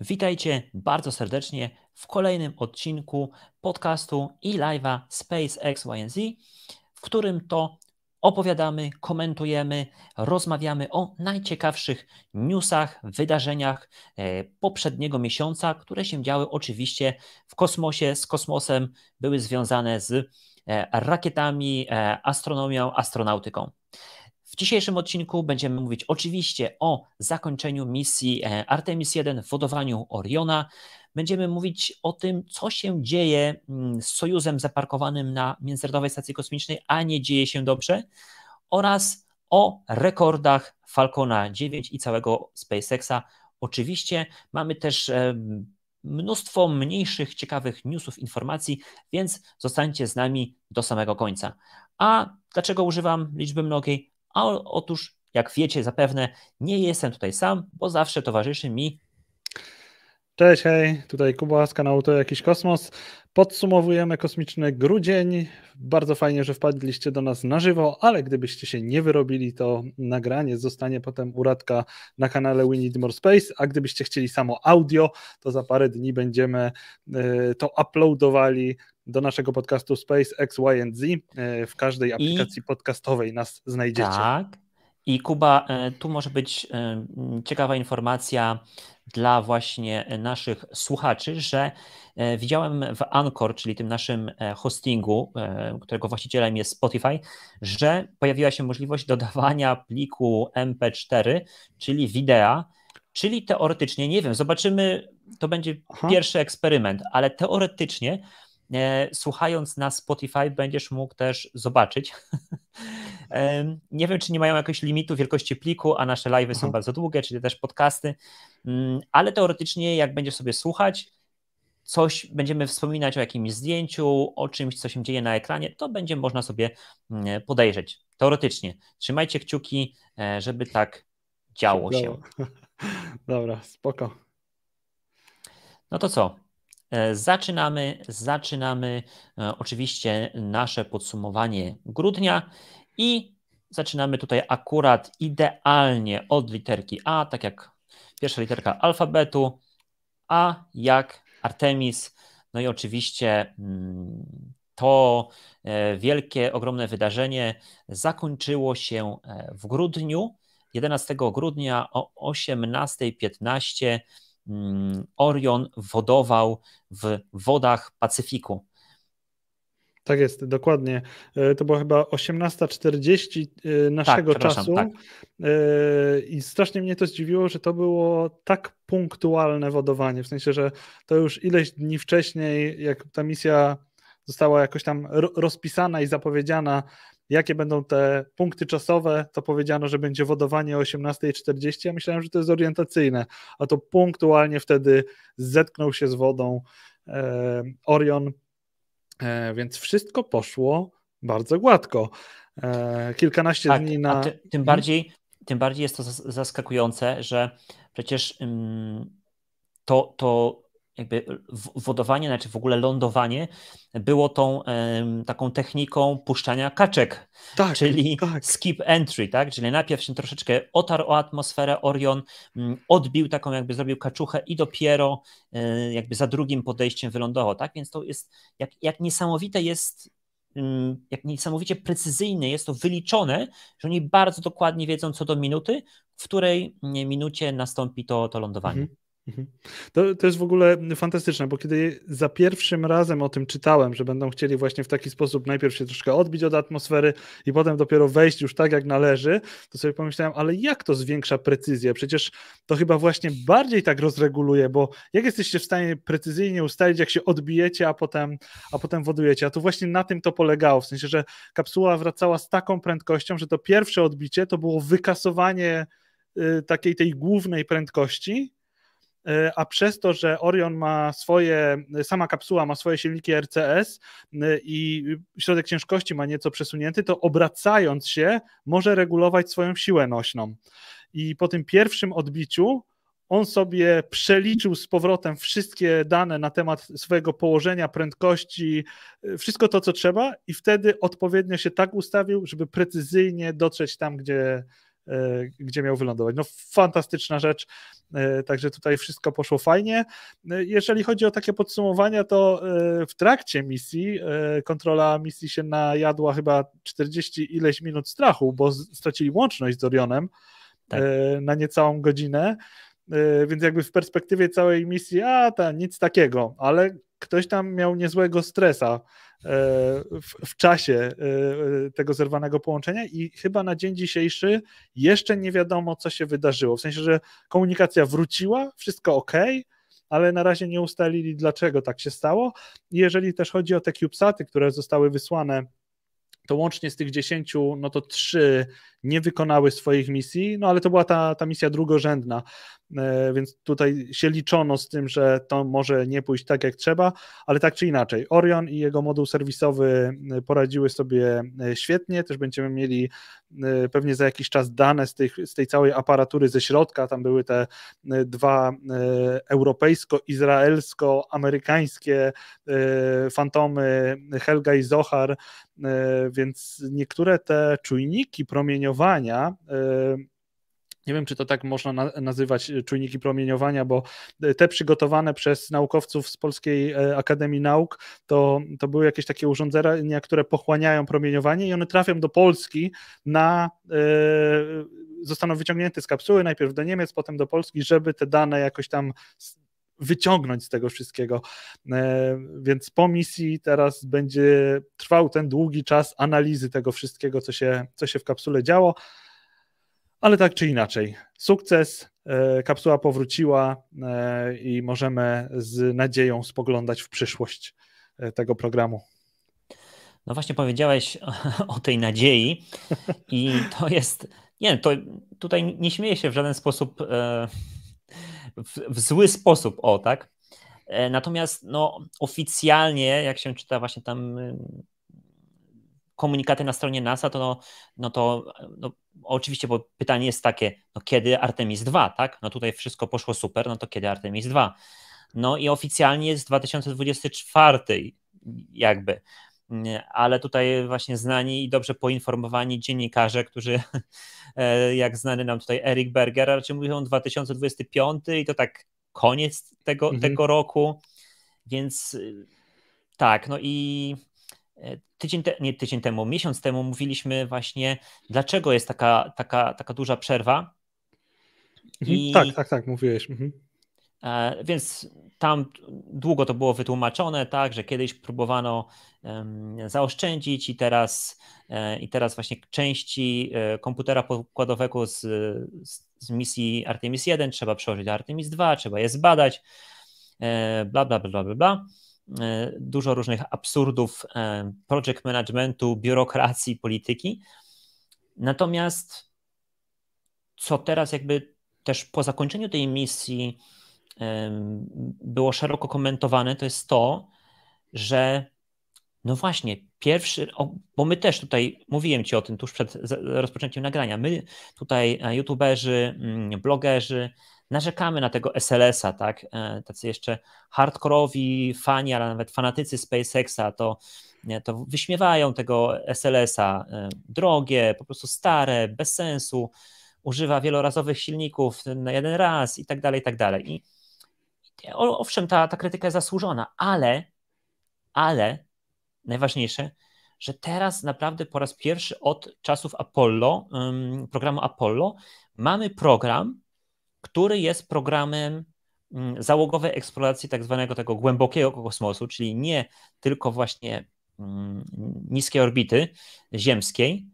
Witajcie bardzo serdecznie w kolejnym odcinku podcastu i live'a SpaceX YNZ, w którym to opowiadamy, komentujemy, rozmawiamy o najciekawszych newsach, wydarzeniach poprzedniego miesiąca, które się działy oczywiście w kosmosie, z kosmosem, były związane z rakietami, astronomią, astronautyką. W dzisiejszym odcinku będziemy mówić oczywiście o zakończeniu misji Artemis 1 w lądowaniu Oriona. Będziemy mówić o tym, co się dzieje z Sojuzem zaparkowanym na Międzynarodowej Stacji Kosmicznej, a nie dzieje się dobrze, oraz o rekordach Falcona 9 i całego SpaceXa. Oczywiście mamy też mnóstwo mniejszych, ciekawych newsów, informacji, więc zostańcie z nami do samego końca. A dlaczego używam liczby mnogiej? A otóż, jak wiecie zapewne, nie jestem tutaj sam, bo zawsze towarzyszy mi... Cześć, hej, tutaj Kuba z kanału To Jakiś Kosmos. Podsumowujemy kosmiczny grudzień. Bardzo fajnie, że wpadliście do nas na żywo, ale gdybyście się nie wyrobili, to nagranie zostanie potem u Radka na kanale We Need More Space, a gdybyście chcieli samo audio, to za parę dni będziemy to uploadowali do naszego podcastu SpaceX YNZ. W każdej aplikacji podcastowej nas znajdziecie. Tak. I Kuba, tu może być ciekawa informacja dla właśnie naszych słuchaczy, że widziałem w Anchor, czyli tym naszym hostingu, którego właścicielem jest Spotify, że pojawiła się możliwość dodawania pliku MP4, czyli wideo, czyli teoretycznie, nie wiem, zobaczymy, to będzie pierwszy eksperyment, ale teoretycznie słuchając na Spotify będziesz mógł też zobaczyć. Nie wiem, czy nie mają jakiegoś limitu wielkości pliku, a nasze live'y są bardzo długie, czyli też podcasty, ale teoretycznie jak będziesz sobie słuchać, coś będziemy wspominać o jakimś zdjęciu, o czymś, co się dzieje na ekranie, to będzie można sobie podejrzeć. Teoretycznie. Trzymajcie kciuki, żeby tak działo się. Dobra, spoko. No to co? Zaczynamy oczywiście nasze podsumowanie grudnia i zaczynamy tutaj akurat idealnie od literki A, tak jak pierwsza literka alfabetu, A jak Artemis. No i oczywiście to wielkie, ogromne wydarzenie zakończyło się w grudniu, 11 grudnia o 18:15. Orion wodował w wodach Pacyfiku. Tak jest, dokładnie. To było chyba 18:40 naszego czasu. Tak. I strasznie mnie to zdziwiło, że to było tak punktualne wodowanie, w sensie, że to już ileś dni wcześniej, jak ta misja została jakoś tam rozpisana i zapowiedziana, jakie będą te punkty czasowe, to powiedziano, że będzie wodowanie o 18:40. Ja myślałem, że to jest orientacyjne, a to punktualnie wtedy zetknął się z wodą Orion, więc wszystko poszło bardzo gładko. Kilkanaście dni na... Tym bardziej jest to zaskakujące, że przecież to jakby wodowanie, znaczy w ogóle lądowanie było tą taką techniką puszczania kaczek, tak, czyli skip entry, tak? Czyli najpierw się troszeczkę otarł o atmosferę Orion, odbił taką jakby, zrobił kaczuchę i dopiero jakby za drugim podejściem wylądował, tak? Więc to jest, jak niesamowite jest, jak niesamowicie precyzyjne jest to wyliczone, że oni bardzo dokładnie wiedzą co do minuty, w której minucie nastąpi to lądowanie. To jest w ogóle fantastyczne, bo kiedy za pierwszym razem o tym czytałem, że będą chcieli właśnie w taki sposób najpierw się troszkę odbić od atmosfery i potem dopiero wejść już tak jak należy, to sobie pomyślałem, ale jak to zwiększa precyzję? Przecież to chyba właśnie bardziej tak rozreguluje, bo jak jesteście w stanie precyzyjnie ustalić, jak się odbijecie, a potem wodujecie, a to właśnie na tym to polegało, w sensie, że kapsuła wracała z taką prędkością, że to pierwsze odbicie to było wykasowanie takiej tej głównej prędkości, a przez to, że Orion ma sama kapsuła ma swoje silniki RCS i środek ciężkości ma nieco przesunięty, to obracając się może regulować swoją siłę nośną. I po tym pierwszym odbiciu on sobie przeliczył z powrotem wszystkie dane na temat swojego położenia, prędkości, wszystko to, co trzeba i wtedy odpowiednio się tak ustawił, żeby precyzyjnie dotrzeć tam, gdzie gdzie miał wylądować. No fantastyczna rzecz, także tutaj wszystko poszło fajnie. Jeżeli chodzi o takie podsumowania, to w trakcie misji kontrola misji się najadła chyba 40 ileś minut strachu, bo stracili łączność z Orionem na niecałą godzinę, więc jakby w perspektywie całej misji, nic takiego, ale ktoś tam miał niezłego stresa w czasie tego zerwanego połączenia i chyba na dzień dzisiejszy jeszcze nie wiadomo, co się wydarzyło. W sensie, że komunikacja wróciła, wszystko ok, ale na razie nie ustalili, dlaczego tak się stało. I jeżeli też chodzi o te CubeSaty, które zostały wysłane, to łącznie z tych 10, no to 3 nie wykonały swoich misji, no ale to była ta misja drugorzędna, więc tutaj się liczono z tym, że to może nie pójść tak jak trzeba, ale tak czy inaczej Orion i jego moduł serwisowy poradziły sobie świetnie, też będziemy mieli pewnie za jakiś czas dane z tej całej aparatury ze środka, tam były te 2 europejsko-izraelsko-amerykańskie fantomy Helga i Zohar, więc niektóre te czujniki promieniowania, nie wiem, czy to tak można nazywać czujniki promieniowania, bo te przygotowane przez naukowców z Polskiej Akademii Nauk to były jakieś takie urządzenia, które pochłaniają promieniowanie i one trafią do Polski zostaną wyciągnięte z kapsuły, najpierw do Niemiec, potem do Polski, żeby te dane jakoś tam wyciągnąć z tego wszystkiego. Więc po misji teraz będzie trwał ten długi czas analizy tego wszystkiego, co się w kapsule działo, ale tak czy inaczej, sukces, kapsuła powróciła i możemy z nadzieją spoglądać w przyszłość tego programu. No właśnie powiedziałeś o tej nadziei i to jest, tutaj nie śmieję się w żaden sposób, w zły sposób, tak? Natomiast oficjalnie, jak się czyta właśnie tam komunikaty na stronie NASA, to oczywiście, bo pytanie jest takie, kiedy Artemis 2, tak? Tutaj wszystko poszło super, to kiedy Artemis 2? I oficjalnie jest 2024 jakby, ale tutaj właśnie znani i dobrze poinformowani dziennikarze, którzy, jak znany nam tutaj Eric Berger, raczej mówią 2025 i to tak koniec tego roku, więc tak, i miesiąc temu mówiliśmy właśnie, dlaczego jest taka duża przerwa. I, tak, mówiłeś. Więc tam długo to było wytłumaczone, że kiedyś próbowano zaoszczędzić i teraz właśnie części komputera pokładowego z misji Artemis 1 trzeba przełożyć do Artemis 2, trzeba je zbadać, Dużo różnych absurdów project managementu, biurokracji, polityki. Natomiast co teraz jakby też po zakończeniu tej misji było szeroko komentowane, to jest to, że właśnie bo my też tutaj, mówiłem Ci o tym tuż przed rozpoczęciem nagrania, my tutaj youtuberzy, blogerzy, narzekamy na tego SLS-a, tak? Tacy jeszcze hardkorowi fani, ale nawet fanatycy SpaceX-a to wyśmiewają tego SLS-a. Drogie, po prostu stare, bez sensu, używa wielorazowych silników na jeden raz i tak dalej, i tak dalej. I owszem, ta krytyka jest zasłużona, ale najważniejsze, że teraz naprawdę po raz pierwszy od czasów Apollo, programu Apollo, mamy program, który jest programem załogowej eksploracji tak zwanego tego głębokiego kosmosu, czyli nie tylko właśnie niskiej orbity ziemskiej.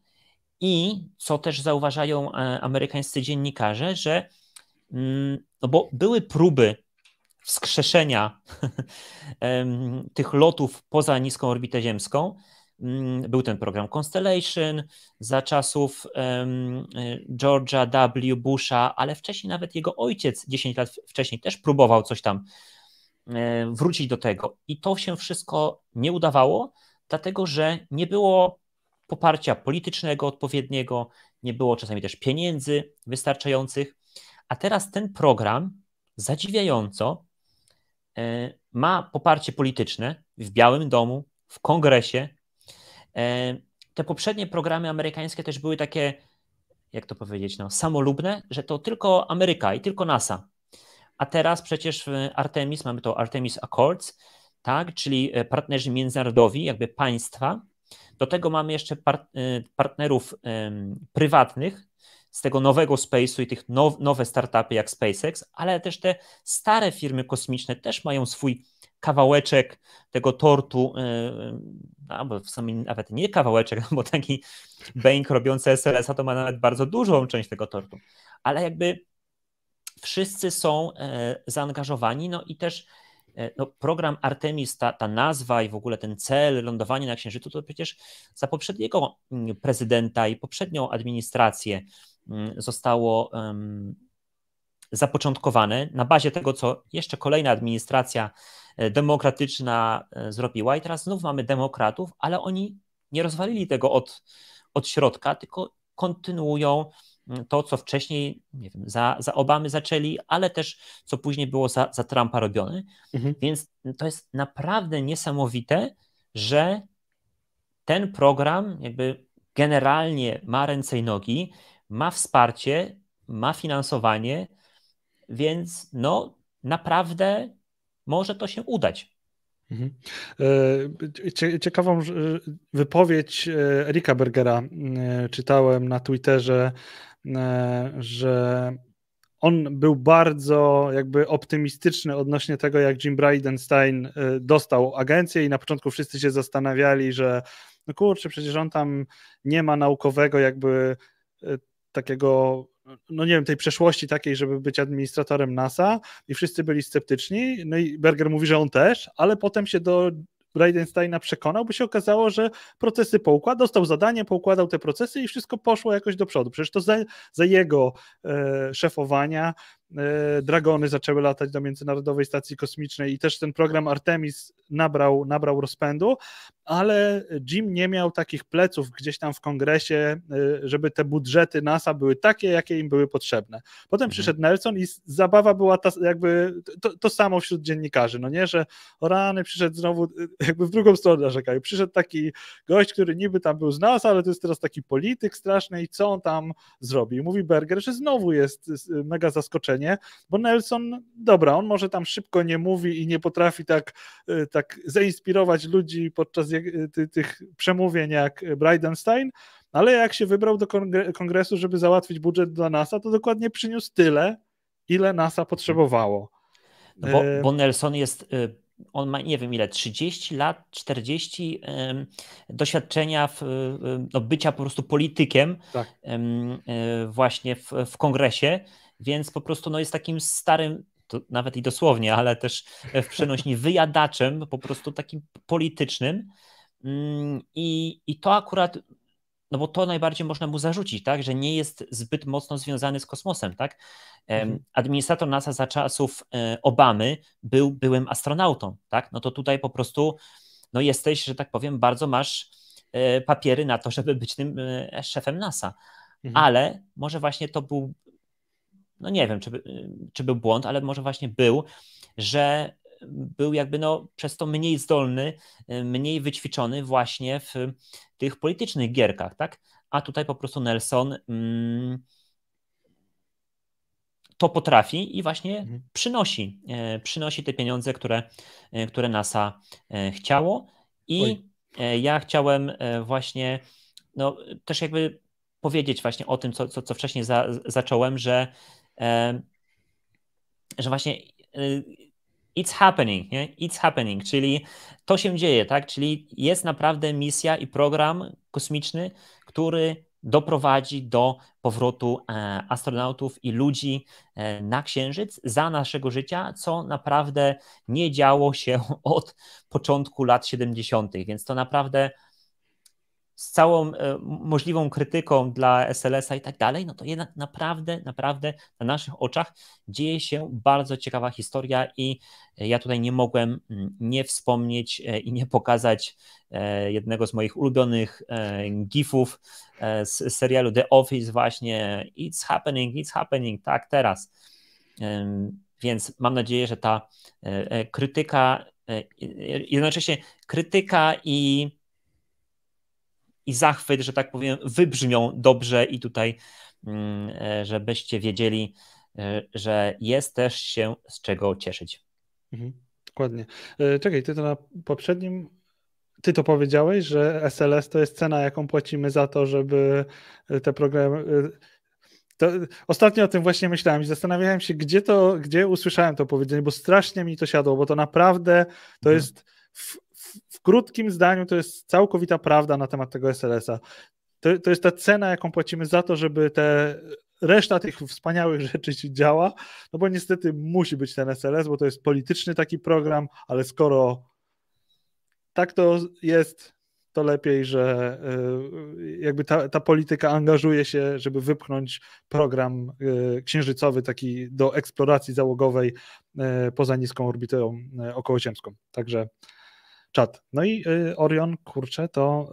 I co też zauważają amerykańscy dziennikarze, że bo były próby wskrzeszenia tych lotów poza niską orbitę ziemską. Był ten program Constellation za czasów George'a W. Busha, ale wcześniej nawet jego ojciec 10 lat wcześniej też próbował coś tam wrócić do tego. I to się wszystko nie udawało, dlatego że nie było poparcia politycznego odpowiedniego, nie było czasami też pieniędzy wystarczających. A teraz ten program zadziwiająco ma poparcie polityczne w Białym Domu, w Kongresie. Te poprzednie programy amerykańskie też były takie jak to powiedzieć, no, samolubne, że to tylko Ameryka i tylko NASA. A teraz przecież Artemis, mamy to Artemis Accords, tak, czyli partnerzy międzynarodowi, jakby państwa. Do tego mamy jeszcze partnerów prywatnych z tego nowego space'u i tych nowe startupy jak SpaceX, ale też te stare firmy kosmiczne też mają swój kawałeczek tego tortu, bo w sumie nawet nie kawałeczek, bo taki Boeing robiący SLS-a to ma nawet bardzo dużą część tego tortu, ale jakby wszyscy są zaangażowani, no i też no, program Artemis, ta nazwa i w ogóle ten cel, lądowanie na Księżycu, to przecież za poprzedniego prezydenta i poprzednią administrację zostało zapoczątkowane na bazie tego, co jeszcze kolejna administracja demokratyczna zrobiła i teraz znów mamy demokratów, ale oni nie rozwalili tego od środka, tylko kontynuują to, co wcześniej, nie wiem, za Obamy zaczęli, ale też co później było za Trumpa robione. Mhm. Więc to jest naprawdę niesamowite, że ten program jakby generalnie ma ręce i nogi, ma wsparcie, ma finansowanie, więc no naprawdę może to się udać. Mhm. Ciekawą wypowiedź Erika Bergera czytałem na Twitterze, że on był bardzo jakby optymistyczny odnośnie tego, jak Jim Bridenstine dostał agencję i na początku wszyscy się zastanawiali, że no kurczę, przecież on tam nie ma naukowego jakby takiego, no nie wiem, tej przeszłości takiej, żeby być administratorem NASA i wszyscy byli sceptyczni, no i Berger mówi, że on też, ale potem się do Bridenstine przekonał, bo się okazało, że procesy poukładał, dostał zadanie, poukładał te procesy i wszystko poszło jakoś do przodu. Przecież to za jego szefowania Dragony zaczęły latać do Międzynarodowej Stacji Kosmicznej i też ten program Artemis nabrał rozpędu, ale Jim nie miał takich pleców gdzieś tam w kongresie, żeby te budżety NASA były takie, jakie im były potrzebne. Potem przyszedł Nelson i zabawa była jakby to samo wśród dziennikarzy, no nie, że o rany, przyszedł znowu, jakby w drugą stronę narzekają, przyszedł taki gość, który niby tam był z NASA, ale to jest teraz taki polityk straszny i co on tam zrobi? Mówi Berger, że znowu jest mega zaskoczenie, bo Nelson, dobra, on może tam szybko nie mówi i nie potrafi tak zainspirować ludzi podczas tych przemówień jak Bridenstine, ale jak się wybrał do kongresu, żeby załatwić budżet dla NASA, to dokładnie przyniósł tyle, ile NASA potrzebowało. No bo Nelson jest... On ma, nie wiem ile, 30 lat, 40 doświadczenia bycia po prostu politykiem, tak, właśnie w kongresie, więc po prostu jest takim starym, to nawet i dosłownie, ale też w przenośni wyjadaczem, po prostu takim politycznym i to akurat, no bo to najbardziej można mu zarzucić, tak, że nie jest zbyt mocno związany z kosmosem, tak. Administrator NASA za czasów Obamy był byłym astronautą, tak, no to tutaj po prostu, no jesteś, że tak powiem, bardzo masz papiery na to, żeby być tym szefem NASA, ale może właśnie to był, no nie wiem, czy był błąd, ale może właśnie był, że był jakby przez to mniej zdolny, mniej wyćwiczony właśnie w tych politycznych gierkach, tak? A tutaj po prostu Nelson to potrafi i właśnie przynosi te pieniądze, które NASA chciało. I ja chciałem właśnie też jakby powiedzieć właśnie o tym, co wcześniej zacząłem, że właśnie it's happening, nie? It's happening, czyli to się dzieje, tak? Czyli jest naprawdę misja i program kosmiczny, który doprowadzi do powrotu astronautów i ludzi na Księżyc za naszego życia, co naprawdę nie działo się od początku lat 70., więc to naprawdę z całą możliwą krytyką dla SLS-a i tak dalej, no to jednak naprawdę na naszych oczach dzieje się bardzo ciekawa historia i ja tutaj nie mogłem nie wspomnieć i nie pokazać jednego z moich ulubionych gifów z serialu The Office właśnie it's happening, tak teraz. Więc mam nadzieję, że ta krytyka, jednocześnie krytyka i zachwyt, że tak powiem, wybrzmią dobrze i tutaj żebyście wiedzieli, że jest też się z czego cieszyć. Mhm, dokładnie. Czekaj, ty to na poprzednim... Ty to powiedziałeś, że SLS to jest cena, jaką płacimy za to, żeby te programy... To ostatnio o tym właśnie myślałem i zastanawiałem się, gdzie usłyszałem to powiedzenie, bo strasznie mi to siadło, bo to naprawdę to jest w krótkim zdaniu to jest całkowita prawda na temat tego SLS-a. To jest ta cena, jaką płacimy za to, żeby te reszta tych wspaniałych rzeczy się działa, no bo niestety musi być ten SLS, bo to jest polityczny taki program, ale skoro tak to jest, to lepiej, że jakby ta polityka angażuje się, żeby wypchnąć program księżycowy taki do eksploracji załogowej poza niską orbitą okołoziemską. Także czad. No i Orion, kurczę, to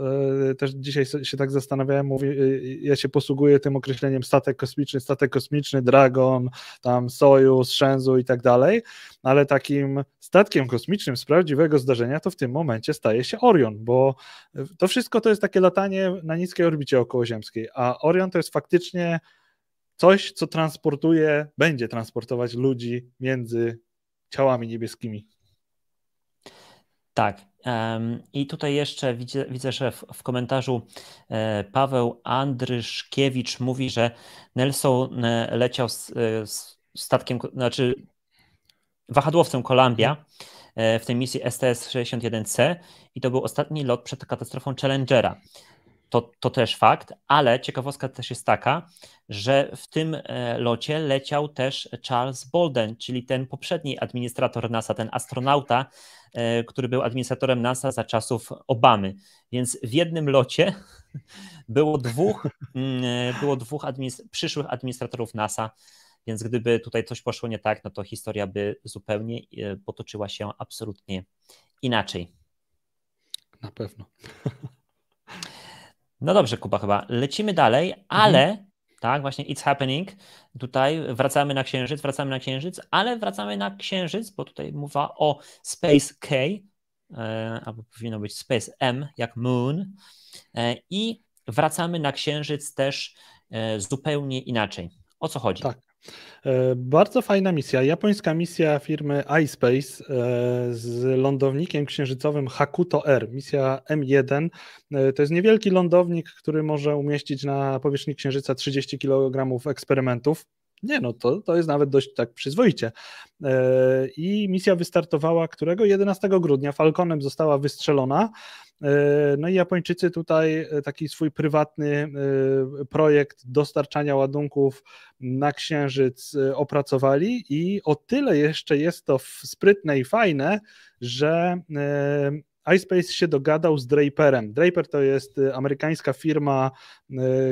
też dzisiaj się tak zastanawiałem, mówię, ja się posługuję tym określeniem statek kosmiczny, Dragon, tam Sojuz, Shenzhou i tak dalej, ale takim statkiem kosmicznym z prawdziwego zdarzenia to w tym momencie staje się Orion, bo to wszystko to jest takie latanie na niskiej orbicie okołoziemskiej, a Orion to jest faktycznie coś, co transportuje, będzie transportować ludzi między ciałami niebieskimi. Tak. I tutaj jeszcze widzę, że w komentarzu Paweł Andryszkiewicz mówi, że Nelson leciał z statkiem, znaczy wahadłowcem Columbia w tej misji STS-61C i to był ostatni lot przed katastrofą Challengera. To też fakt, ale ciekawostka też jest taka, że w tym locie leciał też Charles Bolden, czyli ten poprzedni administrator NASA, ten astronauta, który był administratorem NASA za czasów Obamy. Więc w jednym locie było dwóch przyszłych administratorów NASA, więc gdyby tutaj coś poszło nie tak, no to historia by zupełnie potoczyła się absolutnie inaczej. Na pewno. No dobrze, Kuba, chyba lecimy dalej, ale tak, właśnie it's happening, tutaj wracamy na Księżyc, ale wracamy na Księżyc, bo tutaj mowa o Space K, albo powinno być Space M, jak Moon, i wracamy na Księżyc też zupełnie inaczej. O co chodzi? Tak. Bardzo fajna misja, japońska misja firmy iSpace z lądownikiem księżycowym Hakuto-R, misja M1. To jest niewielki lądownik, który może umieścić na powierzchni Księżyca 30 kg eksperymentów. Nie, no to jest nawet dość tak przyzwoicie. I misja wystartowała, którego 11 grudnia Falconem została wystrzelona. No i Japończycy tutaj taki swój prywatny projekt dostarczania ładunków na Księżyc opracowali i o tyle jeszcze jest to sprytne i fajne, że iSpace się dogadał z Draperem. Draper to jest amerykańska firma,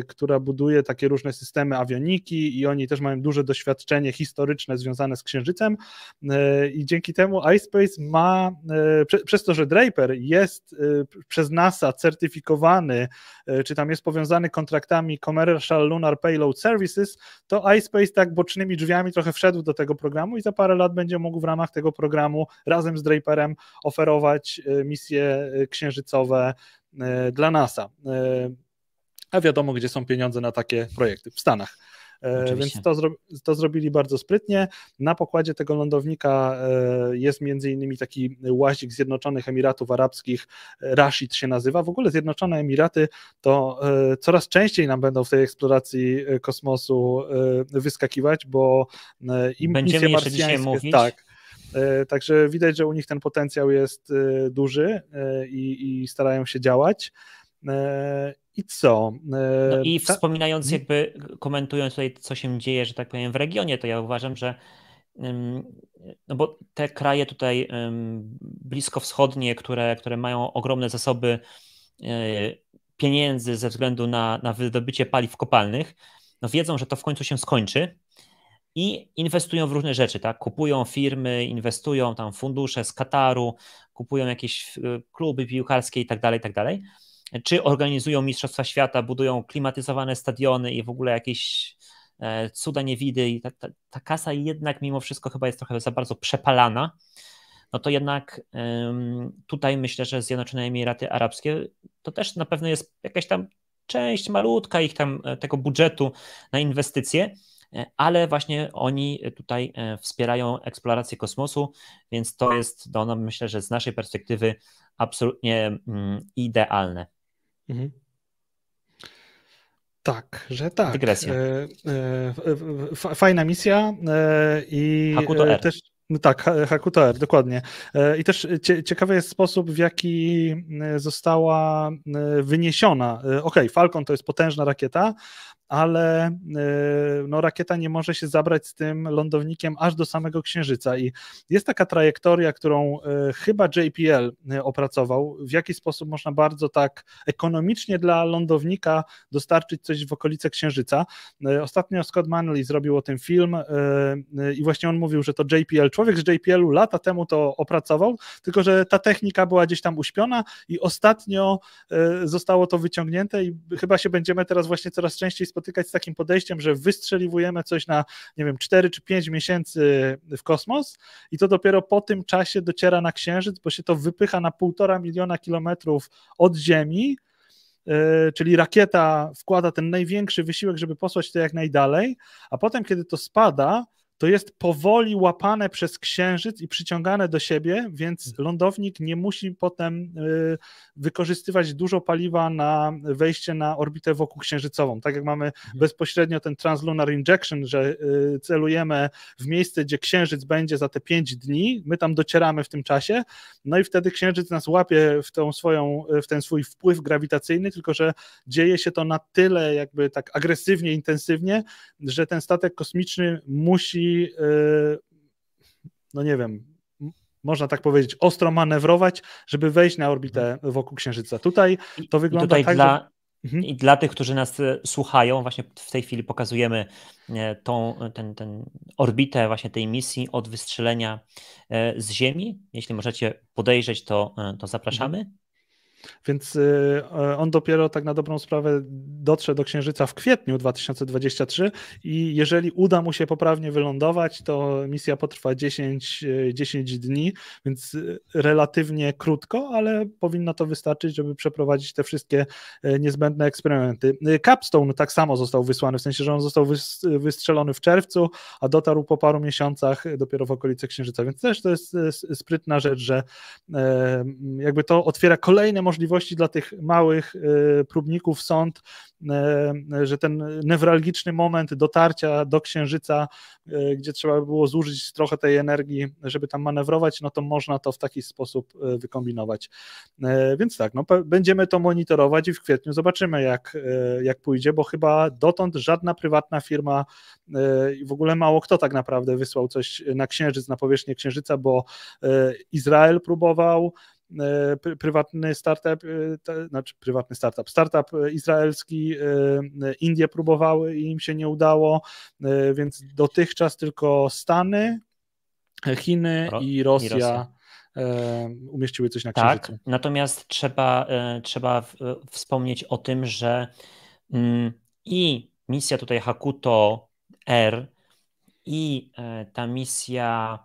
która buduje takie różne systemy awioniki i oni też mają duże doświadczenie historyczne związane z Księżycem i dzięki temu iSpace ma, przez to, że Draper jest przez NASA certyfikowany, czy tam jest powiązany kontraktami Commercial Lunar Payload Services, to iSpace tak bocznymi drzwiami trochę wszedł do tego programu i za parę lat będzie mógł w ramach tego programu razem z Draperem oferować misje księżycowe dla NASA. A wiadomo, gdzie są pieniądze na takie projekty, w Stanach. Oczywiście. Więc to zrobili bardzo sprytnie. Na pokładzie tego lądownika jest m.in. taki łazik Zjednoczonych Emiratów Arabskich, Rashid się nazywa. W ogóle Zjednoczone Emiraty to coraz częściej nam będą w tej eksploracji kosmosu wyskakiwać, bo im będziemy jeszcze dzisiaj mówić. Tak. Także widać, że u nich ten potencjał jest duży i starają się działać. I co? No i wspominając, jakby komentując tutaj, co się dzieje, że tak powiem, w regionie, to ja uważam, że no bo te kraje tutaj bliskowschodnie, które mają ogromne zasoby pieniędzy ze względu na wydobycie paliw kopalnych, no wiedzą, że to w końcu się skończy. I inwestują w różne rzeczy, tak? Kupują firmy, inwestują tam fundusze z Kataru, kupują jakieś kluby piłkarskie i tak dalej, czy organizują mistrzostwa świata, budują klimatyzowane stadiony i w ogóle jakieś cuda niewidy i ta kasa jednak mimo wszystko chyba jest trochę za bardzo przepalana, no to jednak tutaj myślę, że Zjednoczone Emiraty Arabskie to też na pewno jest jakaś tam część malutka ich tam tego budżetu na inwestycje, ale właśnie oni tutaj wspierają eksplorację kosmosu, więc to jest, no, myślę, że z naszej perspektywy absolutnie idealne. Mhm. Tak, że tak. Dygresja. Fajna misja i Hakuto-R. Też tak, Hakuto-R, dokładnie. I też ciekawy jest sposób, w jaki została wyniesiona. Okej, Falcon to jest potężna rakieta, ale no, rakieta nie może się zabrać z tym lądownikiem aż do samego Księżyca i jest taka trajektoria, którą chyba JPL opracował, w jaki sposób można bardzo tak ekonomicznie dla lądownika dostarczyć coś w okolice Księżyca. Ostatnio Scott Manley zrobił o tym film i właśnie on mówił, że to JPL, człowiek z JPL-u lata temu to opracował, tylko że ta technika była gdzieś tam uśpiona i ostatnio zostało to wyciągnięte i chyba się będziemy teraz właśnie coraz częściej spotykać z takim podejściem, że wystrzeliwujemy coś na, nie wiem, 4 czy 5 miesięcy w kosmos i to dopiero po tym czasie dociera na Księżyc, bo się to wypycha na 1,5 miliona kilometrów od Ziemi, czyli rakieta wkłada ten największy wysiłek, żeby posłać to jak najdalej, a potem, kiedy to spada, to jest powoli łapane przez Księżyc i przyciągane do siebie, więc lądownik nie musi potem wykorzystywać dużo paliwa na wejście na orbitę wokół księżycową. Tak jak mamy bezpośrednio ten translunar injection, że celujemy w miejsce, gdzie Księżyc będzie za te 5 dni, my tam docieramy w tym czasie, no i wtedy Księżyc nas łapie w ten swój wpływ grawitacyjny, tylko że dzieje się to na tyle jakby tak agresywnie, intensywnie, że ten statek kosmiczny musi, no nie wiem, można tak powiedzieć, ostro manewrować, żeby wejść na orbitę wokół Księżyca. Tutaj to wygląda tutaj tak, dla, że... I dla tych, którzy nas słuchają, właśnie w tej chwili pokazujemy tę orbitę właśnie tej misji od wystrzelenia z Ziemi. Jeśli możecie podejrzeć, to zapraszamy. Więc on dopiero tak na dobrą sprawę dotrze do Księżyca w kwietniu 2023 i jeżeli uda mu się poprawnie wylądować, to misja potrwa 10 dni, więc relatywnie krótko, ale powinno to wystarczyć, żeby przeprowadzić te wszystkie niezbędne eksperymenty. Capstone tak samo został wysłany, w sensie, że on został wystrzelony w czerwcu, a dotarł po paru miesiącach dopiero w okolice Księżyca, więc też to jest sprytna rzecz, że jakby to otwiera kolejne możliwości dla tych małych próbników sond, że ten newralgiczny moment dotarcia do Księżyca, gdzie trzeba było zużyć trochę tej energii, żeby tam manewrować, no to można to w taki sposób wykombinować. Więc tak, no, będziemy to monitorować i w kwietniu zobaczymy, jak pójdzie, bo chyba dotąd żadna prywatna firma i w ogóle mało kto tak naprawdę wysłał coś na Księżyc, na powierzchnię Księżyca, bo Izrael próbował, startup izraelski, Indie próbowały i im się nie udało, więc dotychczas tylko Stany, Chiny i Rosja umieściły coś na Księżycu. Tak, natomiast trzeba wspomnieć o tym, że i misja tutaj Hakuto-R i ta misja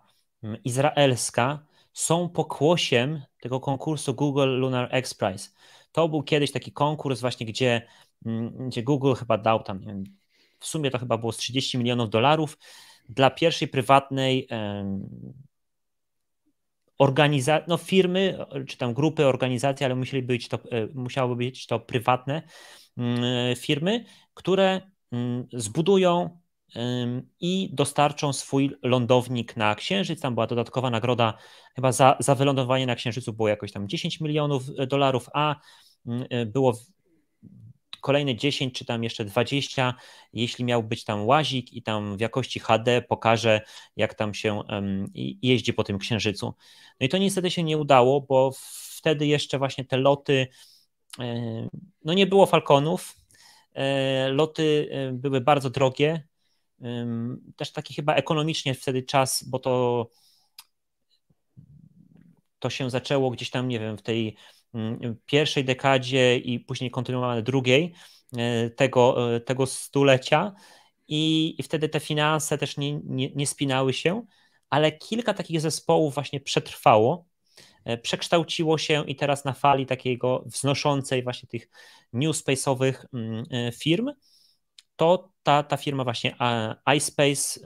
izraelska są pokłosiem tego konkursu Google Lunar X Prize. To był kiedyś taki konkurs właśnie, gdzie Google chyba dał tam, nie wiem, w sumie to chyba było z $30 milionów dla pierwszej prywatnej organizacji, no firmy, czy tam grupy, organizacji, ale musiałoby być to prywatne firmy, które zbudują i dostarczą swój lądownik na Księżyc. Tam była dodatkowa nagroda, chyba za wylądowanie na Księżycu było jakoś tam $10 milionów, a było kolejne 10 czy tam jeszcze 20, jeśli miał być tam łazik i tam w jakości HD pokaże, jak tam się jeździ po tym Księżycu. No i to niestety się nie udało, bo wtedy jeszcze właśnie te loty, no nie było Falconów, loty były bardzo drogie, też taki chyba ekonomicznie wtedy czas, bo to się zaczęło gdzieś tam, nie wiem, w tej pierwszej dekadzie i później kontynuowane drugiej tego stulecia i wtedy te finanse też nie spinały się, ale kilka takich zespołów właśnie przetrwało przekształciło się i teraz na fali takiego wznoszącej właśnie tych new space'owych firm, to ta firma właśnie iSpace,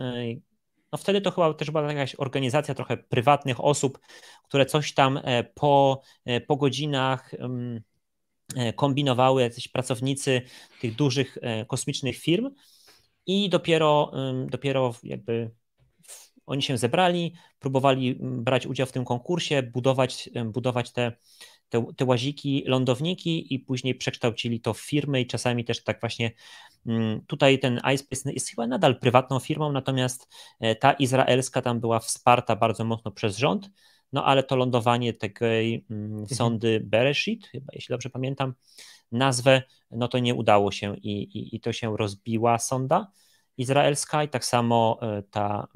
no wtedy to chyba też była jakaś organizacja trochę prywatnych osób, które coś tam po godzinach kombinowały, jacyś pracownicy tych dużych kosmicznych firm i dopiero jakby oni się zebrali, próbowali brać udział w tym konkursie, budować te łaziki, lądowniki i później przekształcili to w firmy i czasami też tak właśnie tutaj ten iSpace jest chyba nadal prywatną firmą, natomiast ta izraelska tam była wsparta bardzo mocno przez rząd, no ale to lądowanie tej sondy Bereshit, chyba jeśli dobrze pamiętam nazwę, no to nie udało się i to się rozbiła sonda izraelska i tak samo ta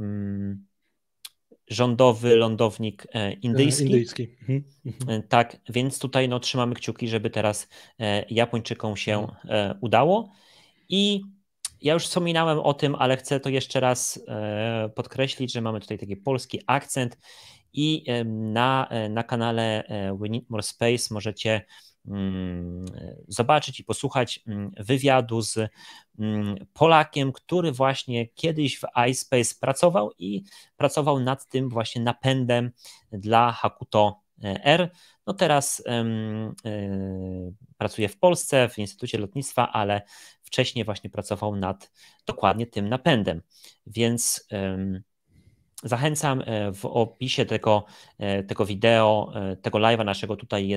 rządowy lądownik indyjski. Tak, więc tutaj no, trzymamy kciuki, żeby teraz Japończykom się udało. I ja już wspominałem o tym, ale chcę to jeszcze raz podkreślić, że mamy tutaj taki polski akcent i na kanale We Need More Space możecie zobaczyć i posłuchać wywiadu z Polakiem, który właśnie kiedyś w iSpace pracował i pracował nad tym właśnie napędem dla Hakuto-R. No teraz pracuje w Polsce, w Instytucie Lotnictwa, ale wcześniej właśnie pracował nad dokładnie tym napędem, więc zachęcam, w opisie tego wideo, tego live'a naszego tutaj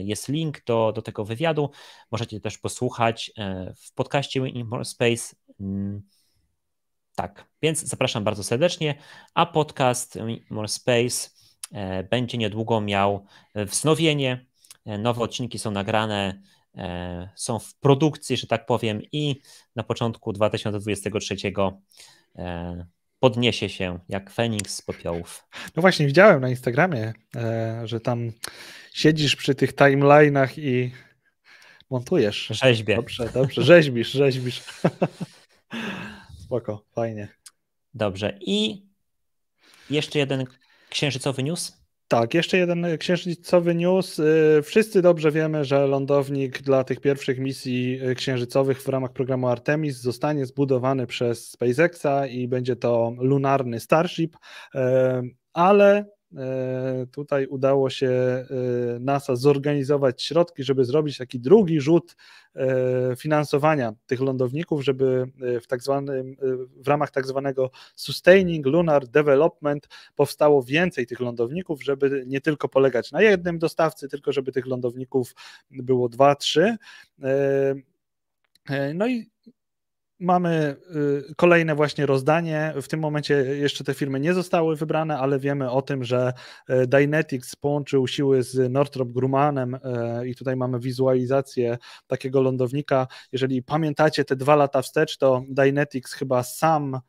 jest link do tego wywiadu. Możecie też posłuchać w podcaście We Need More Space. Tak, więc zapraszam bardzo serdecznie, a podcast We Need More Space będzie niedługo miał wznowienie. Nowe odcinki są nagrane, są w produkcji, że tak powiem, i na początku 2023 podniesie się jak Feniks z popiołów. No właśnie, widziałem na Instagramie, że tam siedzisz przy tych timeline'ach i montujesz. Rzeźbię. Dobrze, rzeźbisz. Spoko, fajnie. Dobrze, i jeszcze jeden księżycowy news? Tak, jeszcze jeden księżycowy news. Wszyscy dobrze wiemy, że lądownik dla tych pierwszych misji księżycowych w ramach programu Artemis zostanie zbudowany przez SpaceXa i będzie to lunarny Starship, ale tutaj udało się NASA zorganizować środki, żeby zrobić taki drugi rzut finansowania tych lądowników, żeby w ramach tak zwanego Sustaining Lunar Development powstało więcej tych lądowników, żeby nie tylko polegać na jednym dostawcy, tylko żeby tych lądowników było 2-3. No i mamy kolejne właśnie rozdanie. W tym momencie jeszcze te firmy nie zostały wybrane, ale wiemy o tym, że Dynetics połączył siły z Northrop Grummanem i tutaj mamy wizualizację takiego lądownika. Jeżeli pamiętacie te 2 lata wstecz, to Dynetics chyba sam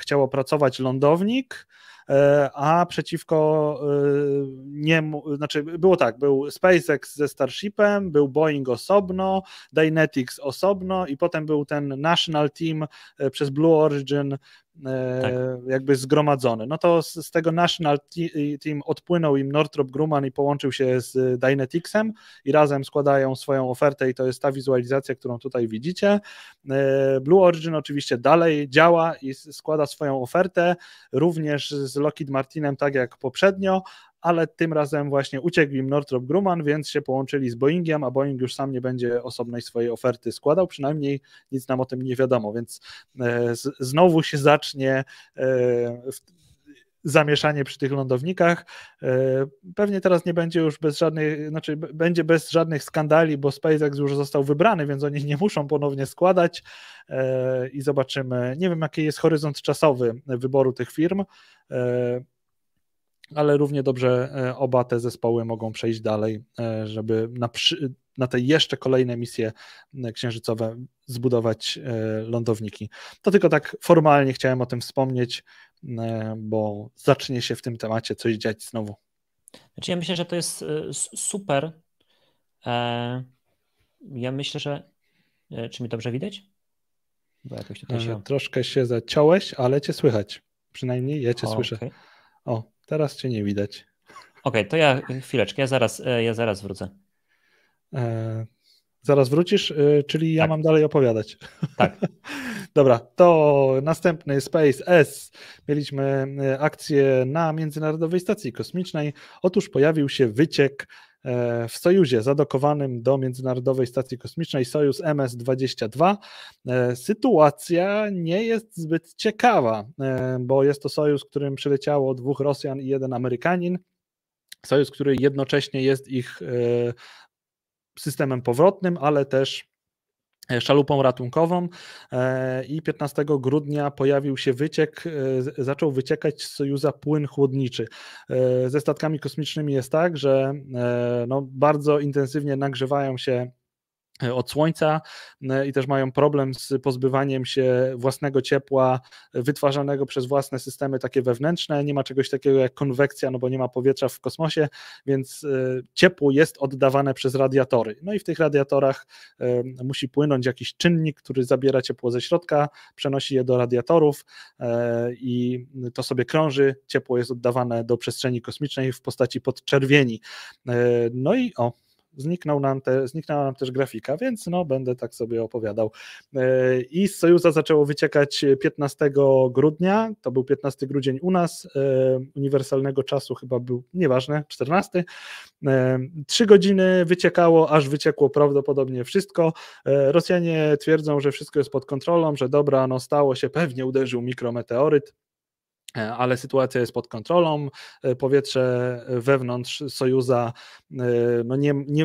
chciał opracować lądownik, a przeciwko było tak, był SpaceX ze Starshipem, był Boeing osobno, Dynetics osobno i potem był ten National Team przez Blue Origin jakby zgromadzony. No to z tego National Team odpłynął im Northrop Grumman i połączył się z Dyneticsem i razem składają swoją ofertę i to jest ta wizualizacja, którą tutaj widzicie. Blue Origin oczywiście dalej działa i składa swoją ofertę, również z Lockheed Martinem, tak jak poprzednio, ale tym razem właśnie uciekł im Northrop Grumman, więc się połączyli z Boeingiem, a Boeing już sam nie będzie osobnej swojej oferty składał, przynajmniej nic nam o tym nie wiadomo, więc znowu się zacznie zamieszanie przy tych lądownikach. Pewnie teraz nie będzie już bez żadnych, będzie bez żadnych skandali, bo SpaceX już został wybrany, więc oni nie muszą ponownie składać i zobaczymy. Nie wiem, jaki jest horyzont czasowy wyboru tych firm, ale równie dobrze oba te zespoły mogą przejść dalej, żeby na te jeszcze kolejne misje księżycowe zbudować lądowniki. To tylko tak formalnie chciałem o tym wspomnieć, bo zacznie się w tym temacie coś dziać znowu. Znaczy ja myślę, że to jest super. Ja myślę, że... Czy mi dobrze widać? Bo jakoś tutaj się... Troszkę się zaciąłeś, ale cię słychać. Przynajmniej ja cię słyszę. Okay. O, teraz cię nie widać. Okej, to ja chwileczkę, ja zaraz wrócę. Zaraz wrócisz, czyli ja mam dalej opowiadać. Tak. Dobra, to następny SpaceX. Mieliśmy akcję na Międzynarodowej Stacji Kosmicznej. Otóż pojawił się wyciek w Sojuzie zadokowanym do Międzynarodowej Stacji Kosmicznej Sojuz MS-22. Sytuacja nie jest zbyt ciekawa, bo jest to Sojuz, którym przyleciało 2 Rosjan i 1 Amerykanin. Sojuz, który jednocześnie jest ich systemem powrotnym, ale też szalupą ratunkową, i 15 grudnia pojawił się wyciek, zaczął wyciekać z Sojuza płyn chłodniczy. Ze statkami kosmicznymi jest tak, że bardzo intensywnie nagrzewają się od Słońca i też mają problem z pozbywaniem się własnego ciepła wytwarzanego przez własne systemy takie wewnętrzne. Nie ma czegoś takiego jak konwekcja, no bo nie ma powietrza w kosmosie, więc ciepło jest oddawane przez radiatory. No i w tych radiatorach musi płynąć jakiś czynnik, który zabiera ciepło ze środka, przenosi je do radiatorów i to sobie krąży. Ciepło jest oddawane do przestrzeni kosmicznej w postaci podczerwieni. No i zniknęła nam też grafika, więc będę tak sobie opowiadał. I z Sojuza zaczęło wyciekać 15 grudnia, to był 15 grudzień u nas, uniwersalnego czasu chyba był, nieważne, 14. 3 godziny wyciekało, aż wyciekło prawdopodobnie wszystko. Rosjanie twierdzą, że wszystko jest pod kontrolą, że dobra, stało się, pewnie uderzył mikrometeoryt, ale sytuacja jest pod kontrolą, powietrze wewnątrz Sojuza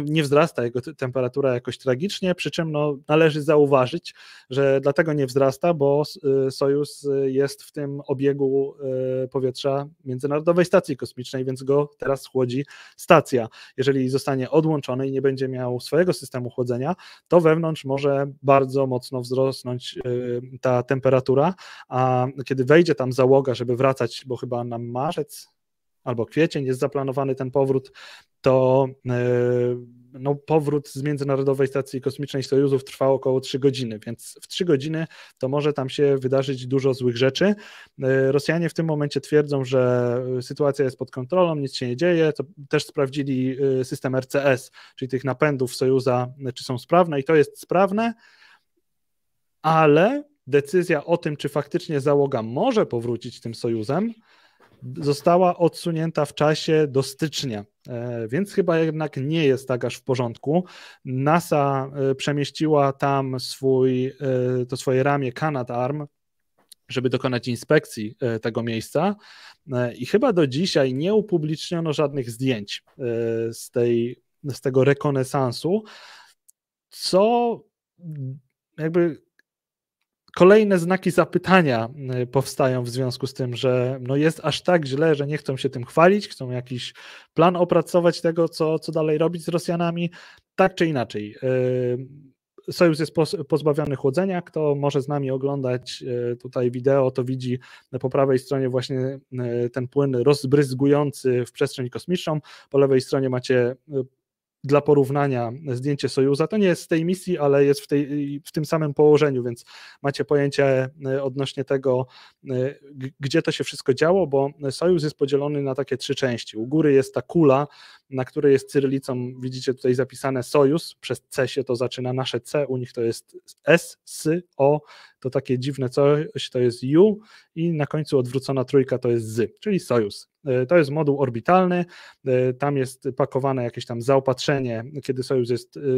nie wzrasta, jego temperatura jakoś tragicznie, przy czym należy zauważyć, że dlatego nie wzrasta, bo Sojuz jest w tym obiegu powietrza Międzynarodowej Stacji Kosmicznej, więc go teraz chłodzi stacja. Jeżeli zostanie odłączony i nie będzie miał swojego systemu chłodzenia, to wewnątrz może bardzo mocno wzrosnąć ta temperatura, a kiedy wejdzie tam załoga, żeby wracać, bo chyba na marzec albo kwiecień jest zaplanowany ten powrót, to powrót z Międzynarodowej Stacji Kosmicznej Sojuzów trwał około 3 godziny, więc w 3 godziny to może tam się wydarzyć dużo złych rzeczy. Rosjanie w tym momencie twierdzą, że sytuacja jest pod kontrolą, nic się nie dzieje, to też sprawdzili system RCS, czyli tych napędów Sojuza, czy są sprawne, i to jest sprawne, ale decyzja o tym, czy faktycznie załoga może powrócić tym Sojuzem, została odsunięta w czasie do stycznia, więc chyba jednak nie jest tak aż w porządku. NASA przemieściła tam swoje ramię Canadarm, żeby dokonać inspekcji tego miejsca, i chyba do dzisiaj nie upubliczniono żadnych zdjęć z tego rekonesansu, co jakby... Kolejne znaki zapytania powstają w związku z tym, że jest aż tak źle, że nie chcą się tym chwalić, chcą jakiś plan opracować tego, co dalej robić z Rosjanami. Tak czy inaczej, Sojuz jest pozbawiony chłodzenia. Kto może z nami oglądać tutaj wideo, to widzi po prawej stronie właśnie ten płyn rozbryzgujący w przestrzeń kosmiczną. Po lewej stronie macie dla porównania zdjęcie Sojuza, to nie jest z tej misji, ale jest w tym samym położeniu, więc macie pojęcie odnośnie tego, gdzie to się wszystko działo, bo Sojuz jest podzielony na takie 3 części. U góry jest ta kula, na której jest cyrylicą, widzicie tutaj zapisane Sojuz, przez C się to zaczyna, nasze C, u nich to jest S, S, O, to takie dziwne coś, to jest U, i na końcu odwrócona trójka to jest Z, czyli Sojuz. To jest moduł orbitalny, tam jest pakowane jakieś tam zaopatrzenie,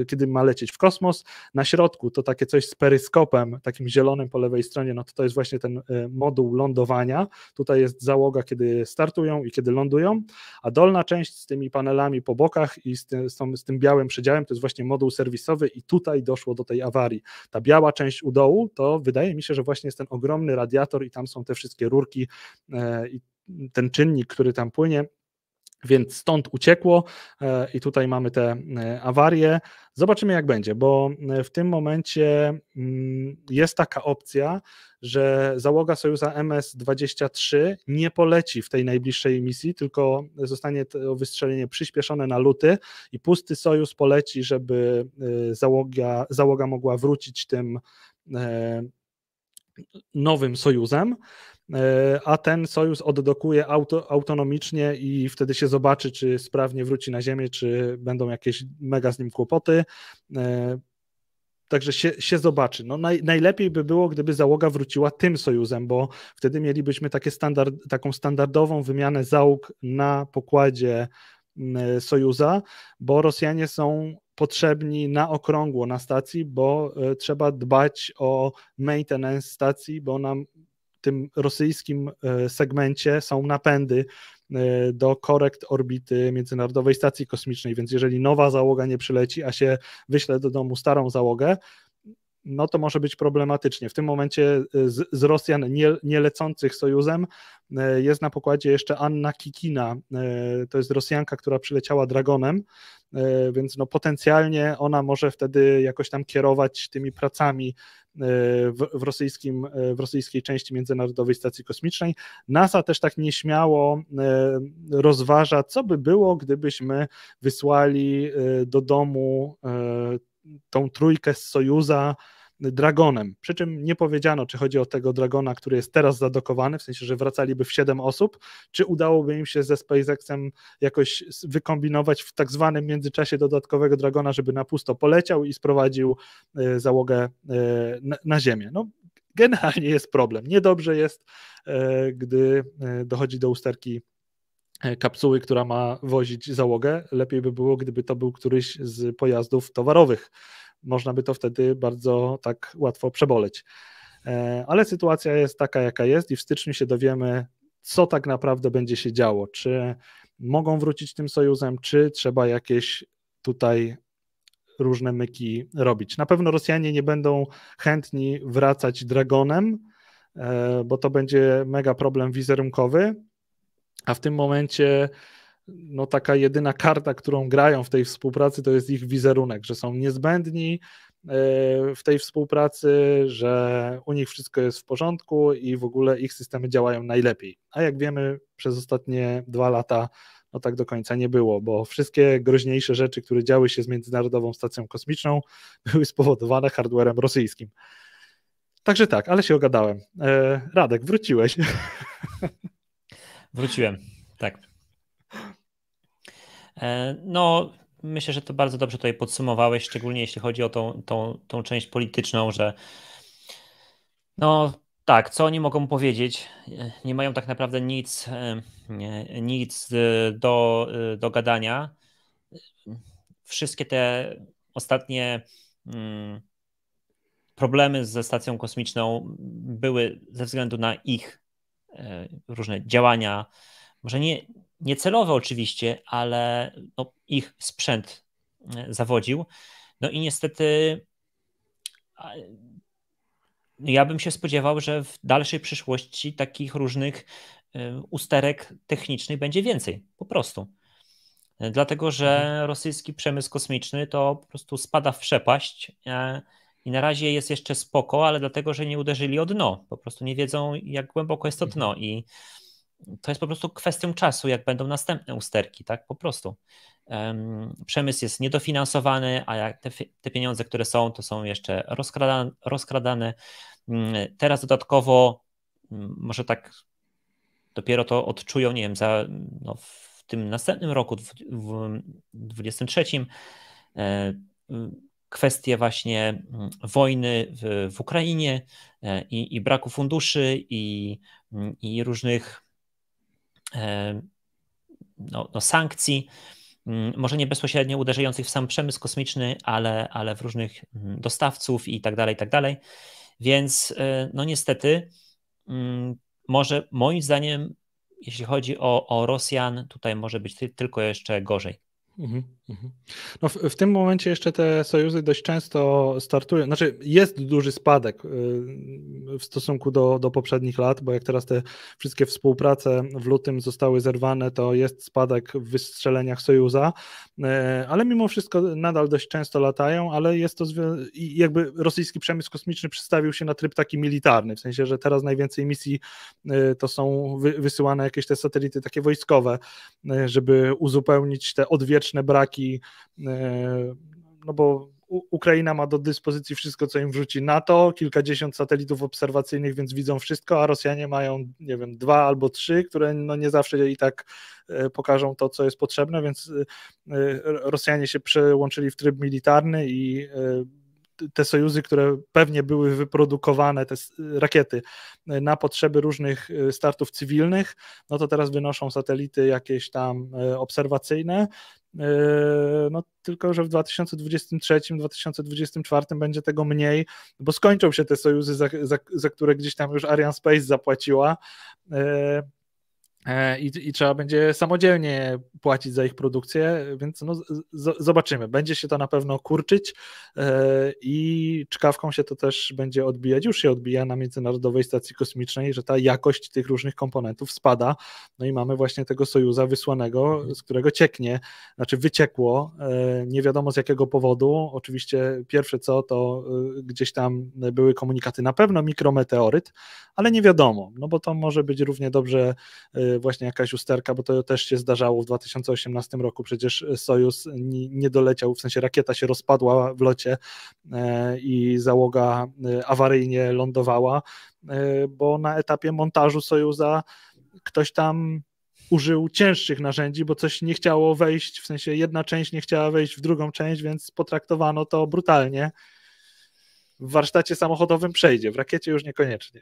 kiedy ma lecieć w kosmos. Na środku to takie coś z peryskopem, takim zielonym po lewej stronie, to jest właśnie ten moduł lądowania. Tutaj jest załoga, kiedy startują i kiedy lądują, a dolna część z tymi panelami po bokach i z tym białym przedziałem to jest właśnie moduł serwisowy, i tutaj doszło do tej awarii. Ta biała część u dołu to wydaje mi się, że właśnie jest ten ogromny radiator i tam są te wszystkie rurki i ten czynnik, który tam płynie, więc stąd uciekło i tutaj mamy tę awarię. Zobaczymy, jak będzie, bo w tym momencie jest taka opcja, że załoga Sojuza MS-23 nie poleci w tej najbliższej misji, tylko zostanie to wystrzelenie przyspieszone na luty i pusty Sojuz poleci, żeby załoga mogła wrócić tym nowym Sojuzem. a ten Sojuz oddokuje autonomicznie i wtedy się zobaczy, czy sprawnie wróci na Ziemię, czy będą jakieś mega z nim kłopoty. Także się zobaczy. No najlepiej by było, gdyby załoga wróciła tym Sojuzem, bo wtedy mielibyśmy taką standardową wymianę załóg na pokładzie Sojuza, bo Rosjanie są potrzebni na okrągło na stacji, bo trzeba dbać o maintenance stacji, bo nam w tym rosyjskim segmencie są napędy do korekt orbity Międzynarodowej Stacji Kosmicznej, więc jeżeli nowa załoga nie przyleci, a się wyśle do domu starą załogę, no to może być problematycznie. W tym momencie z Rosjan nie lecących Sojuzem jest na pokładzie jeszcze Anna Kikina, to jest Rosjanka, która przyleciała Dragonem, więc no potencjalnie ona może wtedy jakoś tam kierować tymi pracami w rosyjskiej części Międzynarodowej Stacji Kosmicznej. NASA też tak nieśmiało rozważa, co by było, gdybyśmy wysłali do domu tą trójkę z Sojuza Dragonem, przy czym nie powiedziano, czy chodzi o tego Dragona, który jest teraz zadokowany, w sensie, że wracaliby w 7 osób, czy udałoby im się ze SpaceXem jakoś wykombinować w tak zwanym międzyczasie dodatkowego Dragona, żeby na pusto poleciał i sprowadził załogę na Ziemię. No, generalnie jest problem. Niedobrze jest, gdy dochodzi do usterki kapsuły, która ma wozić załogę. Lepiej by było, gdyby to był któryś z pojazdów towarowych. Można by to wtedy bardzo tak łatwo przeboleć. Ale sytuacja jest taka, jaka jest i w styczniu się dowiemy, co tak naprawdę będzie się działo. Czy mogą wrócić tym Sojuzem, czy trzeba jakieś tutaj różne myki robić. Na pewno Rosjanie nie będą chętni wracać Dragonem, bo to będzie mega problem wizerunkowy, a w tym momencie no taka jedyna karta, którą grają w tej współpracy, to jest ich wizerunek, że są niezbędni w tej współpracy, że u nich wszystko jest w porządku i w ogóle ich systemy działają najlepiej. A jak wiemy, przez ostatnie 2 lata no tak do końca nie było, bo wszystkie groźniejsze rzeczy, które działy się z Międzynarodową Stacją Kosmiczną, były spowodowane hardwarem rosyjskim. Także tak, ale się ogadałem. Radek, wróciłeś. Wróciłem, tak. No, myślę, że to bardzo dobrze tutaj podsumowałeś, szczególnie jeśli chodzi o tą część polityczną, że no tak, co oni mogą powiedzieć? Nie mają tak naprawdę nic do gadania. Wszystkie te ostatnie problemy ze stacją kosmiczną były ze względu na ich różne działania, może nie celowe oczywiście, ale no, ich sprzęt zawodził. No i niestety ja bym się spodziewał, że w dalszej przyszłości takich różnych usterek technicznych będzie więcej, po prostu. Dlatego, że rosyjski przemysł kosmiczny to po prostu spada w przepaść i na razie jest jeszcze spoko, ale dlatego, że nie uderzyli o dno. Po prostu nie wiedzą, jak głęboko jest to dno i to jest po prostu kwestią czasu, jak będą następne usterki, tak, po prostu. Przemysł jest niedofinansowany, a jak te pieniądze, które są, to są jeszcze rozkradane. Teraz dodatkowo, może tak dopiero to odczują, nie wiem, w tym następnym roku, w 2023, kwestie właśnie wojny w Ukrainie i braku funduszy i różnych sankcji, może nie bezpośrednio uderzających w sam przemysł kosmiczny, ale w różnych dostawców i tak dalej, i tak dalej. Więc no niestety może moim zdaniem, jeśli chodzi o Rosjan, tutaj może być tylko jeszcze gorzej. No w tym momencie jeszcze te sojuzy dość często startują, znaczy jest duży spadek w stosunku do poprzednich lat, bo jak teraz te wszystkie współprace w lutym zostały zerwane, to jest spadek w wystrzeleniach sojuza, ale mimo wszystko nadal dość często latają, ale jest to jakby rosyjski przemysł kosmiczny przestawił się na tryb taki militarny, w sensie, że teraz najwięcej misji to są wysyłane jakieś te satelity takie wojskowe, żeby uzupełnić te odwieczne braki, no bo Ukraina ma do dyspozycji wszystko, co im wrzuci NATO, kilkadziesiąt satelitów obserwacyjnych, więc widzą wszystko, a Rosjanie mają, nie wiem, 2 albo 3, które no nie zawsze i tak pokażą to, co jest potrzebne, więc Rosjanie się przełączyli w tryb militarny i te sojuzy, które pewnie były wyprodukowane, te rakiety na potrzeby różnych startów cywilnych, no to teraz wynoszą satelity jakieś tam obserwacyjne, no tylko że w 2023-2024 będzie tego mniej, bo skończą się te sojuzy, za które gdzieś tam już Arianespace zapłaciła, i trzeba będzie samodzielnie płacić za ich produkcję, więc no, zobaczymy. Będzie się to na pewno kurczyć i czkawką się to też będzie odbijać. Już się odbija na Międzynarodowej Stacji Kosmicznej, że ta jakość tych różnych komponentów spada. No i mamy właśnie tego sojuza wysłanego, z którego wyciekło, nie wiadomo z jakiego powodu. Oczywiście pierwsze co, to gdzieś tam były komunikaty, na pewno mikrometeoryt, ale nie wiadomo, no bo to może być równie dobrze właśnie jakaś usterka, bo to też się zdarzało w 2018 roku, przecież Sojuz nie doleciał, w sensie rakieta się rozpadła w locie i załoga awaryjnie lądowała, bo na etapie montażu Sojuza ktoś tam użył cięższych narzędzi, bo coś nie chciało wejść, w sensie jedna część nie chciała wejść w drugą część, więc potraktowano to brutalnie. W warsztacie samochodowym przejdzie, w rakiecie już niekoniecznie.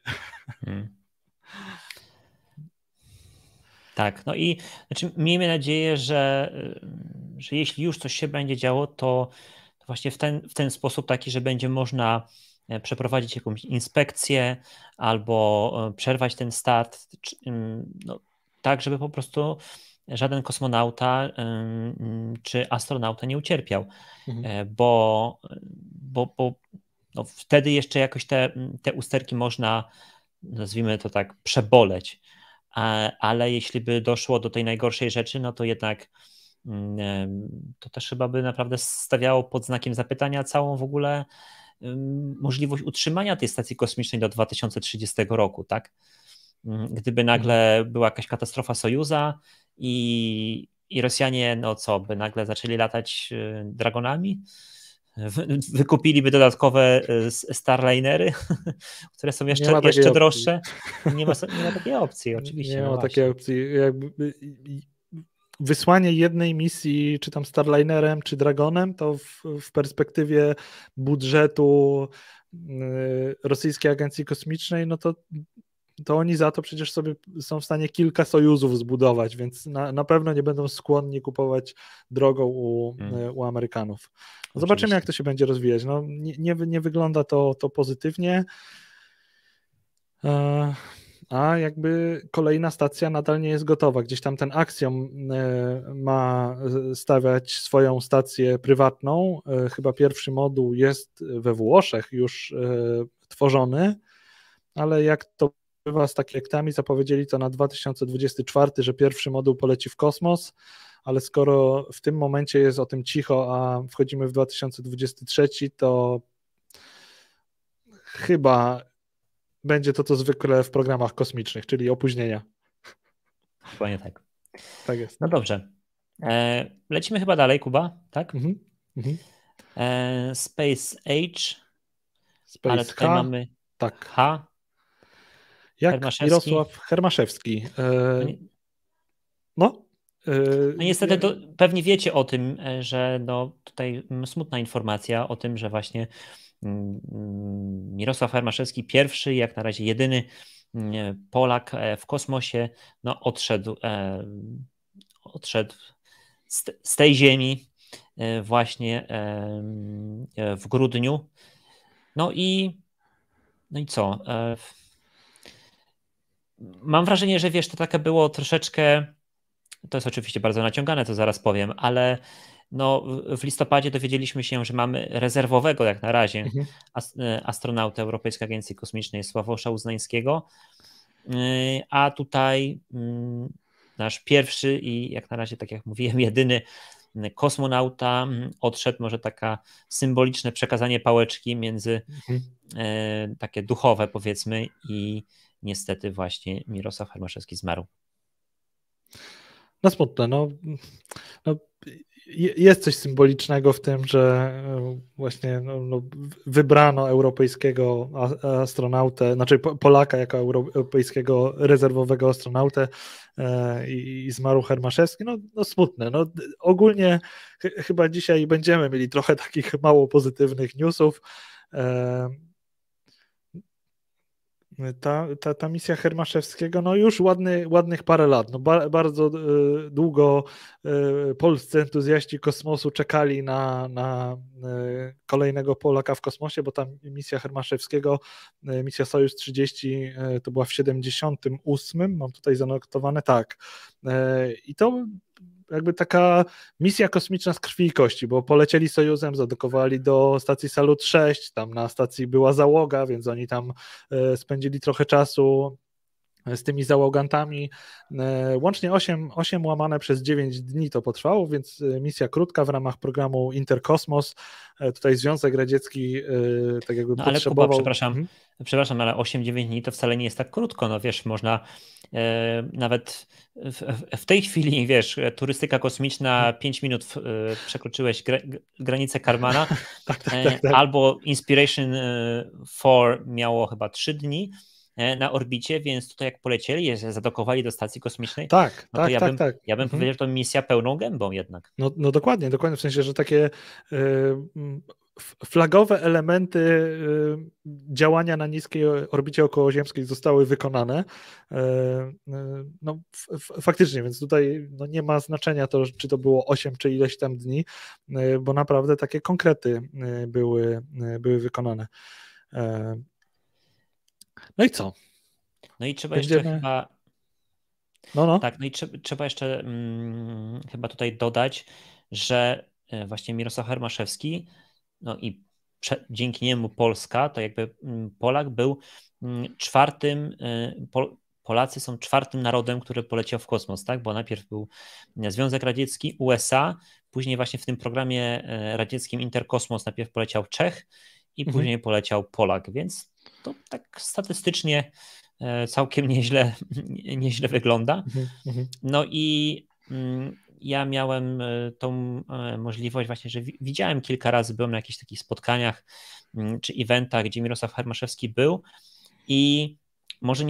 Tak, no i znaczy miejmy nadzieję, że jeśli już coś się będzie działo, to właśnie w ten sposób taki, że będzie można przeprowadzić jakąś inspekcję albo przerwać ten start, no, tak żeby po prostu żaden kosmonauta czy astronauta nie ucierpiał, bo no, wtedy jeszcze jakoś te usterki można, nazwijmy to tak, przeboleć. Ale jeśli by doszło do tej najgorszej rzeczy, no to jednak to też chyba by naprawdę stawiało pod znakiem zapytania całą w ogóle możliwość utrzymania tej stacji kosmicznej do 2030 roku, tak? Gdyby nagle była jakaś katastrofa Sojuza i Rosjanie, no co, by nagle zaczęli latać Dragonami? Wykupiliby dodatkowe Starlinery, które są jeszcze droższe. Nie ma takiej opcji, oczywiście. Nie ma takiej opcji. Jakby wysłanie jednej misji, czy tam Starlinerem, czy Dragonem, to w perspektywie budżetu Rosyjskiej Agencji Kosmicznej, no to oni za to przecież sobie są w stanie kilka sojuzów zbudować, więc na pewno nie będą skłonni kupować drogą u Amerykanów. Zobaczymy, oczywiście, jak to się będzie rozwijać. No, nie wygląda to pozytywnie, a jakby kolejna stacja nadal nie jest gotowa. Gdzieś tam ten Axiom ma stawiać swoją stację prywatną. Chyba pierwszy moduł jest we Włoszech już tworzony, ale jak to z rakietami, zapowiedzieli to na 2024, że pierwszy moduł poleci w kosmos, ale skoro w tym momencie jest o tym cicho, a wchodzimy w 2023, to chyba będzie to co zwykle w programach kosmicznych, czyli opóźnienia. Chyba nie tak. Tak jest. No dobrze. Lecimy chyba dalej, Kuba, tak? Space Age, Space, ale tutaj H, mamy tak. H. Jak Hermaszewski. Mirosław Hermaszewski. No niestety to pewnie wiecie o tym, że no tutaj smutna informacja o tym, że właśnie Mirosław Hermaszewski, pierwszy, jak na razie jedyny Polak w kosmosie, no odszedł z tej ziemi właśnie w grudniu. No i co? Mam wrażenie, że wiesz, to takie było troszeczkę, to jest oczywiście bardzo naciągane, to zaraz powiem, ale no, w listopadzie dowiedzieliśmy się, że mamy rezerwowego jak na razie astronautę Europejskiej Agencji Kosmicznej Sławosza Uznańskiego, a tutaj nasz pierwszy i jak na razie, tak jak mówiłem, jedyny kosmonauta odszedł, może taka symboliczne przekazanie pałeczki między takie duchowe, powiedzmy, i niestety właśnie Mirosław Hermaszewski zmarł. No smutne, no jest coś symbolicznego w tym, że właśnie wybrano europejskiego astronautę, znaczy Polaka jako europejskiego rezerwowego astronautę i zmarł Hermaszewski. No smutne. No, ogólnie chyba dzisiaj będziemy mieli trochę takich mało pozytywnych newsów. Ta misja Hermaszewskiego, no już ładnych parę lat, no bardzo długo polscy entuzjaści kosmosu czekali na kolejnego Polaka w kosmosie, bo ta misja Hermaszewskiego, misja Sojuz 30, to była w 78, mam tutaj zanotowane, tak. I to jakby taka misja kosmiczna z krwi i kości, bo polecieli Sojuzem, zadokowali do stacji Salut 6, tam na stacji była załoga, więc oni tam spędzili trochę czasu z tymi załogantami. Łącznie 8/9 dni to potrwało, więc misja krótka w ramach programu Interkosmos. Tutaj Związek Radziecki tak jakby potrzebował... Ale Kuba, przepraszam, ale 8-9 dni to wcale nie jest tak krótko. No wiesz, można nawet w tej chwili, wiesz, turystyka kosmiczna, 5 minut przekroczyłeś granicę Karmana, tak. Albo Inspiration 4 miało chyba 3 dni na orbicie, więc tutaj jak polecieli, zadokowali do stacji kosmicznej, ja bym powiedział, że to misja pełną gębą jednak. No dokładnie, w sensie, że takie flagowe elementy działania na niskiej orbicie okołoziemskiej zostały wykonane. No, faktycznie, więc tutaj nie ma znaczenia to, czy to było 8 czy ileś tam dni, bo naprawdę takie konkrety były wykonane. No i co? No i trzeba jeszcze chyba... Tak, no i trzeba jeszcze chyba tutaj dodać, że właśnie Mirosław Hermaszewski, no i dzięki niemu Polska, to jakby Polak był czwartym... Polacy są czwartym narodem, który poleciał w kosmos, tak? Bo najpierw był Związek Radziecki, USA, później właśnie w tym programie radzieckim Interkosmos najpierw poleciał Czech i później poleciał Polak, więc to tak statystycznie całkiem nieźle wygląda. No i ja miałem tą możliwość właśnie, że widziałem kilka razy, byłem na jakichś takich spotkaniach czy eventach, gdzie Mirosław Hermaszewski był i może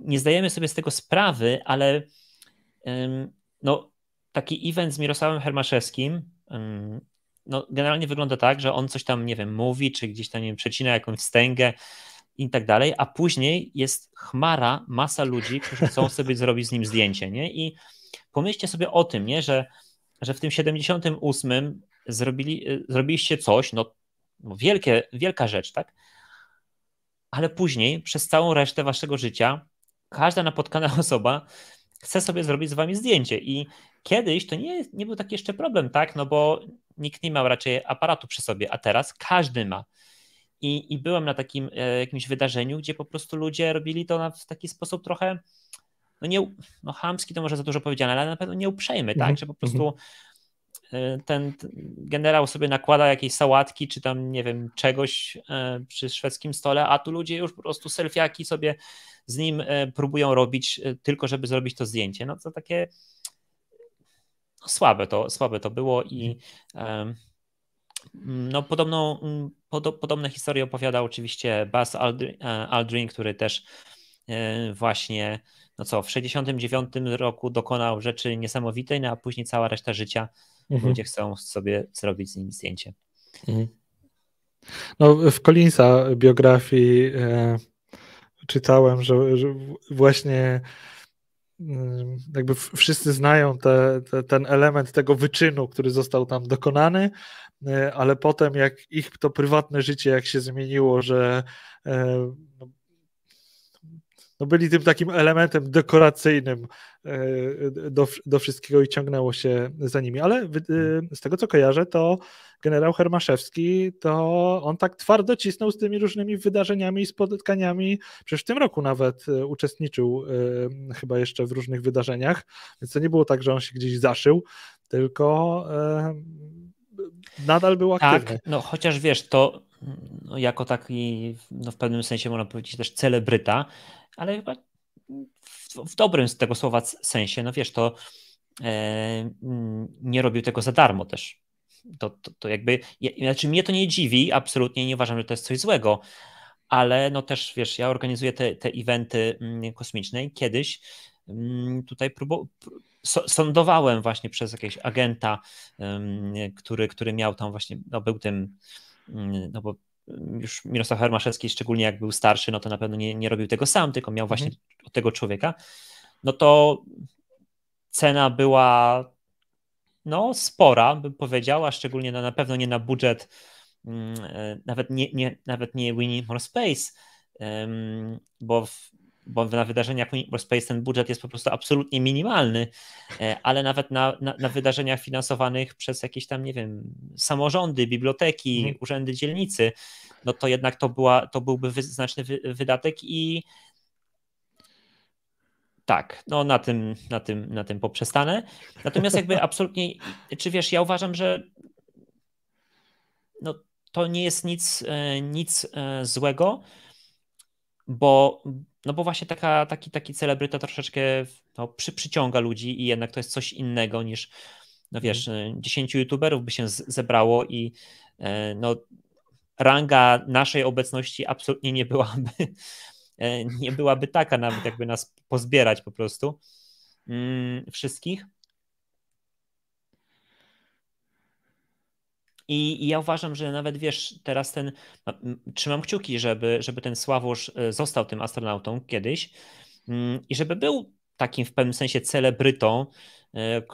nie zdajemy sobie z tego sprawy, ale no, taki event z Mirosławem Hermaszewskim no, generalnie wygląda tak, że on coś tam, nie wiem, mówi, czy gdzieś tam, nie wiem, przecina jakąś wstęgę i tak dalej, a później jest chmara, masa ludzi, którzy chcą sobie zrobić z nim zdjęcie, nie? I pomyślcie sobie o tym, nie? Że w tym 78 zrobiliście coś, no wielka rzecz, tak? Ale później przez całą resztę waszego życia każda napotkana osoba chce sobie zrobić z wami zdjęcie i kiedyś to nie był taki jeszcze problem, tak? No bo nikt nie miał raczej aparatu przy sobie, a teraz każdy ma. I byłem na takim jakimś wydarzeniu, gdzie po prostu ludzie robili to w taki sposób trochę, no chamski to może za dużo powiedziane, ale na pewno nieuprzejmy, tak? Że po prostu ten generał sobie nakłada jakieś sałatki, czy tam nie wiem, czegoś przy szwedzkim stole, a tu ludzie już po prostu selfiaki sobie z nim próbują robić, tylko żeby zrobić to zdjęcie. No to takie... Słabe to było i no, podobne historie opowiadał oczywiście Buzz Aldrin, który też właśnie w 69 roku dokonał rzeczy niesamowitej, no, a później cała reszta życia ludzie chcą sobie zrobić z nim zdjęcie. No, w Collinsa biografii czytałem, że właśnie jakby wszyscy znają ten element tego wyczynu, który został tam dokonany, ale potem jak ich to prywatne życie jak się zmieniło, że no byli tym takim elementem dekoracyjnym do wszystkiego i ciągnęło się za nimi, ale z tego co kojarzę, to generał Hermaszewski, to on tak twardo cisnął z tymi różnymi wydarzeniami i spotkaniami, przecież w tym roku nawet uczestniczył chyba jeszcze w różnych wydarzeniach, więc to nie było tak, że on się gdzieś zaszył, tylko nadal był aktywny. Tak, no chociaż wiesz, to jako taki w pewnym sensie można powiedzieć też celebryta, ale chyba w dobrym z tego słowa sensie, no wiesz, to nie robił tego za darmo też. To jakby, znaczy mnie to nie dziwi, absolutnie nie uważam, że to jest coś złego, ale no też wiesz, ja organizuję te eventy kosmiczne i kiedyś tutaj sądowałem właśnie przez jakiegoś agenta, który miał tam właśnie, no był tym, no bo już Mirosław Hermaszewski, szczególnie jak był starszy, no to na pewno nie robił tego sam, tylko miał właśnie od tego człowieka, no to cena była no spora, bym powiedział, a szczególnie no, na pewno nie na budżet, nawet nie We Need More Space, bo na wydarzeniach We Need More Space ten budżet jest po prostu absolutnie minimalny, ale nawet na wydarzeniach finansowanych przez jakieś tam, nie wiem, samorządy, biblioteki, urzędy dzielnicy, no to jednak to byłby znaczny wydatek i tak, no na tym poprzestanę. Natomiast jakby absolutnie, czy wiesz, ja uważam, że no to nie jest nic złego, bo no bo właśnie taki celebryta troszeczkę no, przyciąga ludzi i jednak to jest coś innego niż, no wiesz, 10 youtuberów by się zebrało i no ranga naszej obecności absolutnie nie byłaby taka, nawet jakby nas pozbierać po prostu wszystkich. I ja uważam, że nawet wiesz, teraz trzymam kciuki, żeby ten Sławusz został tym astronautą kiedyś i żeby był takim w pewnym sensie celebrytą,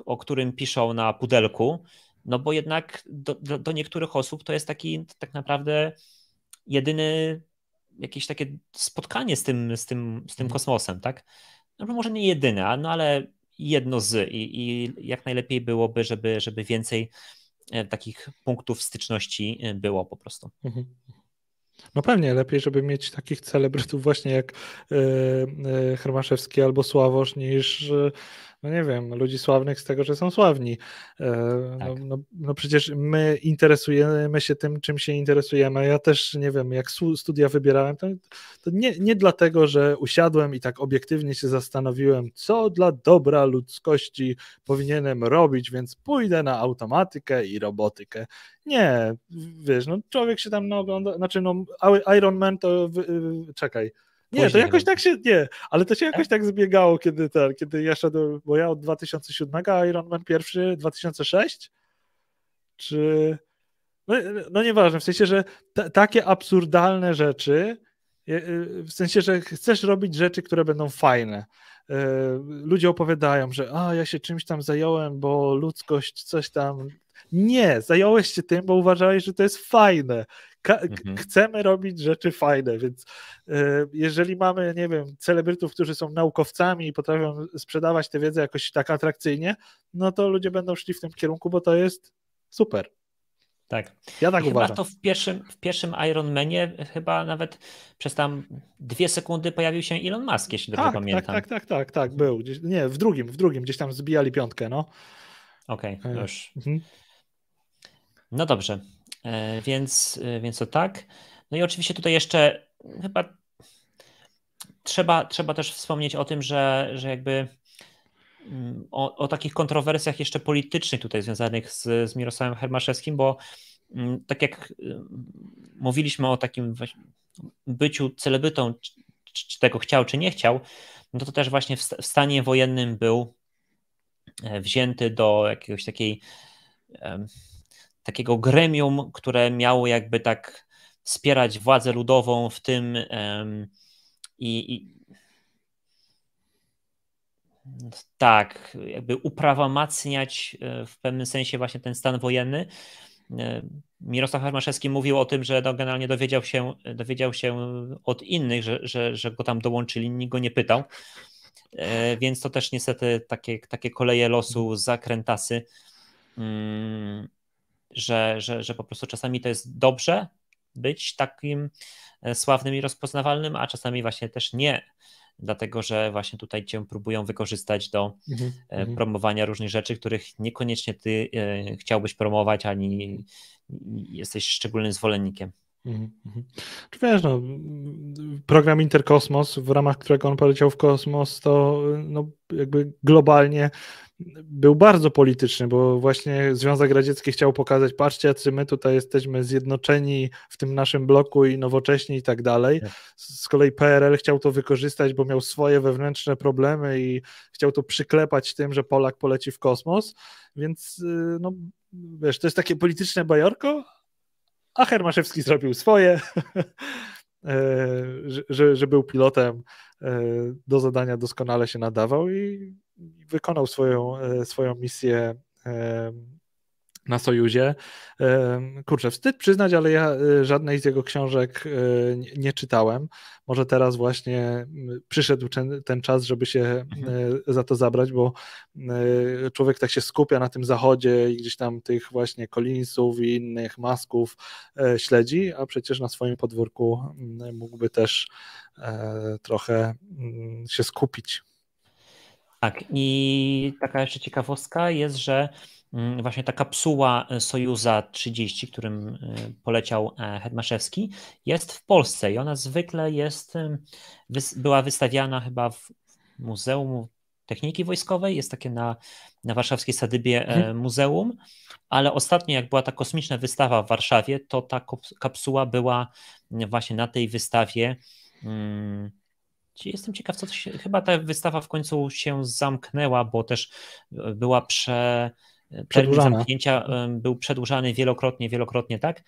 o którym piszą na pudelku, no bo jednak do niektórych osób to jest taki tak naprawdę jedyny jakieś takie spotkanie z tym kosmosem, tak? No może nie jedyne, no ale jedno z i jak najlepiej byłoby, żeby więcej takich punktów styczności było po prostu. No pewnie, lepiej, żeby mieć takich celebrytów właśnie jak Hermaszewski albo Sławosz niż, no nie wiem, ludzi sławnych z tego, że są sławni. Tak. No przecież my interesujemy się tym, czym się interesujemy. Ja też, nie wiem, jak studia wybierałem, to nie dlatego, że usiadłem i tak obiektywnie się zastanowiłem, co dla dobra ludzkości powinienem robić, więc pójdę na automatykę i robotykę. Nie, wiesz, no człowiek się tam naogląda, znaczy no Iron Man to, czekaj, nie, później, to jakoś tak się, nie, ale to się jakoś tak zbiegało, kiedy ja szedłem, bo ja od 2007, a Iron Man pierwszy 2006, czy, no nieważne, w sensie, że takie absurdalne rzeczy, w sensie, że chcesz robić rzeczy, które będą fajne. Ludzie opowiadają, że ja się czymś tam zająłem, bo ludzkość coś tam. Nie, zająłeś się tym, bo uważałeś, że to jest fajne. Chcemy robić rzeczy fajne, więc jeżeli mamy, nie wiem, celebrytów, którzy są naukowcami i potrafią sprzedawać tę wiedzę jakoś tak atrakcyjnie, no to ludzie będą szli w tym kierunku, bo to jest super. Tak. Ja tak uważam. Chyba to w pierwszym Ironmanie chyba nawet przez tam 2 sekundy pojawił się Elon Musk, jeśli dobrze pamiętam. Tak, był. Gdzieś, nie, w drugim, gdzieś tam zbijali piątkę, no. Okej, już. No dobrze, więc to tak. No i oczywiście tutaj jeszcze chyba trzeba też wspomnieć o tym, że jakby o takich kontrowersjach jeszcze politycznych tutaj związanych z Mirosławem Hermaszewskim, bo tak jak mówiliśmy o takim byciu celebrytą, czy tego chciał, czy nie chciał, no to też właśnie w stanie wojennym był wzięty do jakiegoś takiego gremium, które miało jakby tak wspierać władzę ludową w tym tak, jakby uprawomacniać w pewnym sensie właśnie ten stan wojenny. Mirosław Hermaszewski mówił o tym, że generalnie dowiedział się od innych, że go tam dołączyli, nikt go nie pytał, więc to też niestety takie koleje losu, zakrętasy, że po prostu czasami to jest dobrze być takim sławnym i rozpoznawalnym, a czasami właśnie też nie, dlatego że właśnie tutaj cię próbują wykorzystać do promowania różnych rzeczy, których niekoniecznie ty chciałbyś promować, ani jesteś szczególnym zwolennikiem. Czy wiesz, no, program Interkosmos, w ramach którego on poleciał w kosmos, to no, jakby globalnie był bardzo polityczny, bo właśnie Związek Radziecki chciał pokazać, patrzcie, jacy my tutaj jesteśmy zjednoczeni w tym naszym bloku i nowocześni i tak dalej. Z kolei PRL chciał to wykorzystać, bo miał swoje wewnętrzne problemy i chciał to przyklepać tym, że Polak poleci w kosmos, więc no, wiesz, to jest takie polityczne bajorko, a Hermaszewski zrobił swoje, że był pilotem, do zadania doskonale się nadawał i wykonał swoją misję na Sojuzie. Kurczę, wstyd przyznać, ale ja żadnej z jego książek nie czytałem. Może teraz właśnie przyszedł ten czas, żeby się za to zabrać, bo człowiek tak się skupia na tym zachodzie i gdzieś tam tych właśnie Collinsów i innych masków śledzi, a przecież na swoim podwórku mógłby też trochę się skupić. Tak, i taka jeszcze ciekawostka jest, że właśnie ta kapsuła Sojuza 30, którym poleciał Hermaszewski, jest w Polsce i ona zwykle była wystawiana chyba w Muzeum Techniki Wojskowej, jest takie na warszawskiej Sadybie muzeum, ale ostatnio jak była ta kosmiczna wystawa w Warszawie, to ta kapsuła była właśnie na tej wystawie. Jestem ciekaw, co to się, chyba ta wystawa w końcu się zamknęła, bo też była termin zamknięcia był przedłużany wielokrotnie, tak?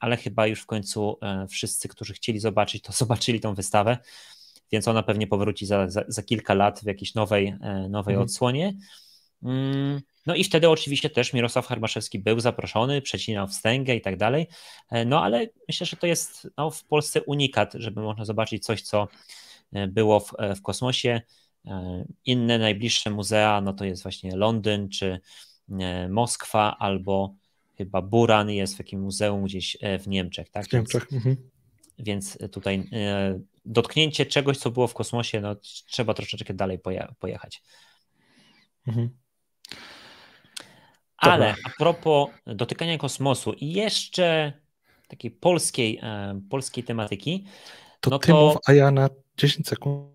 Ale chyba już w końcu wszyscy, którzy chcieli zobaczyć, to zobaczyli tą wystawę, więc ona pewnie powróci za kilka lat w jakiejś nowej odsłonie. No i wtedy oczywiście też Mirosław Hermaszewski był zaproszony, przecinał wstęgę i tak dalej, no ale myślę, że to jest no, w Polsce unikat, żeby można zobaczyć coś, co było w kosmosie. Inne najbliższe muzea, no to jest właśnie Londyn czy Moskwa, albo chyba Buran jest w jakim muzeum gdzieś w Niemczech, tak? Więc tutaj dotknięcie czegoś, co było w kosmosie, no trzeba troszeczkę dalej pojechać. Ale a propos dotykania kosmosu i jeszcze takiej polskiej tematyki, to no ty to... mów, a ja na 10 sekund.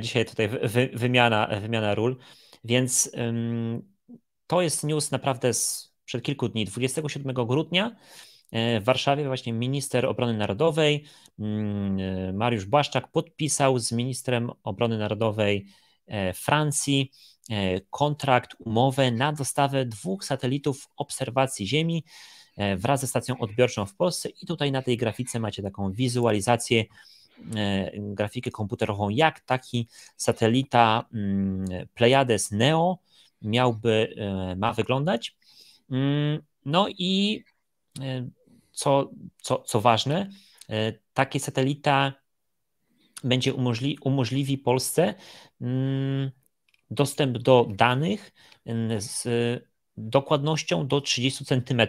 Dzisiaj tutaj wymiana ról, więc to jest news naprawdę sprzed kilku dni, 27 grudnia w Warszawie właśnie minister obrony narodowej Mariusz Błaszczak podpisał z ministrem obrony narodowej Francji umowę na dostawę 2 satelitów obserwacji Ziemi wraz ze stacją odbiorczą w Polsce i tutaj na tej grafice macie taką wizualizację, grafikę komputerową, jak taki satelita Pleiades Neo ma wyglądać. No i co ważne, taki satelita będzie umożliwi Polsce dostęp do danych z dokładnością do 30 cm,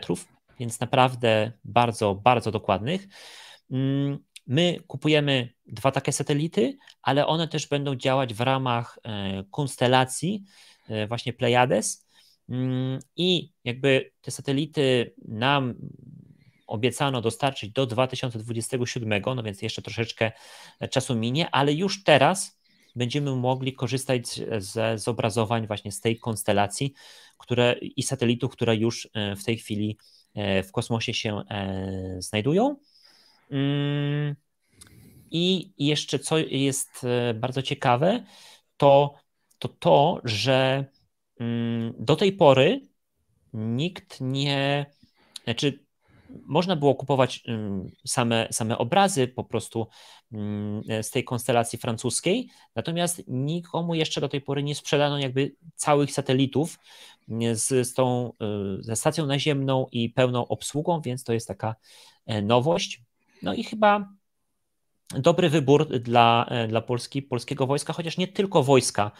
więc naprawdę bardzo, bardzo dokładnych. My kupujemy 2 takie satelity, ale one też będą działać w ramach konstelacji właśnie Pleiades i jakby te satelity nam obiecano dostarczyć do 2027, no więc jeszcze troszeczkę czasu minie, ale już teraz będziemy mogli korzystać ze zobrazowań właśnie z tej konstelacji i satelitów, które już w tej chwili w kosmosie się znajdują. I jeszcze co jest bardzo ciekawe, to że do tej pory nikt nie, znaczy można było kupować same obrazy po prostu z tej konstelacji francuskiej, natomiast nikomu jeszcze do tej pory nie sprzedano jakby całych satelitów ze stacją naziemną i pełną obsługą, więc to jest taka nowość. No i chyba dobry wybór dla Polski, polskiego wojska, chociaż nie tylko wojska,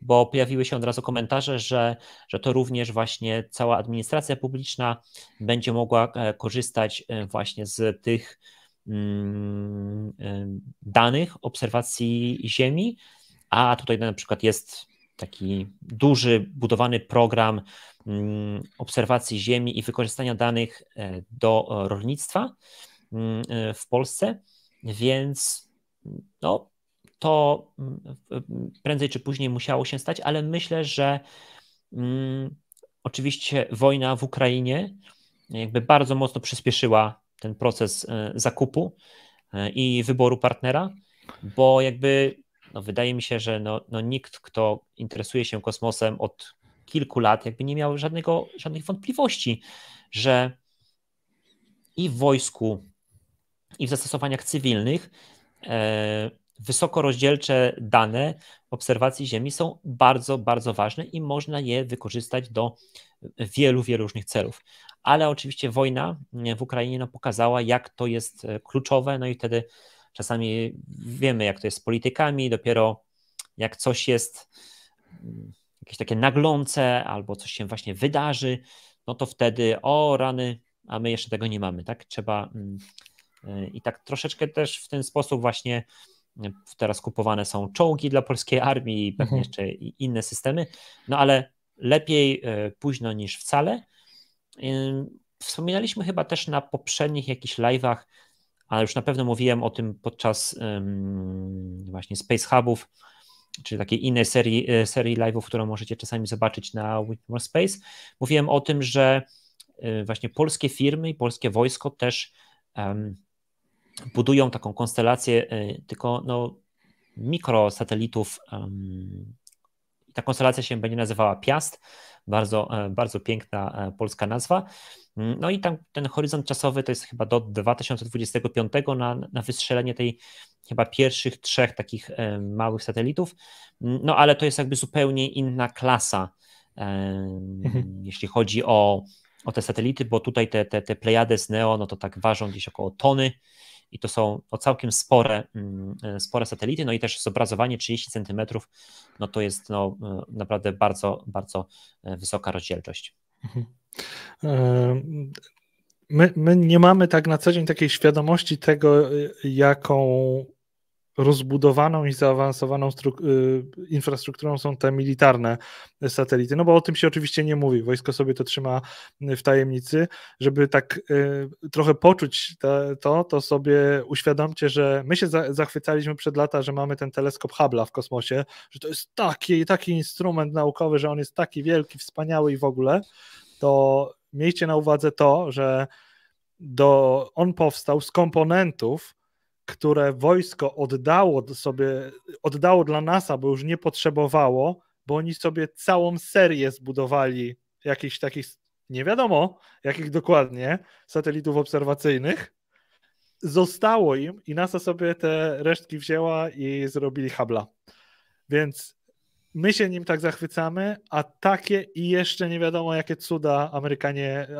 bo pojawiły się od razu komentarze, że to również właśnie cała administracja publiczna będzie mogła korzystać właśnie z tych danych obserwacji Ziemi, a tutaj na przykład jest taki duży, budowany program obserwacji Ziemi i wykorzystania danych do rolnictwa w Polsce, więc no, to prędzej czy później musiało się stać, ale myślę, że oczywiście wojna w Ukrainie jakby bardzo mocno przyspieszyła ten proces zakupu i wyboru partnera, bo jakby wydaje mi się, że nikt, kto interesuje się kosmosem od kilku lat, jakby nie miał żadnych wątpliwości, że i w wojsku, i w zastosowaniach cywilnych wysoko rozdzielcze dane obserwacji Ziemi są bardzo, bardzo ważne i można je wykorzystać do wielu, wielu różnych celów. Ale oczywiście wojna w Ukrainie pokazała, jak to jest kluczowe, i wtedy czasami wiemy, jak to jest z politykami, dopiero jak coś jest jakieś takie naglące albo coś się właśnie wydarzy, no to wtedy o rany, a my jeszcze tego nie mamy, tak? Trzeba i tak troszeczkę też w ten sposób właśnie teraz kupowane są czołgi dla polskiej armii i pewnie jeszcze inne systemy, ale lepiej późno niż wcale. Wspominaliśmy chyba też na poprzednich jakichś live'ach, ale już na pewno mówiłem o tym podczas właśnie Space Hubów, czyli takiej innej serii live'ów, którą możecie czasami zobaczyć na More Space. Mówiłem o tym, że właśnie polskie firmy i polskie wojsko też budują taką konstelację tylko mikrosatelitów. Ta konstelacja się będzie nazywała Piast, bardzo, bardzo piękna polska nazwa. I tam ten horyzont czasowy to jest chyba do 2025 na wystrzelenie tej chyba pierwszych 3 takich małych satelitów, ale to jest jakby zupełnie inna klasa, jeśli chodzi o te satelity, bo tutaj te Pleiades Neo, to tak ważą gdzieś około tony i to są całkiem spore satelity, i też zobrazowanie 30 cm, to jest naprawdę bardzo, bardzo wysoka rozdzielczość. My nie mamy tak na co dzień takiej świadomości tego, jaką rozbudowaną i zaawansowaną infrastrukturą są te militarne satelity, bo o tym się oczywiście nie mówi, wojsko sobie to trzyma w tajemnicy. Żeby tak trochę poczuć to sobie uświadomcie, że my się zachwycaliśmy przed lata, że mamy ten teleskop Hubble'a w kosmosie, że to jest taki instrument naukowy, że on jest taki wielki, wspaniały i w ogóle, to miejcie na uwadze to, że on powstał z komponentów, które wojsko oddało dla NASA, bo już nie potrzebowało, bo oni sobie całą serię zbudowali jakichś takich, nie wiadomo jakich dokładnie, satelitów obserwacyjnych. Zostało im i NASA sobie te resztki wzięła i zrobili Hubble'a. Więc my się nim tak zachwycamy, a takie i jeszcze nie wiadomo jakie cuda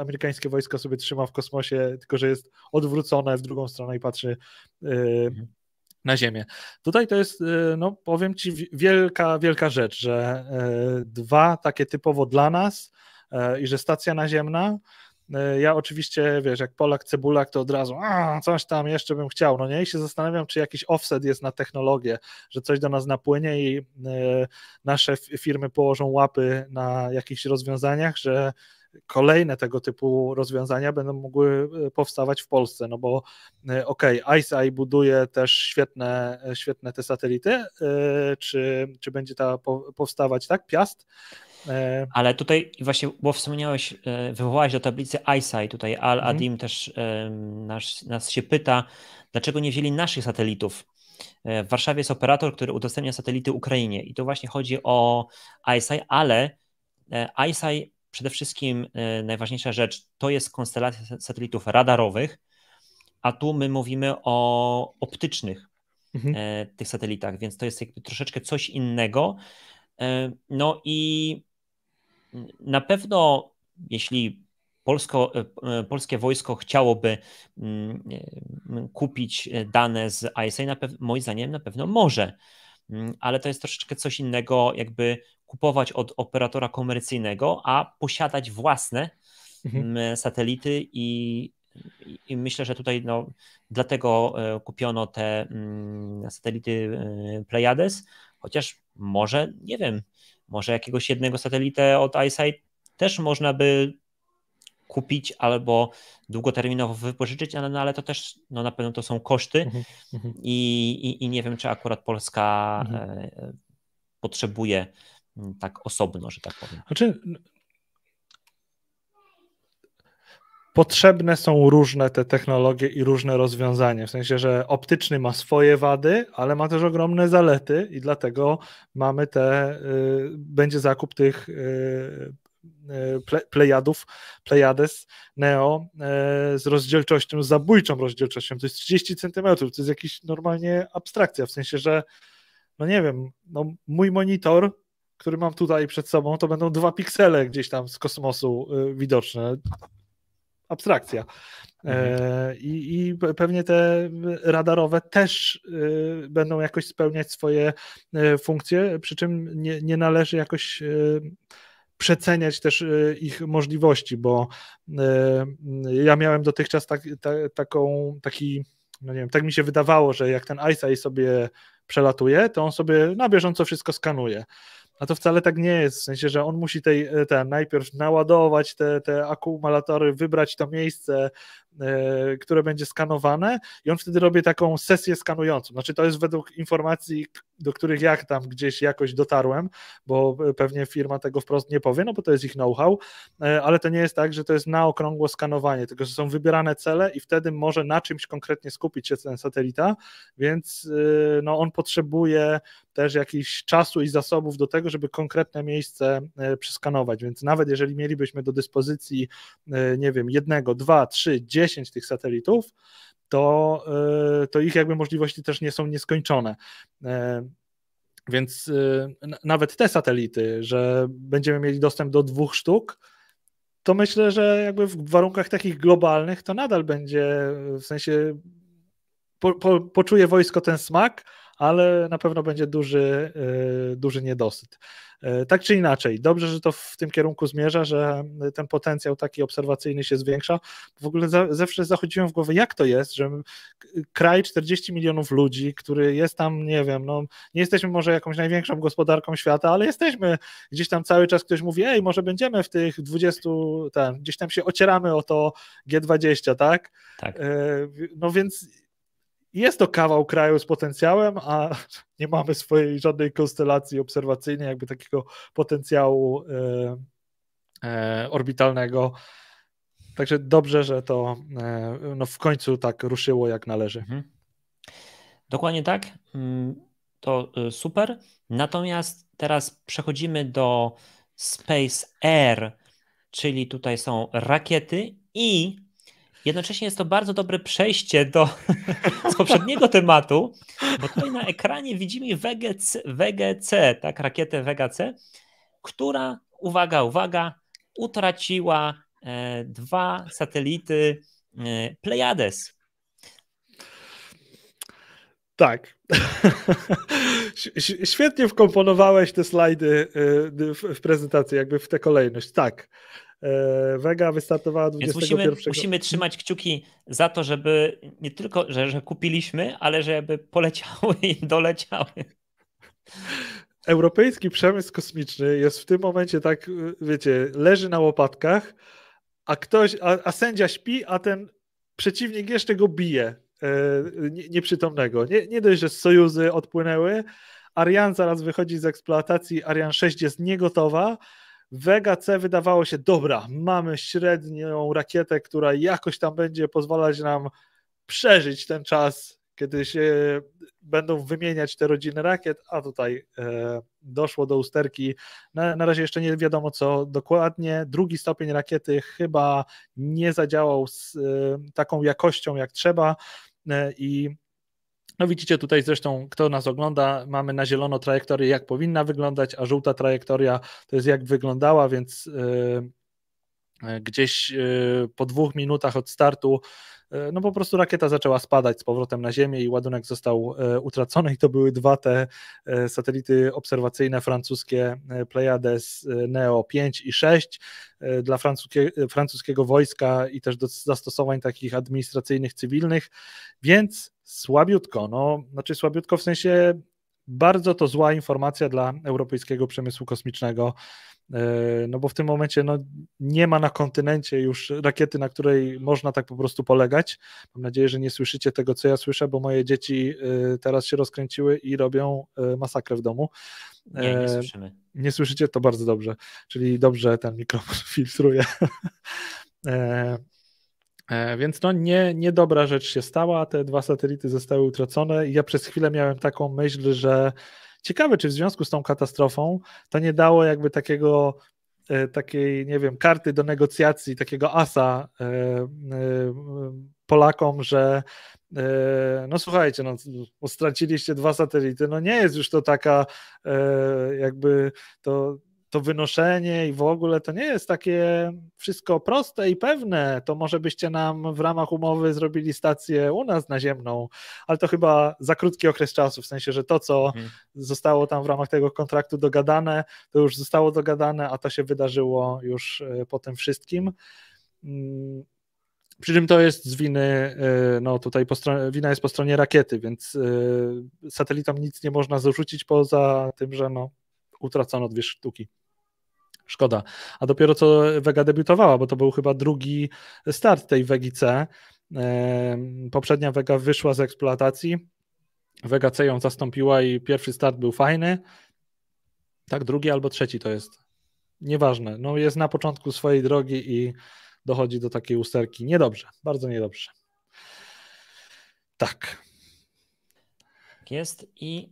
amerykańskie wojsko sobie trzyma w kosmosie, tylko że jest odwrócone w drugą stronę i patrzy na Ziemię. Tutaj to jest, powiem Ci, wielka, wielka rzecz, że dwa takie typowo dla nas i że stacja naziemna. Ja oczywiście, wiesz, jak Polak Cebulak, to od razu coś tam jeszcze bym chciał, i się zastanawiam, czy jakiś offset jest na technologię, że coś do nas napłynie i nasze firmy położą łapy na jakichś rozwiązaniach, że kolejne tego typu rozwiązania będą mogły powstawać w Polsce, bo ICEYE buduje też świetne te satelity, czy będzie powstawać, tak, Piast? Ale tutaj właśnie, bo wspomniałeś, wywołałeś do tablicy ICEYE, tutaj Al-Adim też nas się pyta, dlaczego nie wzięli naszych satelitów. W Warszawie jest operator, który udostępnia satelity Ukrainie i to właśnie chodzi o ICEYE, ale ICEYE przede wszystkim najważniejsza rzecz to jest konstelacja satelitów radarowych, a tu my mówimy o optycznych tych satelitach, więc to jest jakby troszeczkę coś innego. I na pewno, jeśli polskie wojsko chciałoby kupić dane z ICEYE, moim zdaniem na pewno może, ale to jest troszeczkę coś innego, jakby kupować od operatora komercyjnego, a posiadać własne satelity i myślę, że tutaj dlatego kupiono te satelity Pleiades, chociaż może, nie wiem, może jakiegoś jednego satelitę od ICEYE też można by kupić albo długoterminowo wypożyczyć, ale to też no, na pewno to są koszty i nie wiem, czy akurat Polska potrzebuje tak osobno, że tak powiem. Znaczy, potrzebne są różne te technologie i różne rozwiązania, w sensie, że optyczny ma swoje wady, ale ma też ogromne zalety i dlatego mamy te, będzie zakup tych Pleiades Neo z rozdzielczością, z zabójczą rozdzielczością, to jest 30 cm, to jest jakaś normalnie abstrakcja, w sensie, że no nie wiem, no mój monitor, który mam tutaj przed sobą, to będą 2 piksele gdzieś tam z kosmosu widoczne. Abstrakcja. I pewnie te radarowe też będą jakoś spełniać swoje funkcje, przy czym nie należy jakoś przeceniać też ich możliwości, bo ja miałem dotychczas taki, no nie wiem, tak mi się wydawało, że jak ten ICEYE sobie przelatuje, to on sobie na bieżąco wszystko skanuje. A to wcale tak nie jest, w sensie, że on musi najpierw naładować te akumulatory, wybrać to miejsce, które będzie skanowane i on wtedy robi taką sesję skanującą. Znaczy to jest według informacji, do których ja tam gdzieś jakoś dotarłem, bo pewnie firma tego wprost nie powie, no bo to jest ich know-how, ale to nie jest tak, że to jest na okrągło skanowanie, tylko że są wybierane cele i wtedy może na czymś konkretnie skupić się ten satelita, więc no, on potrzebuje też jakichś czasu i zasobów do tego, żeby konkretne miejsce przeskanować, więc nawet jeżeli mielibyśmy do dyspozycji, nie wiem, 1, 2, 3, 10 tych satelitów, to ich jakby możliwości też nie są nieskończone. Więc nawet te satelity, że będziemy mieli dostęp do 2 sztuk, to myślę, że jakby w warunkach takich globalnych to nadal będzie, w sensie poczuje wojsko ten smak, ale na pewno będzie duży niedosyt. Tak czy inaczej, dobrze, że to w tym kierunku zmierza, że ten potencjał taki obserwacyjny się zwiększa. W ogóle zawsze zachodziłem w głowę, jak to jest, że kraj 40 milionów ludzi, który jest tam, nie wiem, no nie jesteśmy może jakąś największą gospodarką świata, ale jesteśmy gdzieś tam cały czas, ktoś mówi, ej, może będziemy w tych 20, gdzieś tam się ocieramy o to G20, tak? Tak. No więc jest to kawał kraju z potencjałem, a nie mamy swojej żadnej konstelacji obserwacyjnej, jakby takiego potencjału orbitalnego. Także dobrze, że to no w końcu tak ruszyło jak należy. Mhm. Dokładnie tak, to super. Natomiast teraz przechodzimy do Space-R, czyli tutaj są rakiety i jednocześnie jest to bardzo dobre przejście z poprzedniego tematu, bo tutaj na ekranie widzimy Vega C, tak, rakietę Vega C, która, uwaga, utraciła 2 satelity Pleiades. Tak. Świetnie wkomponowałeś te slajdy w prezentację, jakby w tę kolejność. Tak. Vega wystartowała 21. Musimy trzymać kciuki za to, żeby nie tylko, że kupiliśmy, ale żeby poleciały i doleciały. Europejski przemysł kosmiczny jest w tym momencie tak, wiecie, leży na łopatkach, a sędzia śpi, a ten przeciwnik jeszcze go bije nieprzytomnego. Nie dość, że Sojuzy odpłynęły, Ariane zaraz wychodzi z eksploatacji, Ariane 6 jest niegotowa, Vega C wydawało się, dobra, mamy średnią rakietę, która jakoś tam będzie pozwalać nam przeżyć ten czas, kiedy się będą wymieniać te rodziny rakiet, a tutaj doszło do usterki. Na razie jeszcze nie wiadomo, co dokładnie. Drugi stopień rakiety chyba nie zadziałał z taką jakością, jak trzeba i no widzicie tutaj zresztą, kto nas ogląda, mamy na zielono trajektorię, jak powinna wyglądać, a żółta trajektoria to jest jak wyglądała, więc gdzieś po 2 minutach od startu no po prostu rakieta zaczęła spadać z powrotem na ziemię i ładunek został utracony i to były 2 te satelity obserwacyjne francuskie Pleiades Neo 5 i 6 dla francuskiego wojska i też do zastosowań takich administracyjnych, cywilnych, więc słabiutko, no znaczy słabiutko w sensie bardzo to zła informacja dla europejskiego przemysłu kosmicznego, no bo w tym momencie no, nie ma na kontynencie już rakiety, na której można tak po prostu polegać. Mam nadzieję, że nie słyszycie tego, co ja słyszę, bo moje dzieci teraz się rozkręciły i robią masakrę w domu. Nie słyszymy. Nie słyszycie? To bardzo dobrze, czyli dobrze ten mikrofon filtruje. Więc no niedobra rzecz się stała, te dwa satelity zostały utracone i ja przez chwilę miałem taką myśl, że ciekawe, czy w związku z tą katastrofą to nie dało jakby takiej, nie wiem, karty do negocjacji, takiego asa Polakom, że no słuchajcie, no, straciliście dwa satelity, no nie jest już to taka jakby to wynoszenie i w ogóle to nie jest takie wszystko proste i pewne, to może byście nam w ramach umowy zrobili stację u nas naziemną, ale to chyba za krótki okres czasu, w sensie, że to, co zostało tam w ramach tego kontraktu dogadane, to już zostało dogadane, a to się wydarzyło już po tym wszystkim. Przy czym to jest z winy, no tutaj wina jest po stronie rakiety, więc satelitom nic nie można zarzucić poza tym, że no, utracono dwie sztuki. Szkoda. A dopiero co Vega debiutowała, bo to był chyba drugi start tej Vegi C. Poprzednia Vega wyszła z eksploatacji. Vega C ją zastąpiła i pierwszy start był fajny. Tak, drugi albo trzeci to jest. Nieważne. No jest na początku swojej drogi i dochodzi do takiej usterki. Niedobrze. Bardzo niedobrze. Tak. Jest i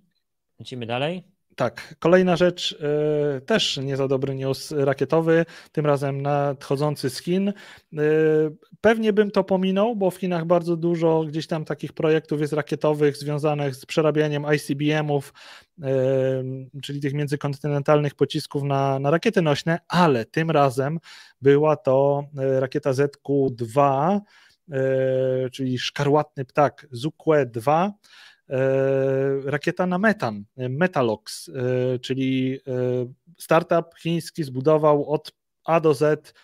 lecimy dalej. Tak, kolejna rzecz, też nie za dobry news rakietowy, tym razem nadchodzący z Chin. Pewnie bym to pominął, bo w Chinach bardzo dużo gdzieś tam takich projektów jest rakietowych związanych z przerabianiem ICBM-ów, czyli tych międzykontynentalnych pocisków na rakiety nośne, ale tym razem była to rakieta ZQ-2, czyli szkarłatny ptak Zukue-2, rakieta na metan, Metalox, czyli startup chiński zbudował od A do Z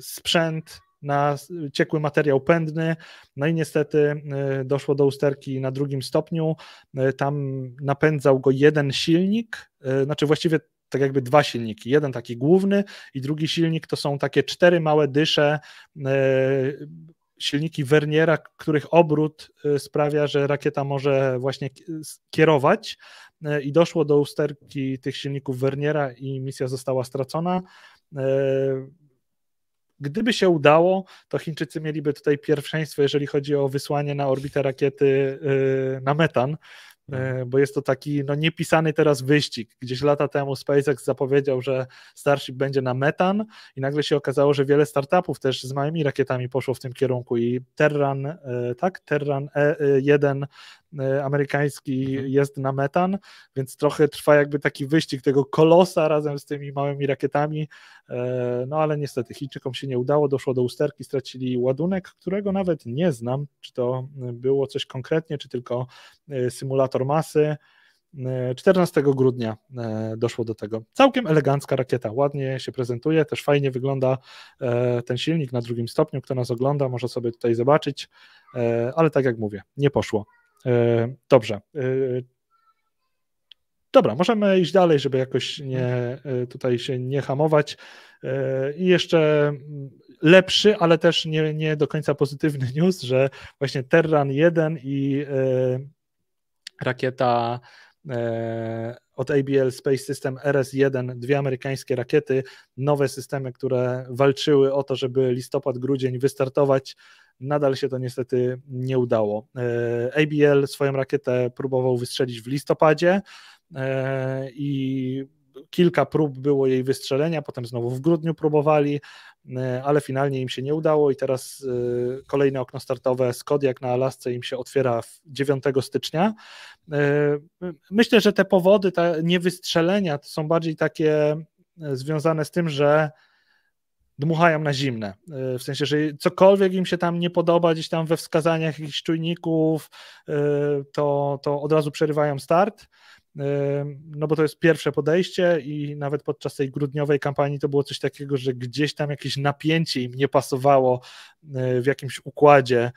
sprzęt na ciekły materiał pędny, no i niestety doszło do usterki na drugim stopniu, tam napędzał go jeden silnik, znaczy właściwie tak jakby dwa silniki, jeden taki główny i drugi silnik to są takie cztery małe dysze, silniki Verniera, których obrót sprawia, że rakieta może właśnie kierować i doszło do usterki tych silników Verniera i misja została stracona. Gdyby się udało, to Chińczycy mieliby tutaj pierwszeństwo, jeżeli chodzi o wysłanie na orbitę rakiety na metan, bo jest to taki no, niepisany teraz wyścig. Gdzieś lata temu SpaceX zapowiedział, że Starship będzie na metan i nagle się okazało, że wiele startupów też z małymi rakietami poszło w tym kierunku i Terran 1 amerykański jest na metan, więc trochę trwa jakby taki wyścig tego kolosa razem z tymi małymi rakietami, no ale niestety Chińczykom się nie udało, doszło do usterki, stracili ładunek, którego nawet nie znam, czy to było coś konkretnie, czy tylko symulator masy. 14 grudnia doszło do tego. Całkiem elegancka rakieta, ładnie się prezentuje, też fajnie wygląda ten silnik na drugim stopniu, kto nas ogląda może sobie tutaj zobaczyć, ale tak jak mówię, nie poszło. Dobrze. Dobra, możemy iść dalej, żeby jakoś tutaj się nie hamować. I jeszcze lepszy, ale też nie do końca pozytywny news, że właśnie Terran 1 i rakieta od ABL Space System RS-1, dwie amerykańskie rakiety, nowe systemy, które walczyły o to, żeby listopad, grudzień wystartować. Nadal się to niestety nie udało. ABL swoją rakietę próbował wystrzelić w listopadzie i kilka prób było jej wystrzelenia, potem znowu w grudniu próbowali, ale finalnie im się nie udało i teraz kolejne okno startowe z Kodiak na Alasce im się otwiera 9 stycznia. Myślę, że te powody, te niewystrzelenia to są bardziej takie związane z tym, że dmuchają na zimne, w sensie, że cokolwiek im się tam nie podoba, gdzieś tam we wskazaniach jakichś czujników, to od razu przerywają start no bo to jest pierwsze podejście i nawet podczas tej grudniowej kampanii to było coś takiego, że gdzieś tam jakieś napięcie im nie pasowało w jakimś układzie,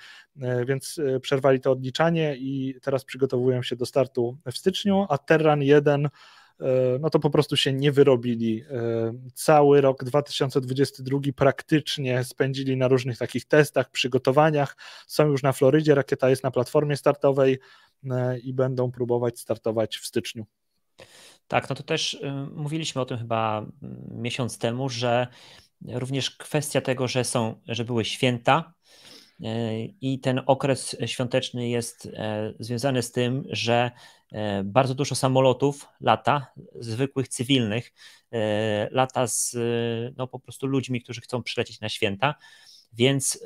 więc przerwali to odliczanie i teraz przygotowują się do startu w styczniu, a Terran 1 no to po prostu się nie wyrobili. Cały rok 2022 praktycznie spędzili na różnych takich testach, przygotowaniach. Są już na Florydzie, rakieta jest na platformie startowej i będą próbować startować w styczniu. Tak, no to też mówiliśmy o tym chyba miesiąc temu, że również kwestia tego, że były święta i ten okres świąteczny jest związany z tym, że bardzo dużo samolotów lata, zwykłych cywilnych, lata z no, po prostu ludźmi, którzy chcą przylecieć na święta, więc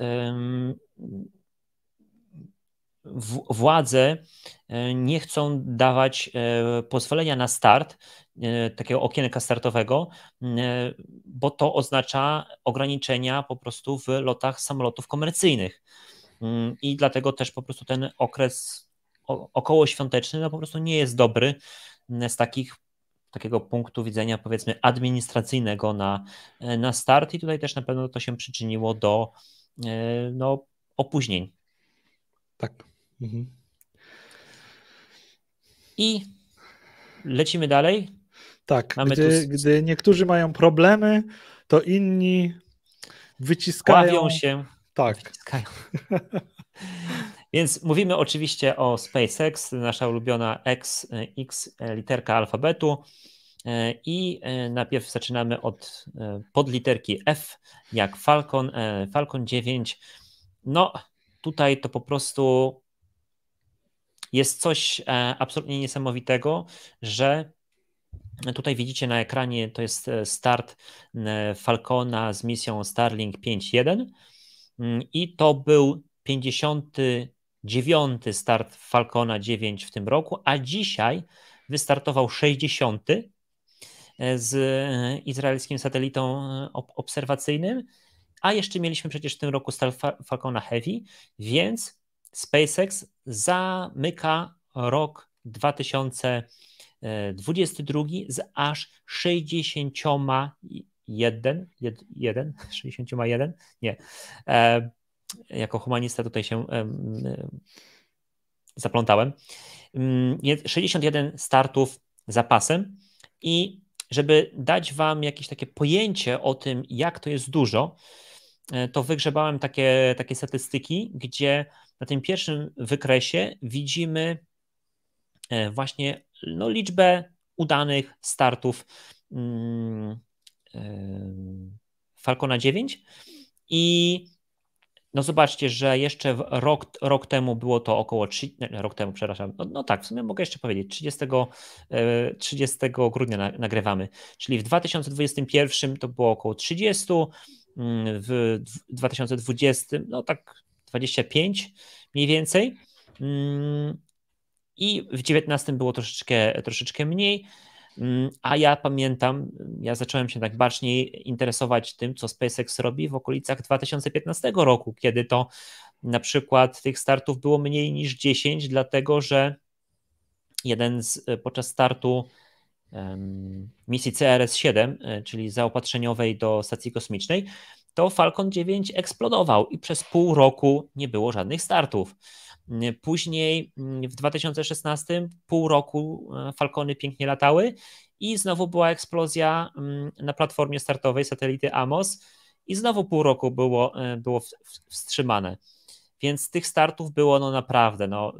władze nie chcą dawać pozwolenia na start, takiego okienka startowego, bo to oznacza ograniczenia po prostu w lotach samolotów komercyjnych i dlatego też po prostu ten okres okołoświąteczny no po prostu nie jest dobry z takiego punktu widzenia powiedzmy administracyjnego na start i tutaj też na pewno to się przyczyniło do no, opóźnień. Tak. Mhm. I lecimy dalej. Tak, gdy niektórzy mają problemy, to inni wyciskają się. Tak. Wyciskają. Więc mówimy oczywiście o SpaceX, nasza ulubiona X literka alfabetu i najpierw zaczynamy od podliterki F, jak Falcon 9. No tutaj to po prostu jest coś absolutnie niesamowitego, że tutaj widzicie na ekranie, to jest start Falcona z misją Starlink 5.1 i to był 59. start Falcona 9 w tym roku, a dzisiaj wystartował 60. z izraelskim satelitą obserwacyjnym, a jeszcze mieliśmy przecież w tym roku start Falcona Heavy, więc SpaceX zamyka rok 2022 z aż 61, nie, jako humanista tutaj się zaplątałem, 61 startów za pasem i żeby dać wam jakieś takie pojęcie o tym, jak to jest dużo, to wygrzebałem takie statystyki, gdzie na tym pierwszym wykresie widzimy właśnie no, liczbę udanych startów Falcona 9 i no zobaczcie, że jeszcze rok temu było to około, rok temu, przepraszam, no tak, w sumie mogę jeszcze powiedzieć, 30 grudnia nagrywamy, czyli w 2021 to było około 30, w 2020 no tak 25 mniej więcej i w 2019 było troszeczkę mniej, a ja pamiętam, ja zacząłem się tak baczniej interesować tym, co SpaceX robi w okolicach 2015 roku, kiedy to na przykład tych startów było mniej niż 10, dlatego że podczas startu misji CRS-7, czyli zaopatrzeniowej do stacji kosmicznej, to Falcon 9 eksplodował i przez pół roku nie było żadnych startów. Później w 2016 pół roku Falcony pięknie latały i znowu była eksplozja na platformie startowej satelity AMOS i znowu pół roku było wstrzymane. Więc tych startów było no naprawdę no,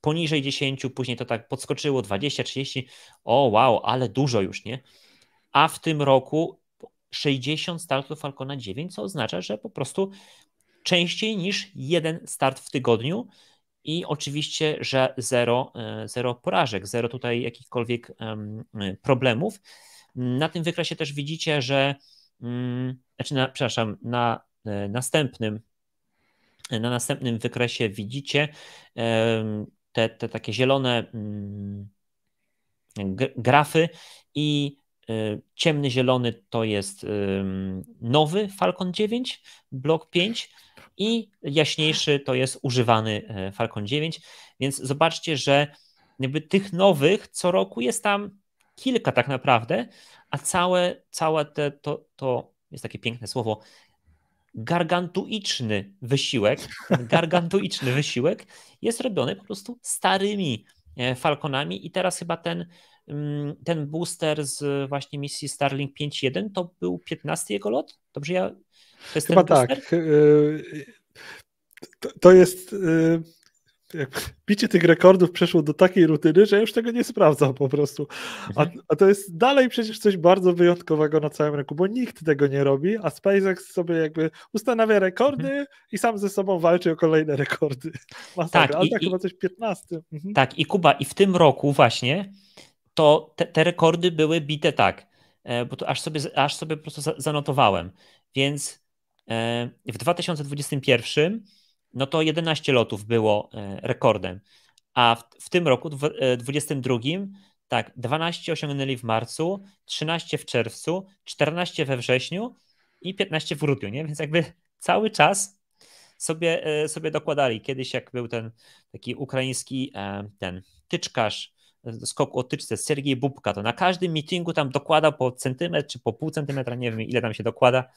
poniżej 10, później to tak podskoczyło 20, 30, o wow, ale dużo już, nie? A w tym roku 60 startów Falcona 9, co oznacza, że po prostu częściej niż jeden start w tygodniu i oczywiście, że zero porażek, zero tutaj jakichkolwiek problemów. Na tym wykresie też widzicie, że, na następnym wykresie widzicie te takie zielone grafy i ciemny zielony to jest nowy Falcon 9, blok 5 i jaśniejszy to jest używany Falcon 9, więc zobaczcie, że Jakby tych nowych co roku jest tam kilka tak naprawdę, a całe te, to jest takie piękne słowo, gargantuiczny wysiłek jest robiony po prostu starymi Falconami i teraz chyba ten booster z właśnie misji Starlink 5.1 to był 15 jego lot? Dobrze ja... To jest chyba ten booster? Tak. To jest... Bicie tych rekordów przeszło do takiej rutyny, że ja już tego nie sprawdzam po prostu. A to jest dalej przecież coś bardzo wyjątkowego na całym rynku, bo nikt tego nie robi, a SpaceX sobie jakby ustanawia rekordy i sam ze sobą walczy o kolejne rekordy. Tak, ale tak chyba coś 15. Tak, i Kuba, i w tym roku właśnie to te rekordy były bite tak, bo to aż sobie po prostu zanotowałem. Więc w 2021 no to 11 lotów było rekordem, a w tym roku, 2022, tak, 12 osiągnęli w marcu, 13 w czerwcu, 14 we wrześniu i 15 w grudniu, nie? Więc jakby cały czas sobie dokładali. Kiedyś jak był ten taki ukraiński tyczkarz, skoku o tyczce, Sergiej Bubka, to na każdym meetingu tam dokładał po centymetr czy po pół centymetra, nie wiem ile tam się dokłada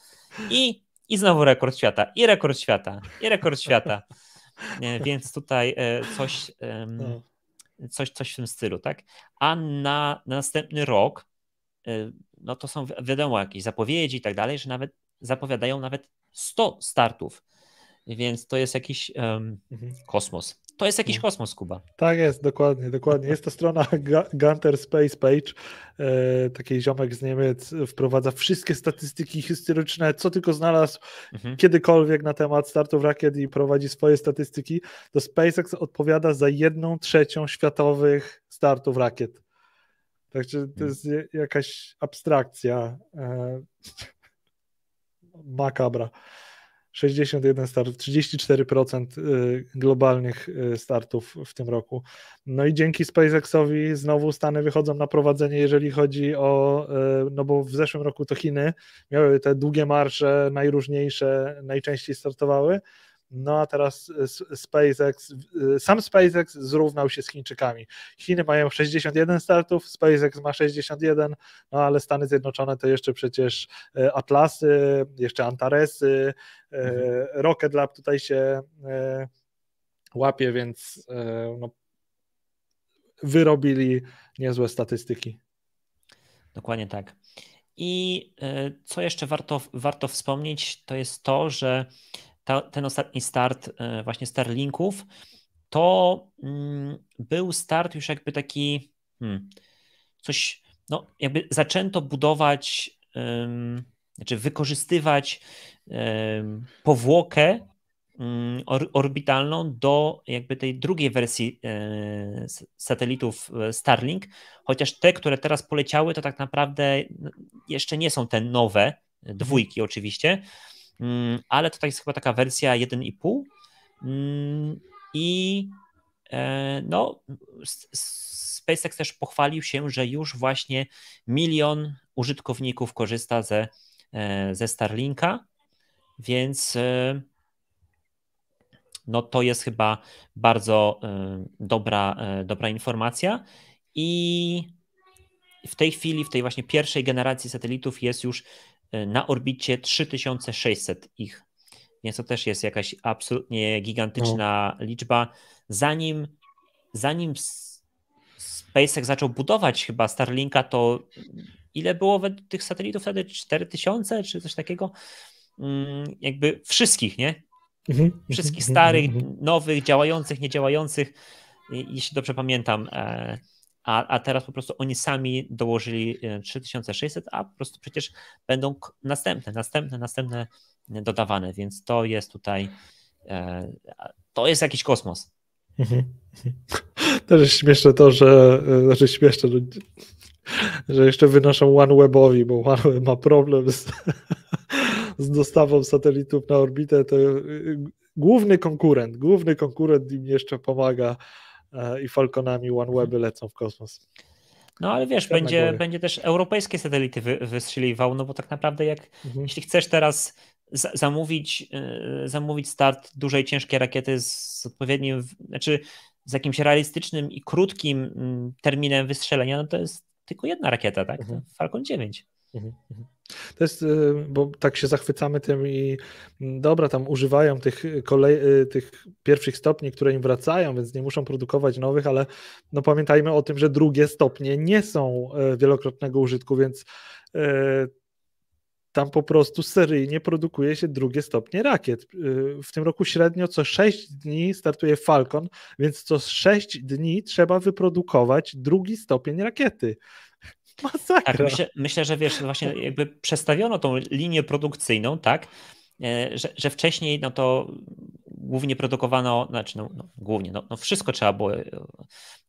i znowu rekord świata, i rekord świata, i rekord świata. Więc tutaj coś w tym stylu, tak? A na następny rok, no to są wiadomo jakieś zapowiedzi i tak dalej, że nawet zapowiadają nawet 100 startów. Więc to jest jakiś kosmos. To jest jakiś kosmos, Kuba. Tak jest, dokładnie. Jest to strona Gunter Space Page. Taki ziomek z Niemiec wprowadza wszystkie statystyki historyczne, co tylko znalazł kiedykolwiek na temat startów rakiet i prowadzi swoje statystyki. To SpaceX odpowiada za 1/3 światowych startów rakiet. Także to jest jakaś abstrakcja makabra. 61 startów, 34% globalnych startów w tym roku. No i dzięki SpaceXowi znowu Stany wychodzą na prowadzenie, jeżeli chodzi o, no bo w zeszłym roku to Chiny miały te długie marsze, najróżniejsze, najczęściej startowały, no a teraz sam SpaceX zrównał się z Chińczykami. Chiny mają 61 startów, SpaceX ma 61, no ale Stany Zjednoczone to jeszcze przecież Atlasy, jeszcze Antaresy, Rocket Lab tutaj się łapie, więc no, wyrobili niezłe statystyki. Dokładnie tak. I co jeszcze warto wspomnieć, to jest to, że ten ostatni start właśnie Starlinków to był start już jakby taki coś, no jakby zaczęto budować, znaczy wykorzystywać powłokę orbitalną do jakby tej drugiej wersji satelitów Starlink, chociaż te, które teraz poleciały, to tak naprawdę jeszcze nie są te nowe, dwójki oczywiście, ale tutaj jest chyba taka wersja 1,5 i no SpaceX też pochwalił się, że już właśnie 1 milion użytkowników korzysta ze Starlinka, więc no to jest chyba bardzo dobra informacja i w tej chwili, w tej właśnie pierwszej generacji satelitów jest już na orbicie 3600 ich, więc to też jest jakaś absolutnie gigantyczna liczba. Zanim SpaceX zaczął budować chyba Starlinka, to ile było według tych satelitów wtedy? 4000 czy coś takiego? Jakby wszystkich, nie? Wszystkich starych, nowych, działających, niedziałających, jeśli dobrze pamiętam. A teraz po prostu oni sami dołożyli 3600, a po prostu przecież będą następne dodawane, więc to jest tutaj, to jest jakiś kosmos. Też jest śmieszne to, że, znaczy śmieszne, że jeszcze wynoszą OneWebowi, bo OneWeb ma problem z dostawą satelitów na orbitę, to główny konkurent im jeszcze pomaga i Falconami OneWeby lecą w kosmos. No ale wiesz, będzie też europejskie satelity wystrzeliwał, no bo tak naprawdę jak jeśli chcesz teraz zamówić start dużej, ciężkiej rakiety z odpowiednim, znaczy z jakimś realistycznym i krótkim terminem wystrzelenia, no to jest tylko jedna rakieta, tak? Mhm. Falcon 9. Mhm. To jest, bo tak się zachwycamy tym i dobra, tam używają tych pierwszych stopni, które im wracają, więc nie muszą produkować nowych, ale no pamiętajmy o tym, że drugie stopnie nie są wielokrotnego użytku, więc tam po prostu seryjnie produkuje się drugie stopnie rakiet. W tym roku średnio co 6 dni startuje Falcon, więc co 6 dni trzeba wyprodukować drugi stopień rakiety. Masakra. Tak, myślę, że wiesz, właśnie jakby przestawiono tą linię produkcyjną, tak, że wcześniej no to głównie produkowano, znaczy no, wszystko trzeba było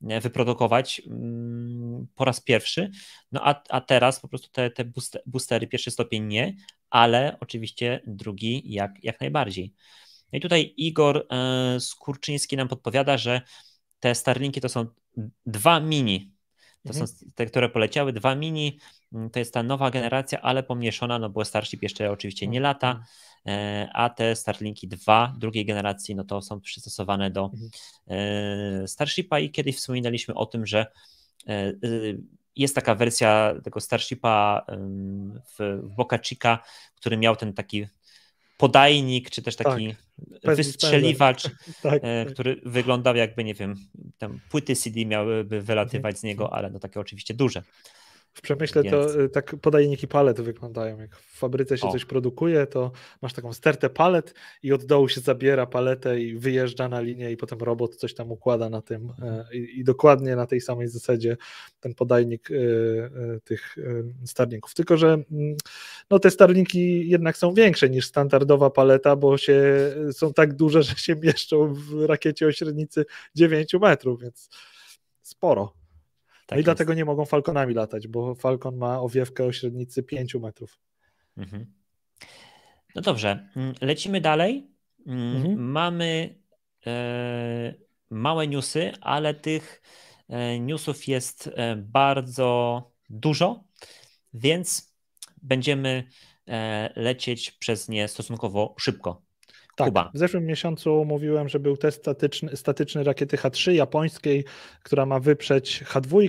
wyprodukować po raz pierwszy, no a teraz po prostu te boostery pierwszy stopień nie, ale oczywiście drugi jak najbardziej. No i tutaj Igor Skurczyński nam podpowiada, że te Starlinki to są dwa mini. To są te, które poleciały, dwa mini, to jest ta nowa generacja, ale pomniejszona, no bo Starship jeszcze oczywiście nie lata, a te Starlinki 2 drugiej generacji, no to są przystosowane do Starshipa i kiedyś wspominaliśmy o tym, że jest taka wersja tego Starshipa w Boca Chica, który miał ten taki podajnik, czy też taki wystrzeliwacz, który wyglądał jakby, nie wiem, tam płyty CD miałyby wylatywać z niego, ale no takie oczywiście duże. W przemyśle to tak podajniki palet wyglądają. Jak w fabryce się coś produkuje, to masz taką stertę palet i od dołu się zabiera paletę i wyjeżdża na linię i potem robot coś tam układa na tym i dokładnie na tej samej zasadzie ten podajnik tych Starlinków. Tylko że no te Starlinki jednak są większe niż standardowa paleta, bo są tak duże, że się mieszczą w rakiecie o średnicy 9 metrów, więc sporo. Tak i dlatego nie mogą Falconami latać, bo Falcon ma owiewkę o średnicy 5 metrów. Mhm. No dobrze, lecimy dalej. Mamy małe newsy, ale tych newsów jest bardzo dużo, więc będziemy lecieć przez nie stosunkowo szybko. Tak, Kuba. W zeszłym miesiącu mówiłem, że był test statyczny rakiety H3 japońskiej, która ma wyprzeć H2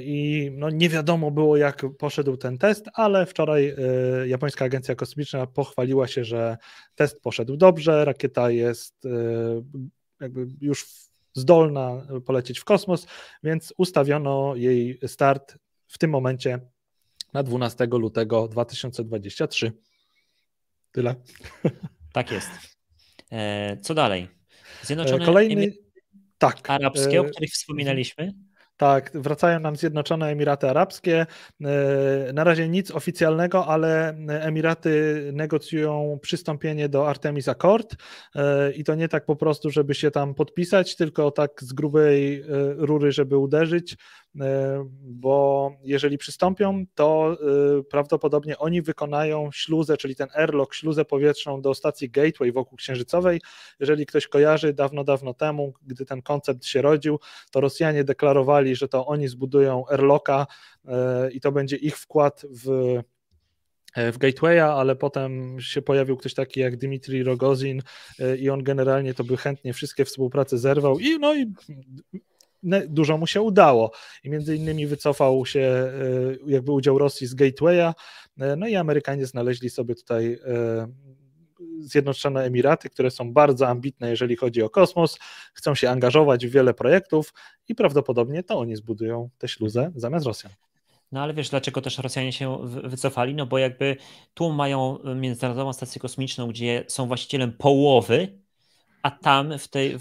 i no nie wiadomo było, jak poszedł ten test, ale wczoraj Japońska Agencja Kosmiczna pochwaliła się, że test poszedł dobrze, rakieta jest jakby już zdolna polecieć w kosmos, więc ustawiono jej start w tym momencie na 12 lutego 2023. Tyle. Tak jest. Co dalej? Zjednoczone Emiraty Arabskie, o których wspominaliśmy. Tak, wracają nam Zjednoczone Emiraty Arabskie. Na razie nic oficjalnego, ale Emiraty negocjują przystąpienie do Artemis Accord i to nie tak po prostu, żeby się tam podpisać, tylko tak z grubej rury, żeby uderzyć, bo jeżeli przystąpią, to prawdopodobnie oni wykonają śluzę, czyli ten airlock, śluzę powietrzną do stacji Gateway wokół Księżycowej. Jeżeli ktoś kojarzy, dawno temu, gdy ten koncept się rodził, to Rosjanie deklarowali, że to oni zbudują airlocka i to będzie ich wkład w Gatewaya, ale potem się pojawił ktoś taki jak Dmitrij Rogozin i on generalnie to by chętnie wszystkie współprace zerwał i dużo mu się udało i między innymi wycofał się jakby udział Rosji z Gatewaya, no i Amerykanie znaleźli sobie tutaj Zjednoczone Emiraty, które są bardzo ambitne, jeżeli chodzi o kosmos, chcą się angażować w wiele projektów i prawdopodobnie to oni zbudują tę śluzę zamiast Rosjan. No ale wiesz, dlaczego też Rosjanie się wycofali? No bo jakby tu mają Międzynarodową Stację Kosmiczną, gdzie są właścicielem połowy, a tam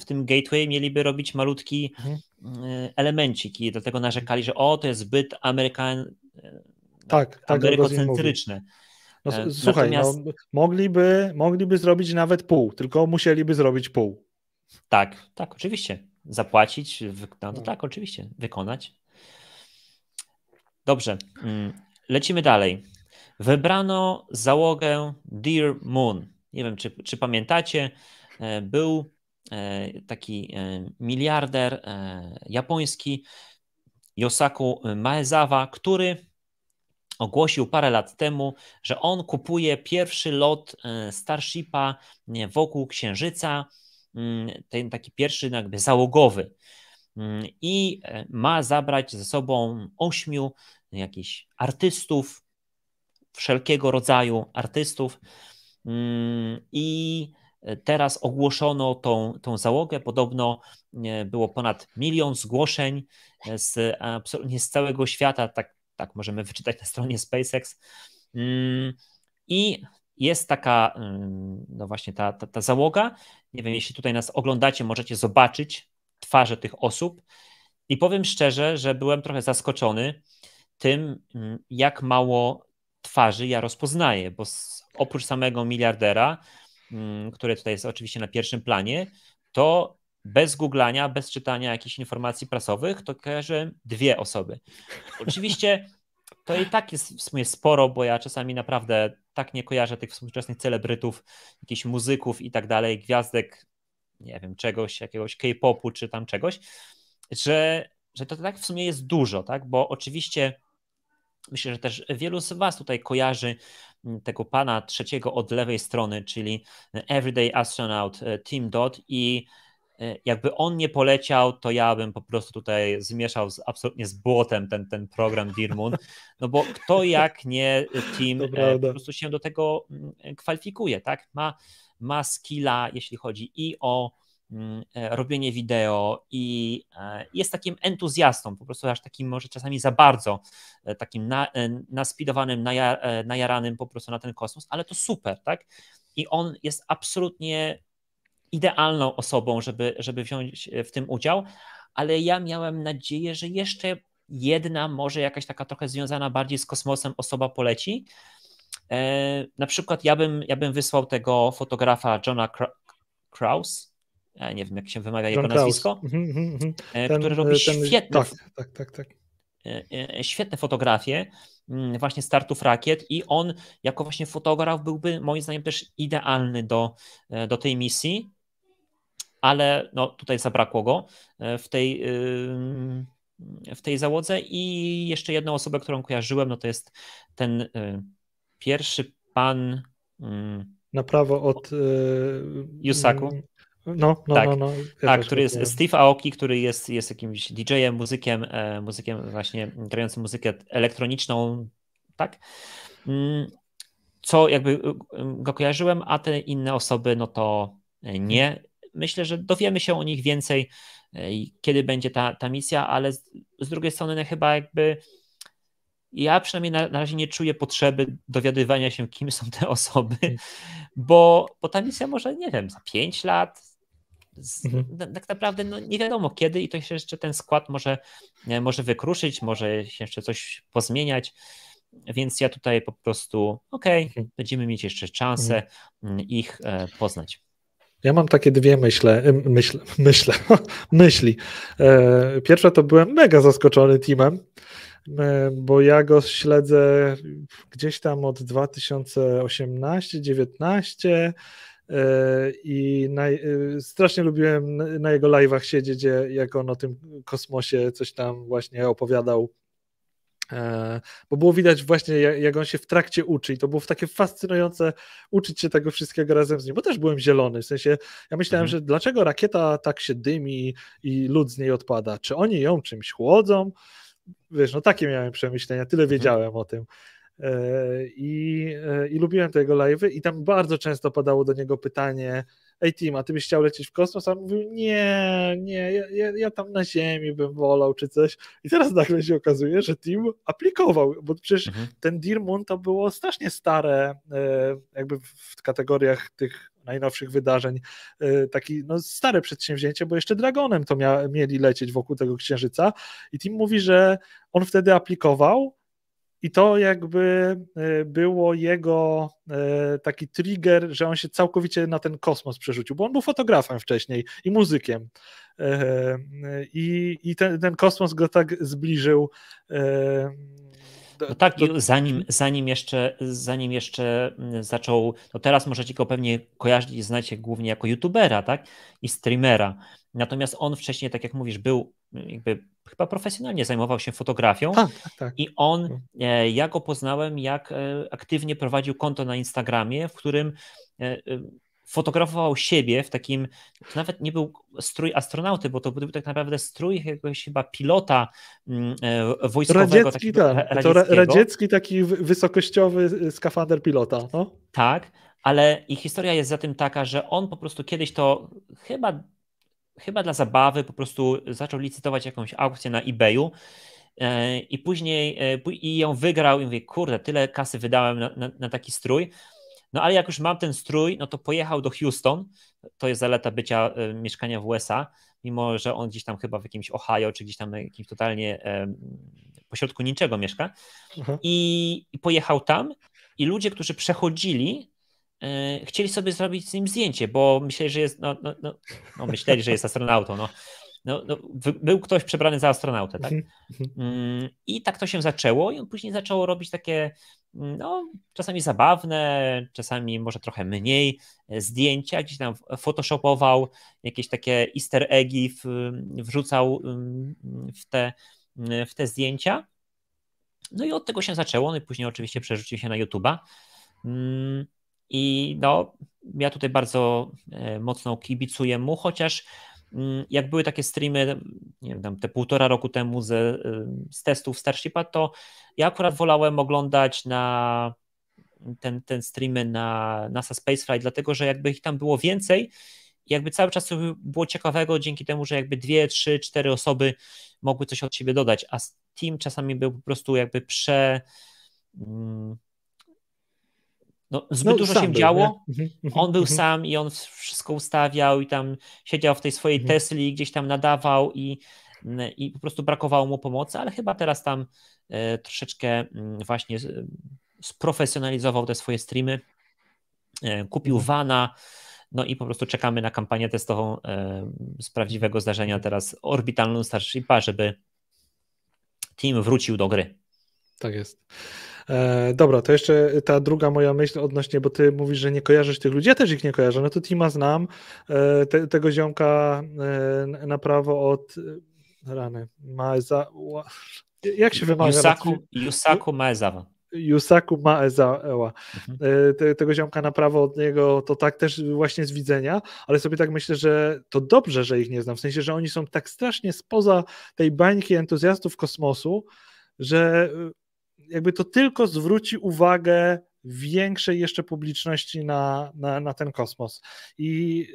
w tym gateway mieliby robić malutki elemencik i dlatego narzekali, że to jest zbyt amerykocentryczne. No, słuchaj, natomiast mogliby zrobić nawet pół, tylko musieliby zrobić pół. Tak, oczywiście. Zapłacić, oczywiście, wykonać. Dobrze, lecimy dalej. Wybrano załogę Dear Moon. Nie wiem, czy pamiętacie, był taki miliarder japoński, Yosaku Maezawa, który ogłosił parę lat temu, że on kupuje pierwszy lot Starshipa wokół Księżyca ten taki pierwszy jakby załogowy i ma zabrać ze sobą 8 jakichś artystów, wszelkiego rodzaju artystów i teraz ogłoszono tą załogę. Podobno było ponad 1 milion zgłoszeń absolutnie z całego świata, tak możemy wyczytać na stronie SpaceX. I jest taka, no właśnie ta załoga. Nie wiem, jeśli tutaj nas oglądacie, możecie zobaczyć twarze tych osób. I powiem szczerze, że byłem trochę zaskoczony tym, jak mało twarzy ja rozpoznaję, bo oprócz samego miliardera, który tutaj jest oczywiście na pierwszym planie, to bez googlania, bez czytania jakichś informacji prasowych, to kojarzę 2 osoby. Oczywiście to i tak jest w sumie sporo, bo ja czasami naprawdę tak nie kojarzę tych współczesnych celebrytów, jakichś muzyków i tak dalej, gwiazdek, nie wiem, czegoś, jakiegoś K-popu czy tam czegoś, że to tak w sumie jest dużo, tak? Bo oczywiście myślę, że też wielu z was tutaj kojarzy tego pana trzeciego od lewej strony, czyli Everyday Astronaut Team Dot i jakby on nie poleciał, to ja bym po prostu tutaj zmieszał absolutnie z błotem ten program Dear Moon, no bo kto jak nie Team po prostu się do tego kwalifikuje, tak? Ma skilla, jeśli chodzi i o robienie wideo i jest takim entuzjastą, po prostu aż takim może czasami za bardzo, takim naspidowanym, najaranym po prostu na ten kosmos, ale to super, tak? I on jest absolutnie idealną osobą, żeby wziąć w tym udział, ale ja miałem nadzieję, że jeszcze jedna, może jakaś taka trochę związana bardziej z kosmosem osoba poleci. Na przykład ja bym wysłał tego fotografa Johna Krause, ja nie wiem jak się wymawia jego nazwisko, który robi świetne, tak. Świetne fotografie właśnie startów rakiet i on jako właśnie fotograf byłby moim zdaniem też idealny do tej misji, ale no, tutaj zabrakło go w tej załodze i jeszcze jedną osobę, którą kojarzyłem, no to jest ten pierwszy pan na prawo od Yusaku. Który jest Steve Aoki, który jest jakimś DJ-em, muzykiem właśnie grającym muzykę elektroniczną, tak? Co jakby go kojarzyłem, a te inne osoby, no to nie. Myślę, że dowiemy się o nich więcej, kiedy będzie ta misja, ale z drugiej strony no, chyba jakby ja przynajmniej na razie nie czuję potrzeby dowiadywania się, kim są te osoby, bo ta misja może, nie wiem, za 5 lat, tak naprawdę no, nie wiadomo kiedy i to się jeszcze ten skład może wykruszyć, może się jeszcze coś pozmieniać, więc ja tutaj po prostu będziemy mieć jeszcze szansę ich poznać. Ja mam takie dwie myśli. Pierwsza to byłem mega zaskoczony teamem, bo ja go śledzę gdzieś tam od 2018-19 i strasznie lubiłem na jego live'ach siedzieć, jak on o tym kosmosie coś tam właśnie opowiadał, bo było widać właśnie jak on się w trakcie uczy i to było takie fascynujące uczyć się tego wszystkiego razem z nim, bo też byłem zielony, w sensie ja myślałem, że dlaczego rakieta tak się dymi i lód z niej odpada, czy oni ją czymś chłodzą, wiesz, no takie miałem przemyślenia, tyle wiedziałem o tym. I lubiłem te jego live'y i tam bardzo często padało do niego pytanie: ej Tim, a ty byś chciał lecieć w kosmos? A on mówił, ja tam na ziemi bym wolał czy coś. I teraz nagle się okazuje, że Tim aplikował, bo przecież ten Dear Moon to było strasznie stare jakby w kategoriach tych najnowszych wydarzeń, takie no, stare przedsięwzięcie, bo jeszcze Dragonem to mieli lecieć wokół tego księżyca i Tim mówi, że on wtedy aplikował. I to jakby było jego taki trigger, że on się całkowicie na ten kosmos przerzucił, bo on był fotografem wcześniej i muzykiem. I ten kosmos go tak zbliżył. No tak, zanim jeszcze zaczął, no teraz możecie go pewnie kojarzyć i znacie głównie jako youtubera, tak? I streamera. Natomiast on wcześniej, tak jak mówisz, był jakby chyba profesjonalnie zajmował się fotografią i on, ja go poznałem, jak aktywnie prowadził konto na Instagramie, w którym fotografował siebie w takim, to nawet nie był strój astronauty, bo to był tak naprawdę strój jakiegoś chyba pilota wojskowego. Radziecki, radziecki taki wysokościowy skafander pilota. No? Tak, ale i historia jest za tym taka, że on po prostu kiedyś to chyba dla zabawy po prostu zaczął licytować jakąś aukcję na eBayu i później ją wygrał i mówię, kurde, tyle kasy wydałem na taki strój. No ale jak już mam ten strój, no to pojechał do Houston, to jest zaleta bycia, mieszkania w USA, mimo że on gdzieś tam chyba w jakimś Ohio, czy gdzieś tam jakimś totalnie pośrodku niczego mieszka. Mhm. I pojechał tam i ludzie, którzy przechodzili, chcieli sobie zrobić z nim zdjęcie, bo myśleli, że jest, myśleli, że jest astronautą, był ktoś przebrany za astronautę, tak? I tak to się zaczęło i on później zaczął robić takie, czasami zabawne, czasami może trochę mniej zdjęcia, gdzieś tam photoshopował, jakieś takie easter eggi wrzucał w te zdjęcia. No i od tego się zaczęło, no i później oczywiście przerzucił się na YouTube'a. I ja tutaj bardzo mocno kibicuję mu, chociaż jak były takie streamy, nie wiem, te 1,5 roku temu z testów Starshipa, to ja akurat wolałem oglądać na ten streamy na NASA Spaceflight, dlatego że jakby ich tam było więcej, jakby cały czas było ciekawego dzięki temu, że jakby 2, 3, 4 osoby mogły coś od siebie dodać, a Steam czasami był po prostu jakby zbyt dużo się działo, on był sam i on wszystko ustawiał i tam siedział w tej swojej Tesli, gdzieś tam nadawał i po prostu brakowało mu pomocy, ale chyba teraz tam troszeczkę właśnie sprofesjonalizował te swoje streamy, kupił vana, i po prostu czekamy na kampanię testową z prawdziwego zdarzenia teraz orbitalną Starshipa, żeby team wrócił do gry. Tak jest. Dobra, to jeszcze ta druga moja myśl odnośnie, bo ty mówisz, że nie kojarzysz tych ludzi, ja też ich nie kojarzę, to Tima znam, tego ziomka na prawo od rany, jak się wymawia? Yusaku Maezawa. Yusaku Maezawa. Tego ziomka na prawo od niego, to tak też właśnie z widzenia, ale sobie tak myślę, że to dobrze, że ich nie znam, w sensie, że oni są tak strasznie spoza tej bańki entuzjastów kosmosu, że jakby to tylko zwróci uwagę większej jeszcze publiczności na ten kosmos. I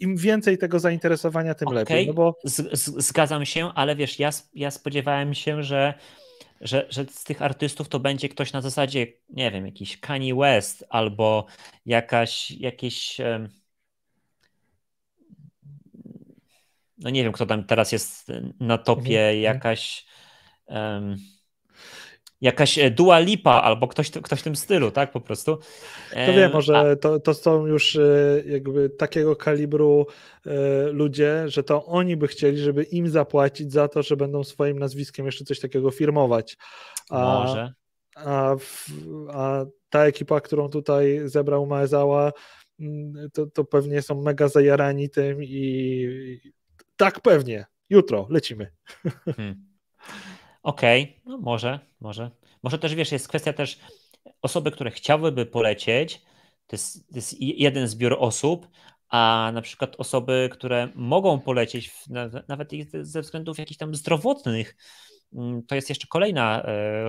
im więcej tego zainteresowania, tym lepiej. Zgadzam się, ale wiesz, ja spodziewałem się, że z tych artystów to będzie ktoś na zasadzie, nie wiem, jakiś Kanye West albo jakieś nie wiem, kto tam teraz jest na topie, jakaś Dua Lipa albo ktoś w tym stylu, tak po prostu. To wiem, może to są już jakby takiego kalibru ludzie, że to oni by chcieli, żeby im zapłacić za to, że będą swoim nazwiskiem jeszcze coś takiego firmować. Może. A ta ekipa, którą tutaj zebrał Maezawa, to pewnie są mega zajarani tym i tak pewnie. Jutro lecimy. Okej, może. Może też, wiesz, jest kwestia też osoby, które chciałyby polecieć, to jest jeden zbiór osób, a na przykład osoby, które mogą polecieć nawet ze względów jakichś tam zdrowotnych, to jest jeszcze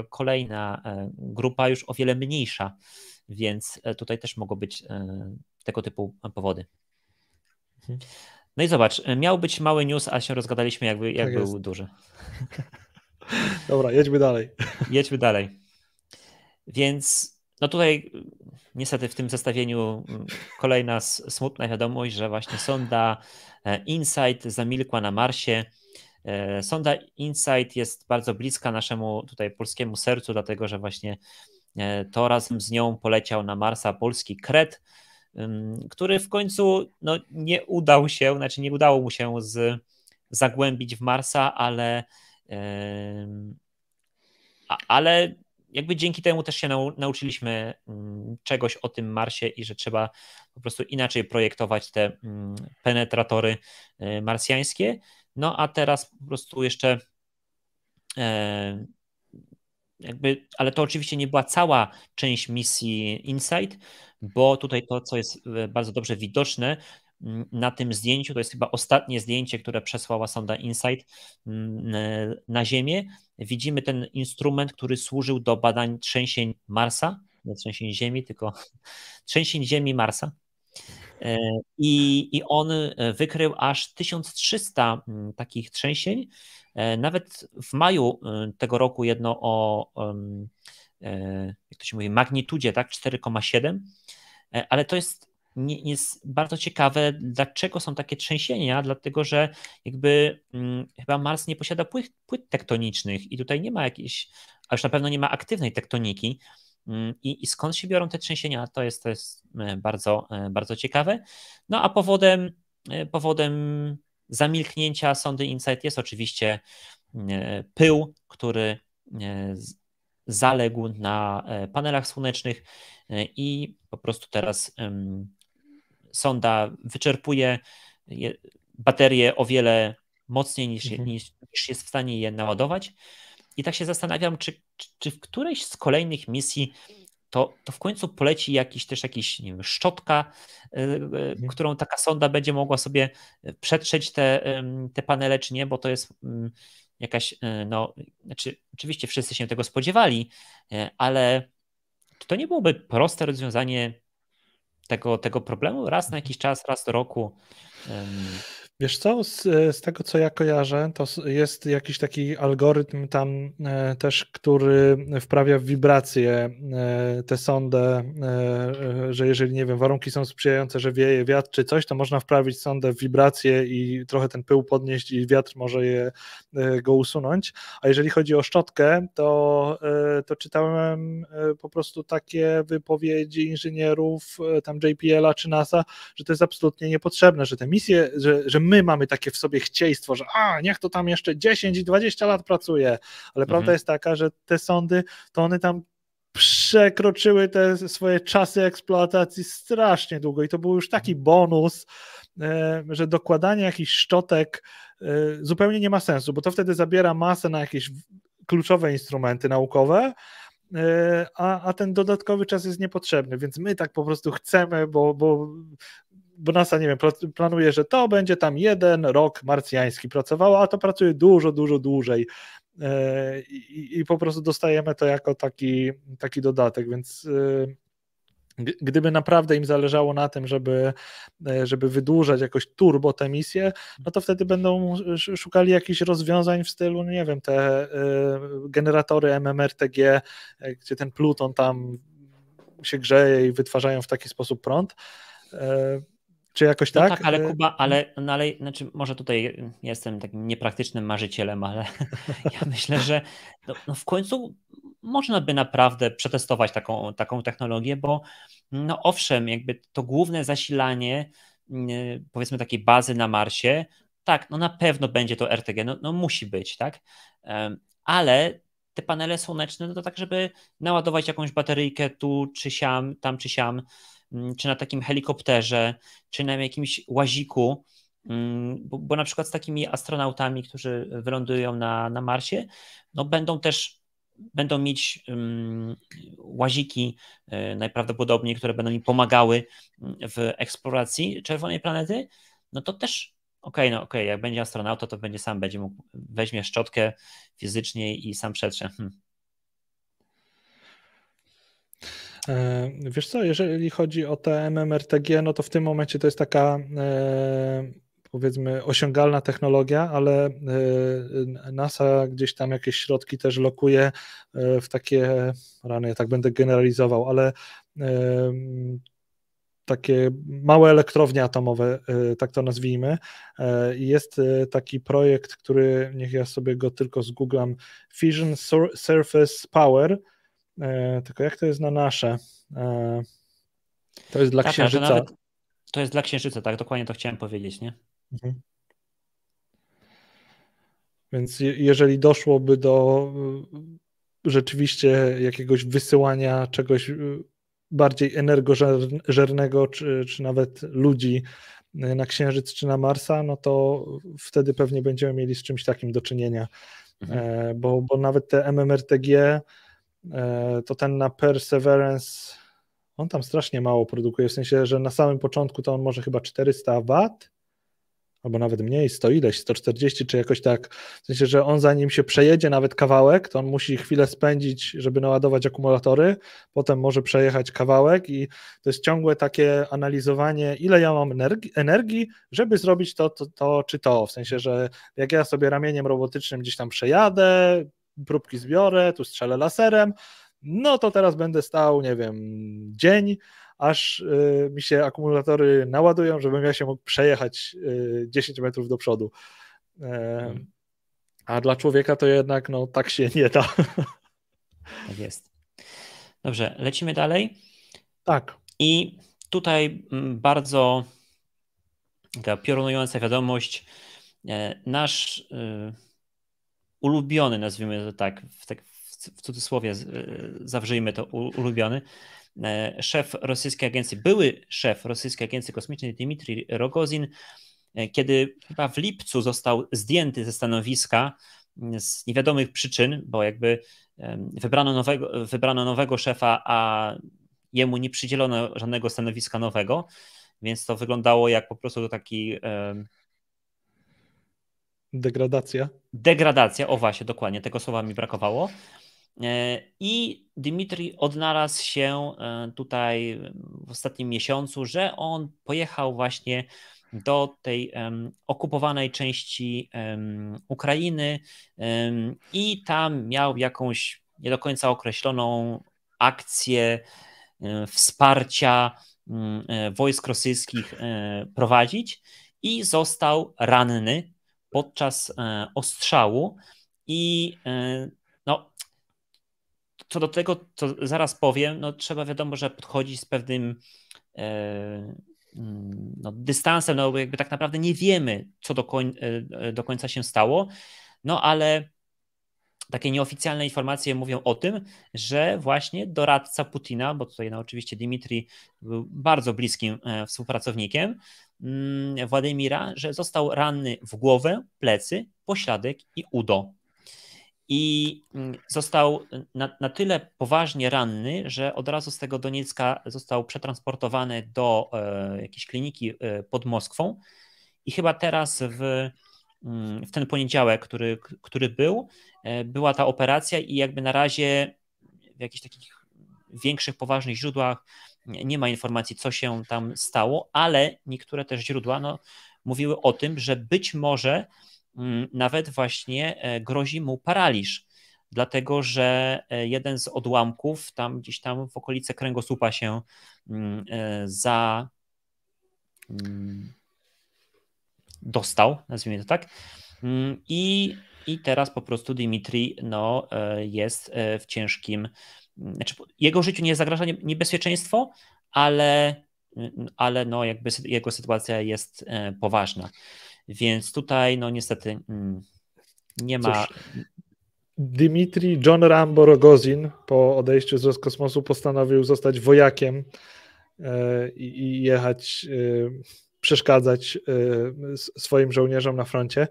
kolejna grupa, już o wiele mniejsza, więc tutaj też mogą być tego typu powody. No i zobacz, miał być mały news, a się rozgadaliśmy, jak był duży. Dobra, jedźmy dalej. Więc tutaj niestety w tym zestawieniu kolejna smutna wiadomość, że właśnie sonda InSight zamilkła na Marsie. Sonda InSight jest bardzo bliska naszemu tutaj polskiemu sercu, dlatego że właśnie to razem z nią poleciał na Marsa polski kret, który w końcu nie udało mu się zagłębić w Marsa, ale jakby dzięki temu też się nauczyliśmy czegoś o tym Marsie i że trzeba po prostu inaczej projektować te penetratory marsjańskie. A teraz po prostu jeszcze jakby, ale to oczywiście nie była cała część misji InSight, bo tutaj to, co jest bardzo dobrze widoczne na tym zdjęciu, to jest chyba ostatnie zdjęcie, które przesłała sonda InSight na Ziemię. Widzimy ten instrument, który służył do badań trzęsień Marsa, nie trzęsień Ziemi, tylko trzęsień Ziemi Marsa. I on wykrył aż 1300 takich trzęsień. Nawet w maju tego roku jedno o, jak to się mówi, magnitudzie, tak, 4,7, ale to jest bardzo ciekawe, dlaczego są takie trzęsienia, dlatego że jakby chyba Mars nie posiada płyt tektonicznych i tutaj nie ma jakiejś, a już na pewno nie ma aktywnej tektoniki. I skąd się biorą te trzęsienia, to jest bardzo, bardzo ciekawe. No a powodem zamilknięcia sondy InSight jest oczywiście pył, który zaległ na panelach słonecznych i po prostu teraz sonda wyczerpuje baterie o wiele mocniej niż jest w stanie je naładować. I tak się zastanawiam, czy w którejś z kolejnych misji to w końcu poleci jakiś, nie wiem, szczotka, którą taka sonda będzie mogła sobie przetrzeć te panele, czy nie, bo to jest jakaś, no, znaczy, oczywiście wszyscy się tego spodziewali, ale czy to nie byłoby proste rozwiązanie tego problemu raz na jakiś czas, raz do roku? Wiesz co, z tego co ja kojarzę, to jest jakiś taki algorytm tam też, który wprawia w wibrację tę sondę, że jeżeli, nie wiem, warunki są sprzyjające, że wieje wiatr czy coś, to można wprawić sondę w wibrację i trochę ten pył podnieść i wiatr może go usunąć. A jeżeli chodzi o szczotkę, to czytałem po prostu takie wypowiedzi inżynierów tam JPL-a czy NASA, że to jest absolutnie niepotrzebne, że te misje, że my mamy takie w sobie chcieństwo, że niech to tam jeszcze 10 i 20 lat pracuje, ale prawda jest taka, że te sondy, to one tam przekroczyły te swoje czasy eksploatacji strasznie długo i to był już taki bonus, że dokładanie jakichś szczotek zupełnie nie ma sensu, bo to wtedy zabiera masę na jakieś kluczowe instrumenty naukowe, a ten dodatkowy czas jest niepotrzebny, więc my tak po prostu chcemy, bo NASA, nie wiem, planuje, że to będzie tam jeden rok marsjański pracowało, a to pracuje dużo, dużo dłużej i po prostu dostajemy to jako taki dodatek, więc gdyby naprawdę im zależało na tym, żeby wydłużać jakoś turbo te misje, no to wtedy będą szukali jakichś rozwiązań w stylu, nie wiem, te generatory MMRTG, gdzie ten pluton tam się grzeje i wytwarzają w taki sposób prąd, czy jakoś tak? No tak, ale Kuba, ale znaczy może tutaj jestem takim niepraktycznym marzycielem, ale ja myślę, że no w końcu można by naprawdę przetestować taką technologię, bo no owszem, jakby to główne zasilanie, powiedzmy, takiej bazy na Marsie, tak, no na pewno będzie to RTG, no musi być, tak, ale te panele słoneczne, no to tak, żeby naładować jakąś bateryjkę tu czy siam, tam czy siam, czy na takim helikopterze, czy na jakimś łaziku, bo na przykład z takimi astronautami, którzy wylądują na Marsie, no będą mieć łaziki najprawdopodobniej, które będą im pomagały w eksploracji czerwonej planety, no to też okej, jak będzie astronauta, to będzie mógł, weźmie szczotkę fizycznie i sam przetrze. Wiesz co, jeżeli chodzi o te MMRTG, no to w tym momencie to jest taka, powiedzmy, osiągalna technologia, ale NASA gdzieś tam jakieś środki też lokuje w takie, rany, ja tak będę generalizował, ale takie małe elektrownie atomowe, tak to nazwijmy. Jest taki projekt, który, niech ja sobie go tylko zgooglam, Fission Surface Power, tylko jak to jest na nasze? To jest dla Księżyca. To jest dla Księżyca, tak, dokładnie to chciałem powiedzieć, nie? Mhm. Więc jeżeli doszłoby do rzeczywiście jakiegoś wysyłania czegoś bardziej energożernego, czy nawet ludzi na Księżyc, czy na Marsa, no to wtedy pewnie będziemy mieli z czymś takim do czynienia, bo nawet te MMRTG to ten na Perseverance, on tam strasznie mało produkuje, w sensie, że na samym początku to on może chyba 400 W, albo nawet mniej, 100 ileś, 140 czy jakoś tak, w sensie, że on zanim się przejedzie nawet kawałek, to on musi chwilę spędzić, żeby naładować akumulatory, potem może przejechać kawałek i to jest ciągłe takie analizowanie, ile ja mam energii, żeby zrobić to czy to, w sensie, że jak ja sobie ramieniem robotycznym gdzieś tam przejadę, próbki zbiorę, tu strzelę laserem, no to teraz będę stał, nie wiem, dzień, aż mi się akumulatory naładują, żebym ja się mógł przejechać 10 metrów do przodu. A dla człowieka to jednak no, tak się nie da. Tak jest. Dobrze, lecimy dalej. Tak. I tutaj bardzo ta piorunująca wiadomość. Nasz ulubiony, nazwijmy to tak, w cudzysłowie zawrzyjmy to ulubiony, były szef Rosyjskiej Kosmicznej Dmitrij Rogozin, kiedy chyba w lipcu został zdjęty ze stanowiska z niewiadomych przyczyn, bo jakby wybrano nowego szefa, a jemu nie przydzielono żadnego stanowiska nowego, więc to wyglądało jak po prostu to taki... Degradacja. Degradacja, o właśnie, dokładnie, tego słowa mi brakowało. I Dmitrij odnalazł się tutaj w ostatnim miesiącu, że on pojechał właśnie do tej okupowanej części Ukrainy i tam miał jakąś nie do końca określoną akcję wsparcia wojsk rosyjskich prowadzić i został ranny podczas ostrzału i no co do tego, co zaraz powiem, no trzeba wiadomo, że podchodzić z pewnym no, dystansem, no bo jakby tak naprawdę nie wiemy, co do końca się stało, no ale takie nieoficjalne informacje mówią o tym, że właśnie doradca Putina, bo tutaj no, oczywiście Dmitrij był bardzo bliskim współpracownikiem Władimira, że został ranny w głowę, plecy, pośladek i udo. I został na tyle poważnie ranny, że od razu z tego Doniecka został przetransportowany do jakiejś kliniki pod Moskwą i chyba teraz w ten poniedziałek, który była ta operacja i jakby na razie w jakichś takich większych, poważnych źródłach nie ma informacji, co się tam stało, ale niektóre też źródła no, mówiły o tym, że być może nawet właśnie grozi mu paraliż, dlatego że jeden z odłamków tam gdzieś tam w okolice kręgosłupa się dostał, nazwijmy to tak, i teraz po prostu Dmitrij no, jest w ciężkim, znaczy jego życiu nie zagraża niebezpieczeństwo, ale no, jakby jego sytuacja jest poważna. Więc tutaj, no niestety, nie ma... Cóż, Dmitrij John Rambo Rogozin po odejściu z Roskosmosu postanowił zostać wojakiem i jechać, przeszkadzać swoim żołnierzom na froncie.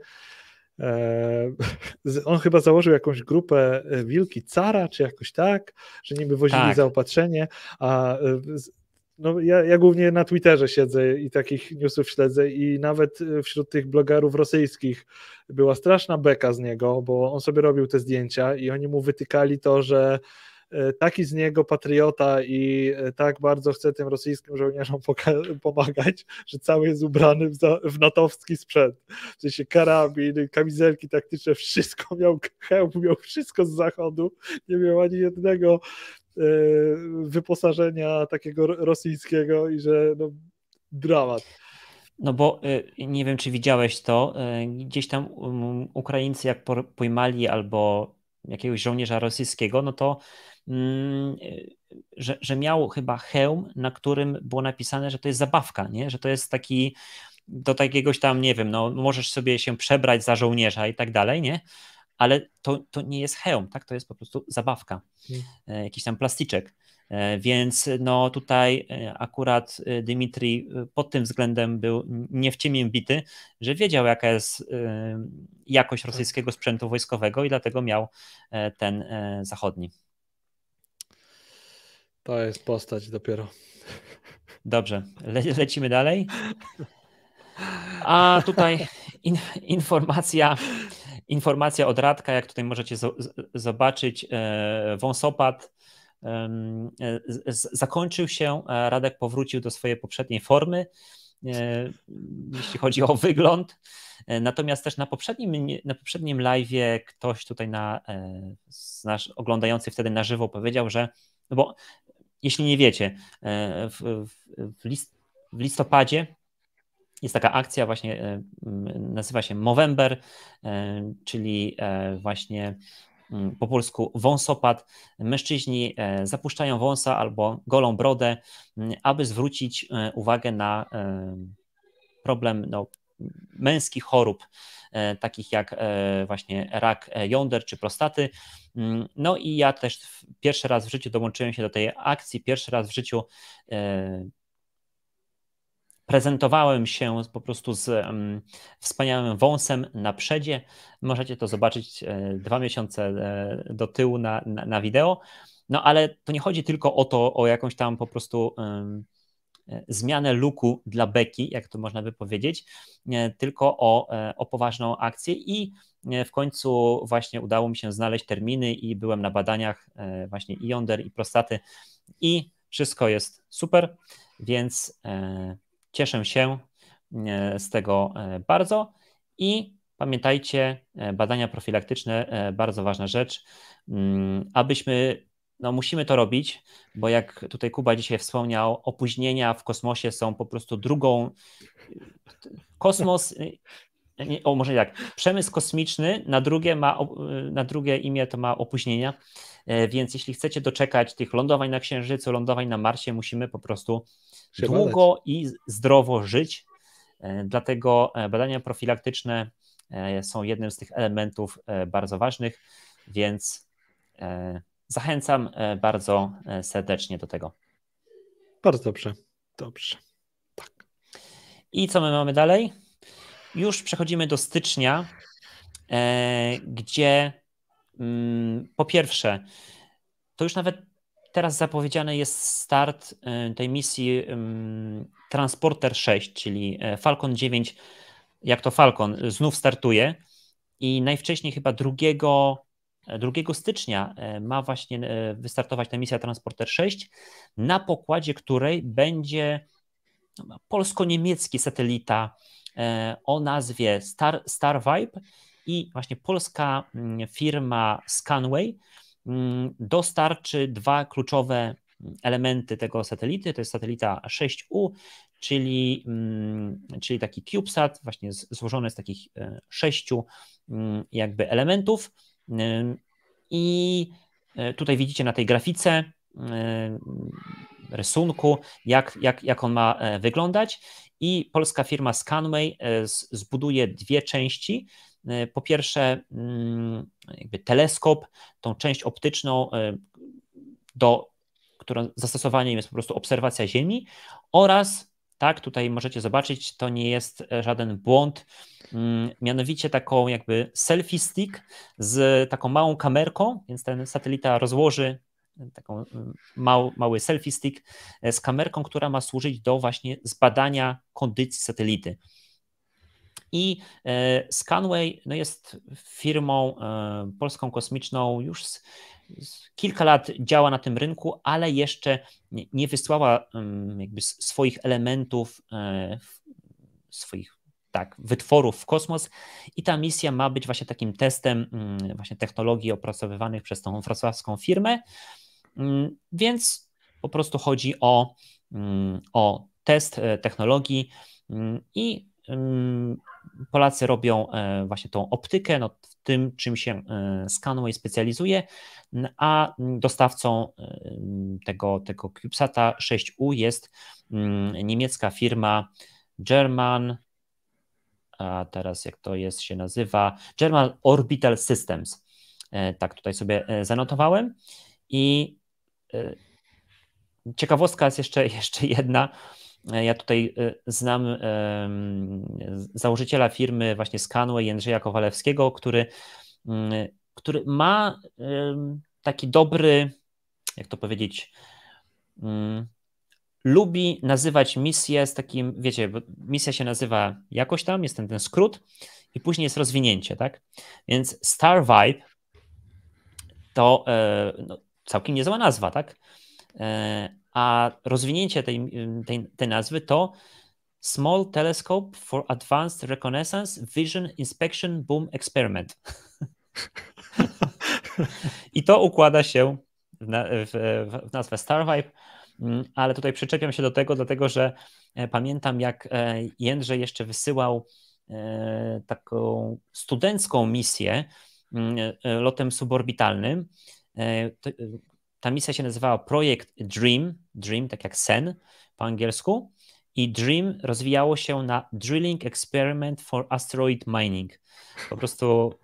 On chyba założył jakąś grupę Wilki Cara, czy jakoś tak, że niby wozili zaopatrzenie, a... No, ja głównie na Twitterze siedzę i takich newsów śledzę i nawet wśród tych blogerów rosyjskich była straszna beka z niego, bo on sobie robił te zdjęcia i oni mu wytykali to, że taki z niego patriota i tak bardzo chce tym rosyjskim żołnierzom pomagać, że cały jest ubrany w natowski sprzęt. W sensie karabin, kamizelki taktyczne, wszystko miał, hełm miał, wszystko z zachodu, nie miał ani jednego wyposażenia takiego rosyjskiego i że no, dramat. No bo nie wiem, czy widziałeś to, gdzieś tam Ukraińcy jak pojmali albo jakiegoś żołnierza rosyjskiego, no to że miał chyba hełm, na którym było napisane, że to jest zabawka, nie? Że to jest taki do takiegoś tam, nie wiem, no możesz sobie się przebrać za żołnierza i tak dalej, nie? Ale to nie jest hełm, tak? To jest po prostu zabawka, jakiś tam plasticzek, więc no tutaj akurat Dmitrij pod tym względem był nie w ciemię bity, że wiedział, jaka jest jakość rosyjskiego sprzętu wojskowego i dlatego miał ten zachodni. To jest postać dopiero. Dobrze, lecimy dalej. A tutaj informacja od Radka, jak tutaj możecie zobaczyć, wąsopad zakończył się, Radek powrócił do swojej poprzedniej formy, jeśli chodzi o wygląd. Natomiast też na poprzednim live'ie ktoś tutaj nasz oglądający wtedy na żywo powiedział, że, no bo jeśli nie wiecie, w listopadzie jest taka akcja, właśnie nazywa się Movember, czyli właśnie po polsku wąsopad. Mężczyźni zapuszczają wąsa albo golą brodę, aby zwrócić uwagę na problem męskich chorób, takich jak właśnie rak jąder czy prostaty. No i ja też pierwszy raz w życiu dołączyłem się do tej akcji, pierwszy raz w życiu prezentowałem się po prostu z wspaniałym wąsem na przedzie. Możecie to zobaczyć 2 miesiące do tyłu na wideo. No ale to nie chodzi tylko o to, o jakąś tam po prostu zmianę looku dla beki, jak to można by powiedzieć, tylko o poważną akcję i w końcu właśnie udało mi się znaleźć terminy i byłem na badaniach właśnie i jąder, i prostaty i wszystko jest super, więc cieszę się z tego bardzo i pamiętajcie, badania profilaktyczne, bardzo ważna rzecz, abyśmy, musimy to robić, bo jak tutaj Kuba dzisiaj wspomniał, opóźnienia w kosmosie są po prostu drugą. Kosmos, może jak, przemysł kosmiczny na drugie imię to ma opóźnienia, więc jeśli chcecie doczekać tych lądowań na Księżycu, lądowań na Marsie, musimy po prostu długo i zdrowo żyć, dlatego badania profilaktyczne są jednym z tych elementów bardzo ważnych, więc zachęcam bardzo serdecznie do tego. Bardzo dobrze. Dobrze. Tak. I co my mamy dalej? Już przechodzimy do stycznia, gdzie po pierwsze, to już nawet teraz zapowiedziany jest start tej misji Transporter 6, czyli Falcon 9, jak to Falcon, znów startuje i najwcześniej chyba 2 stycznia ma właśnie wystartować ta misja Transporter 6, na pokładzie której będzie polsko-niemiecki satelita o nazwie Starvibe i właśnie polska firma Scanway dostarczy 2 kluczowe elementy tego satelity. To jest satelita 6U, czyli taki CubeSat właśnie złożony z takich 6 jakby elementów. I tutaj widzicie na tej grafice, rysunku, jak on ma wyglądać i polska firma Scanway zbuduje 2 części. Po pierwsze jakby teleskop, tą część optyczną, którą zastosowaniem jest po prostu obserwacja Ziemi oraz, tak, tutaj możecie zobaczyć, to nie jest żaden błąd, mianowicie taką jakby selfie stick z taką małą kamerką, więc ten satelita rozłoży taką mały selfie stick z kamerką, która ma służyć do właśnie zbadania kondycji satelity. I Scanway jest firmą polską kosmiczną, już kilka lat działa na tym rynku, ale jeszcze nie wysłała jakby swoich elementów, swoich wytworów w kosmos i ta misja ma być właśnie takim testem właśnie technologii opracowywanych przez tą wrocławską firmę, więc po prostu chodzi o test technologii i Polacy robią właśnie tą optykę, w tym czym się Scanway specjalizuje, a dostawcą tego CubeSata 6U jest niemiecka firma German, a teraz jak to jest się nazywa, German Orbital Systems, tak tutaj sobie zanotowałem i ciekawostka jest jeszcze jedna. Ja tutaj znam założyciela firmy właśnie Scanway, Jędrzeja Kowalewskiego, który ma taki dobry, jak to powiedzieć, lubi nazywać misję z takim, wiecie, bo misja się nazywa jakoś tam, jest ten skrót i później jest rozwinięcie, tak? Więc Star Vibe to no, całkiem niezła nazwa, tak? A rozwinięcie tej nazwy to Small Telescope for Advanced Reconnaissance Vision Inspection Boom Experiment. I to układa się w nazwę Starvibe, ale tutaj przyczepiam się do tego, dlatego że pamiętam, jak Jędrzej jeszcze wysyłał taką studencką misję lotem suborbitalnym. Ta misja się nazywała Projekt Dream, tak jak sen po angielsku, i Dream rozwijało się na Drilling Experiment for Asteroid Mining. Po prostu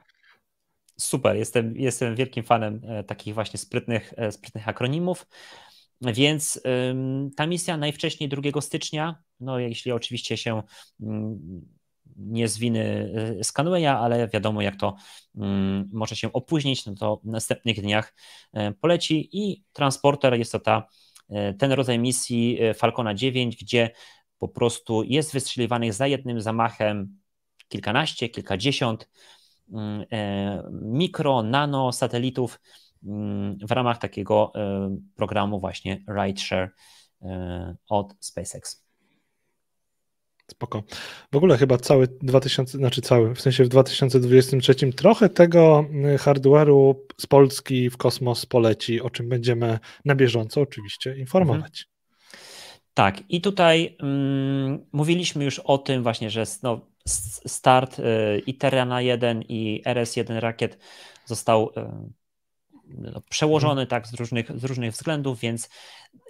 super, jestem wielkim fanem takich właśnie sprytnych akronimów, więc ta misja najwcześniej 2 stycznia, no jeśli oczywiście się nie z winy Scanwaya, ale wiadomo, jak to może się opóźnić, no to w następnych dniach poleci. I transporter jest to ten rodzaj misji Falcona 9, gdzie po prostu jest wystrzeliwanych za jednym zamachem kilkanaście, kilkadziesiąt mikro, nano satelitów w ramach takiego programu właśnie Rideshare od SpaceX. Spoko. W ogóle chyba cały 2000, w sensie w 2023 trochę tego hardware'u z Polski w kosmos poleci, o czym będziemy na bieżąco oczywiście informować. Tak, i tutaj mówiliśmy już o tym właśnie, że start i Terrana 1 i RS-1 rakiet został przełożony tak z różnych względów, więc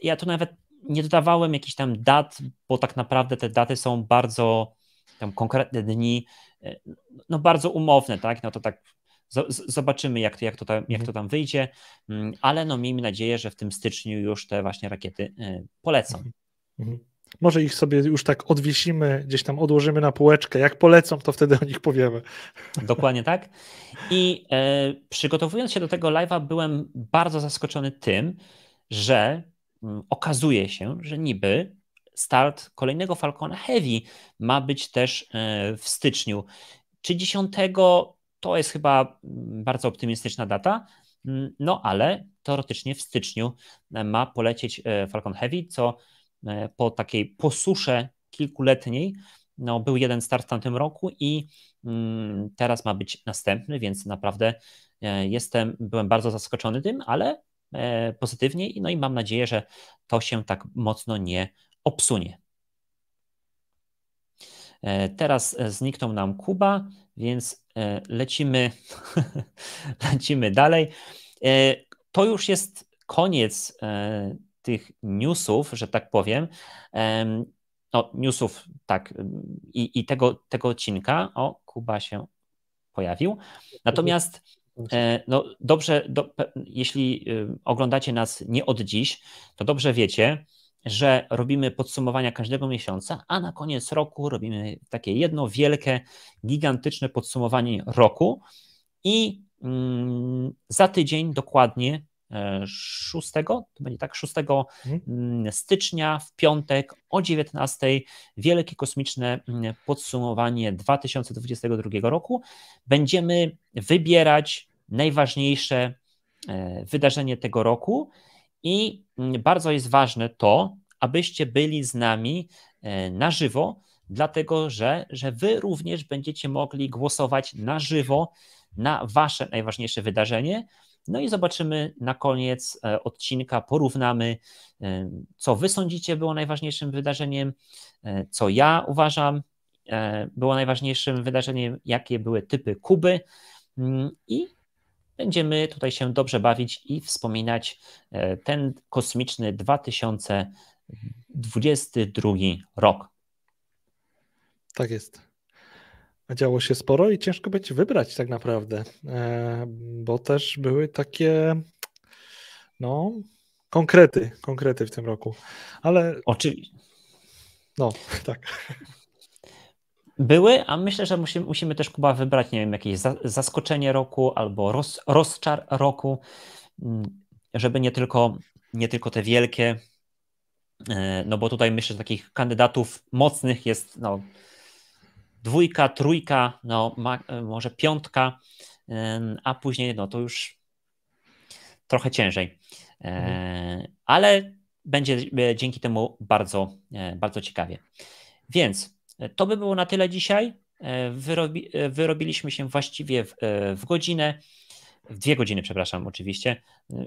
ja tu nawet nie dodawałem jakichś tam dat, bo tak naprawdę te daty są bardzo tam konkretne dni, no bardzo umowne, tak? No to tak zobaczymy, jak to tam wyjdzie, ale no miejmy nadzieję, że w tym styczniu już te właśnie rakiety polecą. Może ich sobie już tak odwiesimy, gdzieś tam odłożymy na półeczkę, jak polecą, to wtedy o nich powiemy. Dokładnie tak. I przygotowując się do tego live'a, byłem bardzo zaskoczony tym, że okazuje się, że niby start kolejnego Falcona Heavy ma być też w styczniu. Czy 10, to jest chyba bardzo optymistyczna data, no ale teoretycznie w styczniu ma polecieć Falcon Heavy, co po takiej posusze kilkuletniej, no był jeden start w tamtym roku i teraz ma być następny, więc naprawdę byłem bardzo zaskoczony tym, ale pozytywnie, no i mam nadzieję, że to się tak mocno nie obsunie. Teraz zniknął nam Kuba, więc lecimy dalej. To już jest koniec tych newsów, że tak powiem. No, newsów, tak, i tego odcinka. O, Kuba się pojawił. Natomiast no dobrze, jeśli oglądacie nas nie od dziś, to dobrze wiecie, że robimy podsumowania każdego miesiąca, a na koniec roku robimy takie jedno wielkie, gigantyczne podsumowanie roku i za tydzień dokładnie 6 stycznia w piątek o 19 wielkie kosmiczne podsumowanie 2022 roku. Będziemy wybierać najważniejsze wydarzenie tego roku i bardzo jest ważne to, abyście byli z nami na żywo, dlatego że wy również będziecie mogli głosować na żywo na wasze najważniejsze wydarzenie. No i zobaczymy na koniec odcinka, porównamy, co wy sądzicie było najważniejszym wydarzeniem, co ja uważam było najważniejszym wydarzeniem, jakie były typy Kuby i będziemy tutaj się dobrze bawić i wspominać ten kosmiczny 2022 rok. Tak jest. Działo się sporo i ciężko będzie wybrać tak naprawdę, bo też były takie no konkrety w tym roku, ale oczywiście no tak były, a myślę, że musimy też, Kuba, wybrać, nie wiem, jakieś zaskoczenie roku albo rozczar roku, żeby nie tylko te wielkie No bo tutaj myślę, że takich kandydatów mocnych jest no, dwójka, trójka, no, może piątka, a później no to już trochę ciężej. Ale będzie dzięki temu bardzo, bardzo ciekawie. Więc to by było na tyle dzisiaj. Wyrobiliśmy się właściwie w godzinę. W 2 godziny, przepraszam, oczywiście.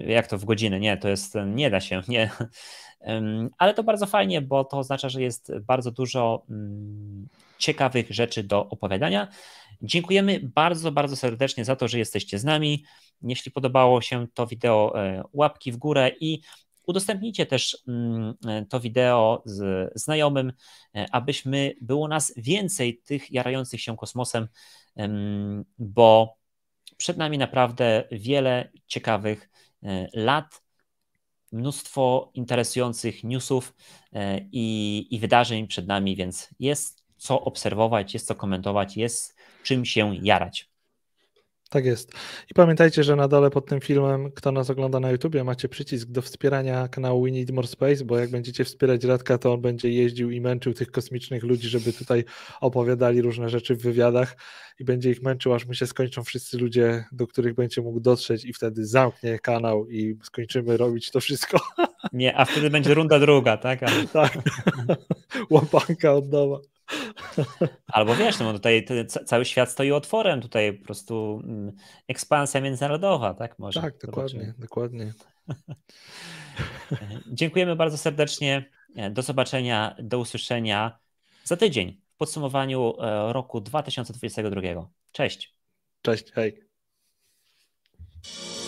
Jak to w godzinę? Nie, to jest, nie da się, nie. Ale to bardzo fajnie, bo to oznacza, że jest bardzo dużo ciekawych rzeczy do opowiadania. Dziękujemy bardzo, bardzo serdecznie za to, że jesteście z nami. Jeśli podobało się to wideo, łapki w górę i udostępnijcie też to wideo z znajomym, abyśmy było nas więcej tych jarających się kosmosem, bo przed nami naprawdę wiele ciekawych lat, mnóstwo interesujących newsów i wydarzeń przed nami, więc jest co obserwować, jest co komentować, jest czym się jarać. Tak jest. I pamiętajcie, że na dole pod tym filmem, kto nas ogląda na YouTubie, macie przycisk do wspierania kanału We Need More Space, bo jak będziecie wspierać Radka, to on będzie jeździł i męczył tych kosmicznych ludzi, żeby tutaj opowiadali różne rzeczy w wywiadach i będzie ich męczył, aż mu się skończą wszyscy ludzie, do których będzie mógł dotrzeć i wtedy zamknie kanał i skończymy robić to wszystko. Nie, a wtedy będzie runda druga, tak? Tak. Łapanka od nowa. Albo wiesz, no tutaj cały świat stoi otworem, tutaj po prostu ekspansja międzynarodowa, tak? Może. Tak, dokładnie, dokładnie. Dziękujemy bardzo serdecznie. Do zobaczenia, do usłyszenia za tydzień w podsumowaniu roku 2022. Cześć. Cześć, hej.